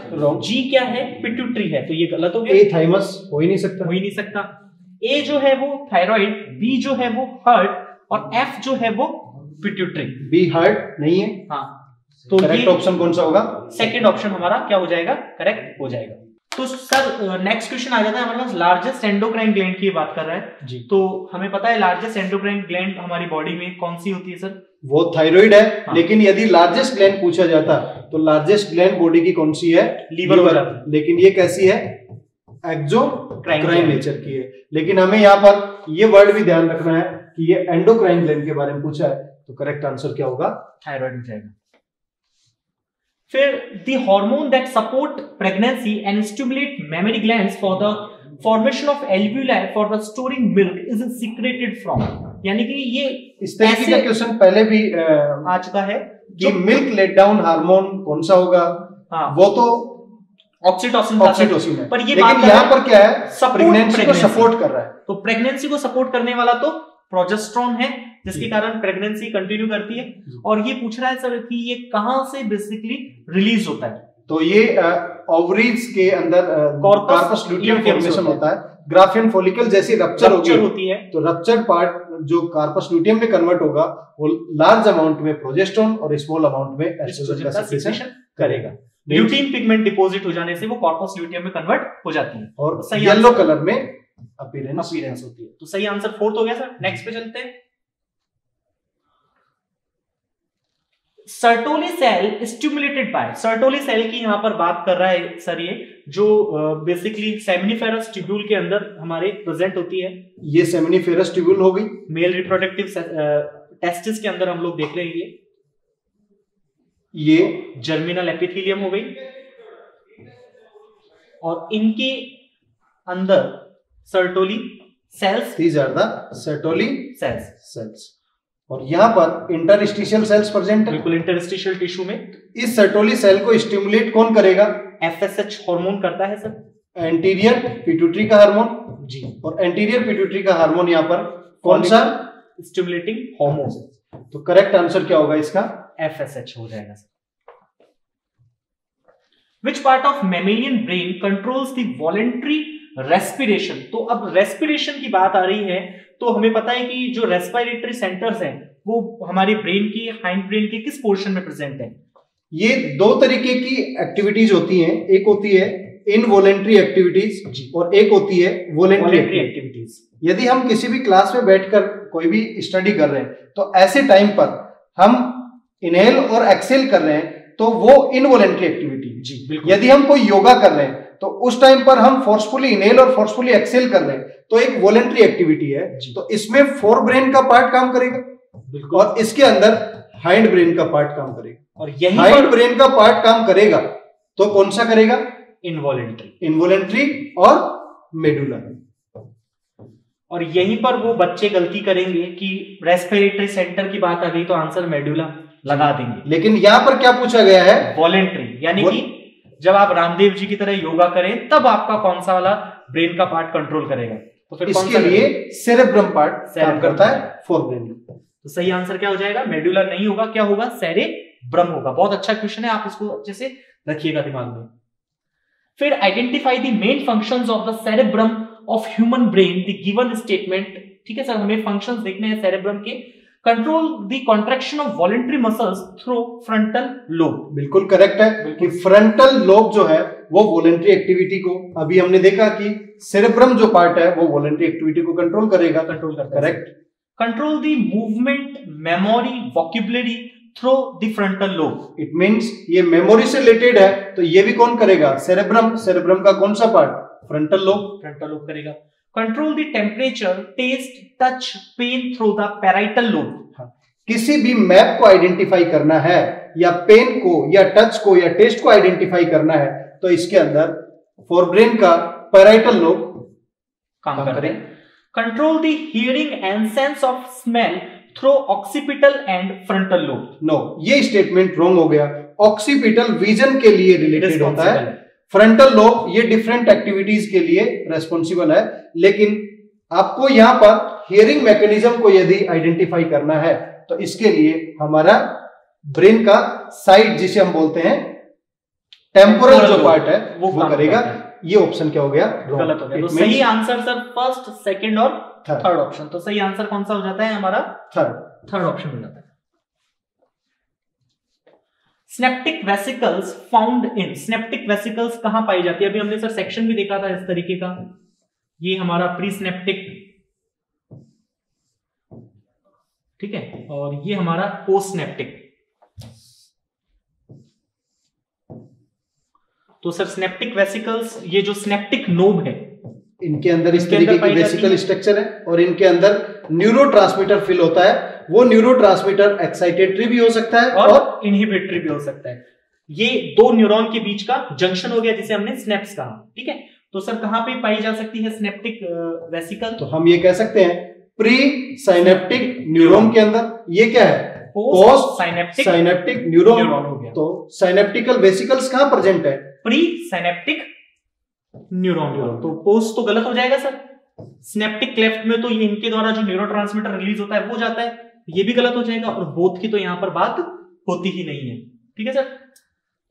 जी क्या है? पिट्यूटरी है, तो ये गलत हो गया। ए थाइमस हो ही नहीं सकता, हो ही नहीं सकता। ए जो है वो थायराइड, बी जो है वो हार्ट और एफ जो है वो पिट्यूटरी। बी हार्ट नहीं है हाँ, तो करेक्ट ऑप्शन कौन सा होगा? सेकंड ऑप्शन हमारा क्या हो जाएगा? करेक्ट हो जाएगा। तो सर नेक्स्ट क्वेश्चन आ जाता है हमारे पास लार्जेस्ट एंडोक्राइन ग्लैंड की बात कर रहा है जी। तो हमें पता है लार्जेस्ट एंडोक्राइन ग्लैंड हमारी बॉडी में कौन सी होती है सर? वो थायराइड है हाँ। लेकिन यदि लार्जेस्ट ग्लैंड पूछा जाता तो लार्जेस्ट ग्लैंड बॉडी की कौन सी है? लीवर वाला, लेकिन ये कैसी है? एक्सोक्राइन नेचर की है। लेकिन हमें यहाँ पर ये वर्ड भी ध्यान रखना है कि ये एंडोक्राइन ग्लैंड के बारे में पूछा है, तो करेक्ट आंसर क्या होगा? थायराइड हो जाएगा। फिर the hormone that support pregnancy and stimulate mammary glands for the formation of alveoli for the storing milk is secreted from. यानी कि ये इस तरीके का क्वेश्चन पहले भी आ चुका है कि मिल्क लेट डाउन हार्मोन कौन सा होगा। हाँ, वो तो ऑक्सीटोसिन ऑक्सीटोसिन है, पर ये लेकिन यहाँ पर क्या है, प्रेगनेंसी को सपोर्ट कर रहा है। तो प्रेगनेंसी को सपोर्ट करने वाला तो प्रोजेस्ट्रॉन है, जिसके कारण प्रेगनेंसी कंटिन्यू करती है। और ये पूछ रहा है सर कि ये कहाँ से बेसिकली रिलीज होता है, तो ये ओवरीज के अंदर कॉर्पस ल्यूटियम फॉर्मेशन होता है। ग्राफियन फोलिकल जैसी रप्चर होती है, तो रप्चर पार्ट जो कॉर्पस ल्यूटियम में कन्वर्ट होगा वो लार्ज अमाउंट में प्रोजेस्ट्रॉन और स्मॉल अमाउंट में एस्ट्रोजन का सेक्रेशन करेगा। ल्यूटीन पिगमेंट डिपॉजिट हो जाने से वो कॉर्पस ल्यूटियम में कन्वर्ट हो जाती है और सही येलो कलर में अपीयरेंस अपीयरेंस होती है। तो सही आंसर फोर्थ हो गया सर। नेक्स्ट पे चलते हैं। सर्टोली cell stimulated by, सर्टोली cell की यहां पर बात कर रहा है सर, ये जो बेसिकली सेमिनिफेरस ट्यूब्यूल के अंदर हमारे प्रेजेंट होती है। ये सेमिनिफेरस ट्यूब्यूल हो गई, मेल रिप्रोडक्टिव टेस्टिस के अंदर हम लोग देख रहे हैं। ये ये जर्मिनल एपिथेलियम हो गई और इनके अंदर सर्टोली cells, these are the सर्टोली cells cells और यहाँ पर इंटरस्टिशियल सेल्स प्रेजेंट है, बिल्कुल इंटरस्टिशियल टिश्यू में। इस सर्टोली सेल को स्टिमुलेट कौन करेगा? एफ एस एच हार्मोन करता है सर, एंटीरियर पिट्यूटरी का हार्मोन जी। और एंटीरियर पिट्यूटरी का हार्मोन यहाँ पर कौन सा? Stimulating hormone. तो करेक्ट आंसर क्या होगा इसका? एफ एस एच हो जाएगा sir. Which part of mammalian brain controls the voluntary respiration? तो अब respiration की बात आ रही है, तो हमें पता है कि जो respiratory centers हैं वो हमारे brain की hind brain के किस portion में present है? ये दो तरीके की activities होती हैं, एक होती है इनवॉलेंट्री एक्टिविटीज और एक होती है वॉलेंट्री एक्टिविटीज। यदि हम किसी भी क्लास में बैठकर कोई भी स्टडी कर रहे हैं तो ऐसे टाइम पर हम इनहेल और एक्सेल कर रहे हैं, तो वो इनवॉलेंट्री एक्टिविटी जी बिल्कुल। यदि हम कोई योगा कर रहे हैं तो उस टाइम पर हम फोर्सफुली इनहेल और फोर्सफुली एक्सेल कर रहे हैं, तो एक वॉलेंट्री एक्टिविटी है। तो इसमें फोर ब्रेन का पार्ट काम करेगा बिल्कुल, और इसके अंदर हाइंड ब्रेन का पार्ट काम करेगा। और यही हाइंड ब्रेन का पार्ट काम करेगा तो कौन सा करेगा? इनवॉलेंट्री इनवॉलेंट्री और मेडुला। और यहीं पर वो बच्चे गलती करेंगे कि रेस्पिरेटरी सेंटर की बात आ गई तो आंसर मेडुला लगा देंगे, लेकिन यहाँ पर क्या पूछा गया है? वॉलेंट्री, यानी कि जब आप रामदेव जी की तरह योगा करें तब आपका कौन सा वाला ब्रेन का पार्ट कंट्रोल करेगा? तो फिर इसके लिए सेरेब्रम पार्ट काम करता है, फोरब्रेन। तो सही आंसर क्या हो जाएगा? मेडुला नहीं होगा, क्या होगा? सेरेब्रम होगा। बहुत अच्छा क्वेश्चन है, आप इसको अच्छे से रखिएगा दिमाग में। फिर identify the main functions of the cerebrum of human brain the given statement. ठीक है सर, हमें फंक्शंस देखने हैं सेरेब्रम के। Control the contraction of voluntary muscles through frontal lobe, बिल्कुल करेक्ट है कि फ्रंटल लोब जो है वो वॉलेंट्री एक्टिविटी को, अभी हमने देखा कि सेरेब्रम जो पार्ट है वो वॉलेंट्री एक्टिविटी को कंट्रोल करेगा, कंट्रोल करता है। Control the movement memory vocabulary through the frontal lobe, it means ये मेमोरी से रिलेटेड है, तो ये भी कौन करेगा? सेरेब्रम। सेरेब्रम का कौन सा part? Frontal lobe, frontal lobe करेगा। Control the temperature taste touch pain through the parietal lobe, किसी भी मैप को आइडेंटिफाई करना है या पेन को या टच को या टेस्ट को आइडेंटिफाई करना है, तो इसके अंदर फोरब्रेन का पैराइटल लोब काम करें। Control the hearing and sense of smell through occipital and frontal lobe, no ये स्टेटमेंट रॉन्ग हो गया। ऑक्सीपिटल विजन के लिए रिलेटेड होता है, फ्रंटल लोब ये डिफरेंट एक्टिविटीज के लिए रेस्पॉन्सिबल है। लेकिन आपको यहाँ पर हियरिंग मैकेनिज्म को यदि आइडेंटिफाई करना है तो इसके लिए हमारा ब्रेन का साइड, जिसे हम बोलते हैं टेम्पोरल जो पार्ट है वो वो करेगा। ये ऑप्शन क्या हो गया? गलत हो गया। तो सही आंसर सर फर्स्ट, सेकेंड और थर्ड ऑप्शन। तो सही आंसर कौन सा हो जाता है हमारा? थर्ड थर्ड ऑप्शन हो जाता है। Synaptic vesicles found in, synaptic vesicles कहां पाई जाती है? अभी हमने सर सेक्शन भी देखा था इस तरीके का, ये हमारा प्रीसिनेप्टिक, ठीक है, और ये हमारा पोस्टसिनेप्टिक। तो सर सिनेप्टिक वेसिकल्स, ये जो सिनेप्टिक नोब है इनके अंदर इस तरीके की वेसिकल स्ट्रक्चर है, और इनके अंदर न्यूरोट्रांसमीटर फिल होता है। वो न्यूरोट्रांसमीटर एक्साइटेटरी भी हो सकता है और, और इनहिबिटरी भी हो सकता है। ये दो न्यूरॉन के बीच का जंक्शन हो गया जिसे हमने स्नेप्स कहा, ठीक है। तो सर कहां पे पाई जा सकती है सिनेप्टिक वेसिकल? तो हम ये कह सकते हैं प्री साइनेप्टिक न्यूरॉन के अंदर, ये क्या है पोस्ट साइनेप्टिक साइनेप्टिक न्यूरॉन हो गया। तो साइनेप्टिकल वेसिकल्स कहां प्रेजेंट है? Pre synaptic neuron. तो पोस्ट तो गलत हो जाएगा सर, सिनेप्टिक क्लेफ्ट में तो ये इनके द्वारा जो न्यूरोट्रांसमीटर रिलीज होता है वो जाता है, ये भी गलत हो जाएगा, और बोथ की तो यहां पर बात होती ही नहीं है। ठीक है सर,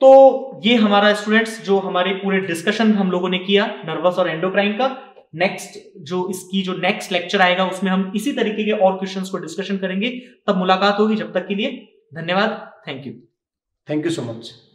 तो ये हमारा स्टूडेंट्स जो हमारे पूरे डिस्कशन हम लोगों ने किया नर्वस और एंडोक्राइन का। नेक्स्ट जो इसकी जो नेक्स्ट लेक्चर आएगा उसमें हम इसी तरीके के और क्वेश्चंस को डिस्कशन करेंगे। तब मुलाकात होगी, जब तक के लिए धन्यवाद। Thank you, thank you so much.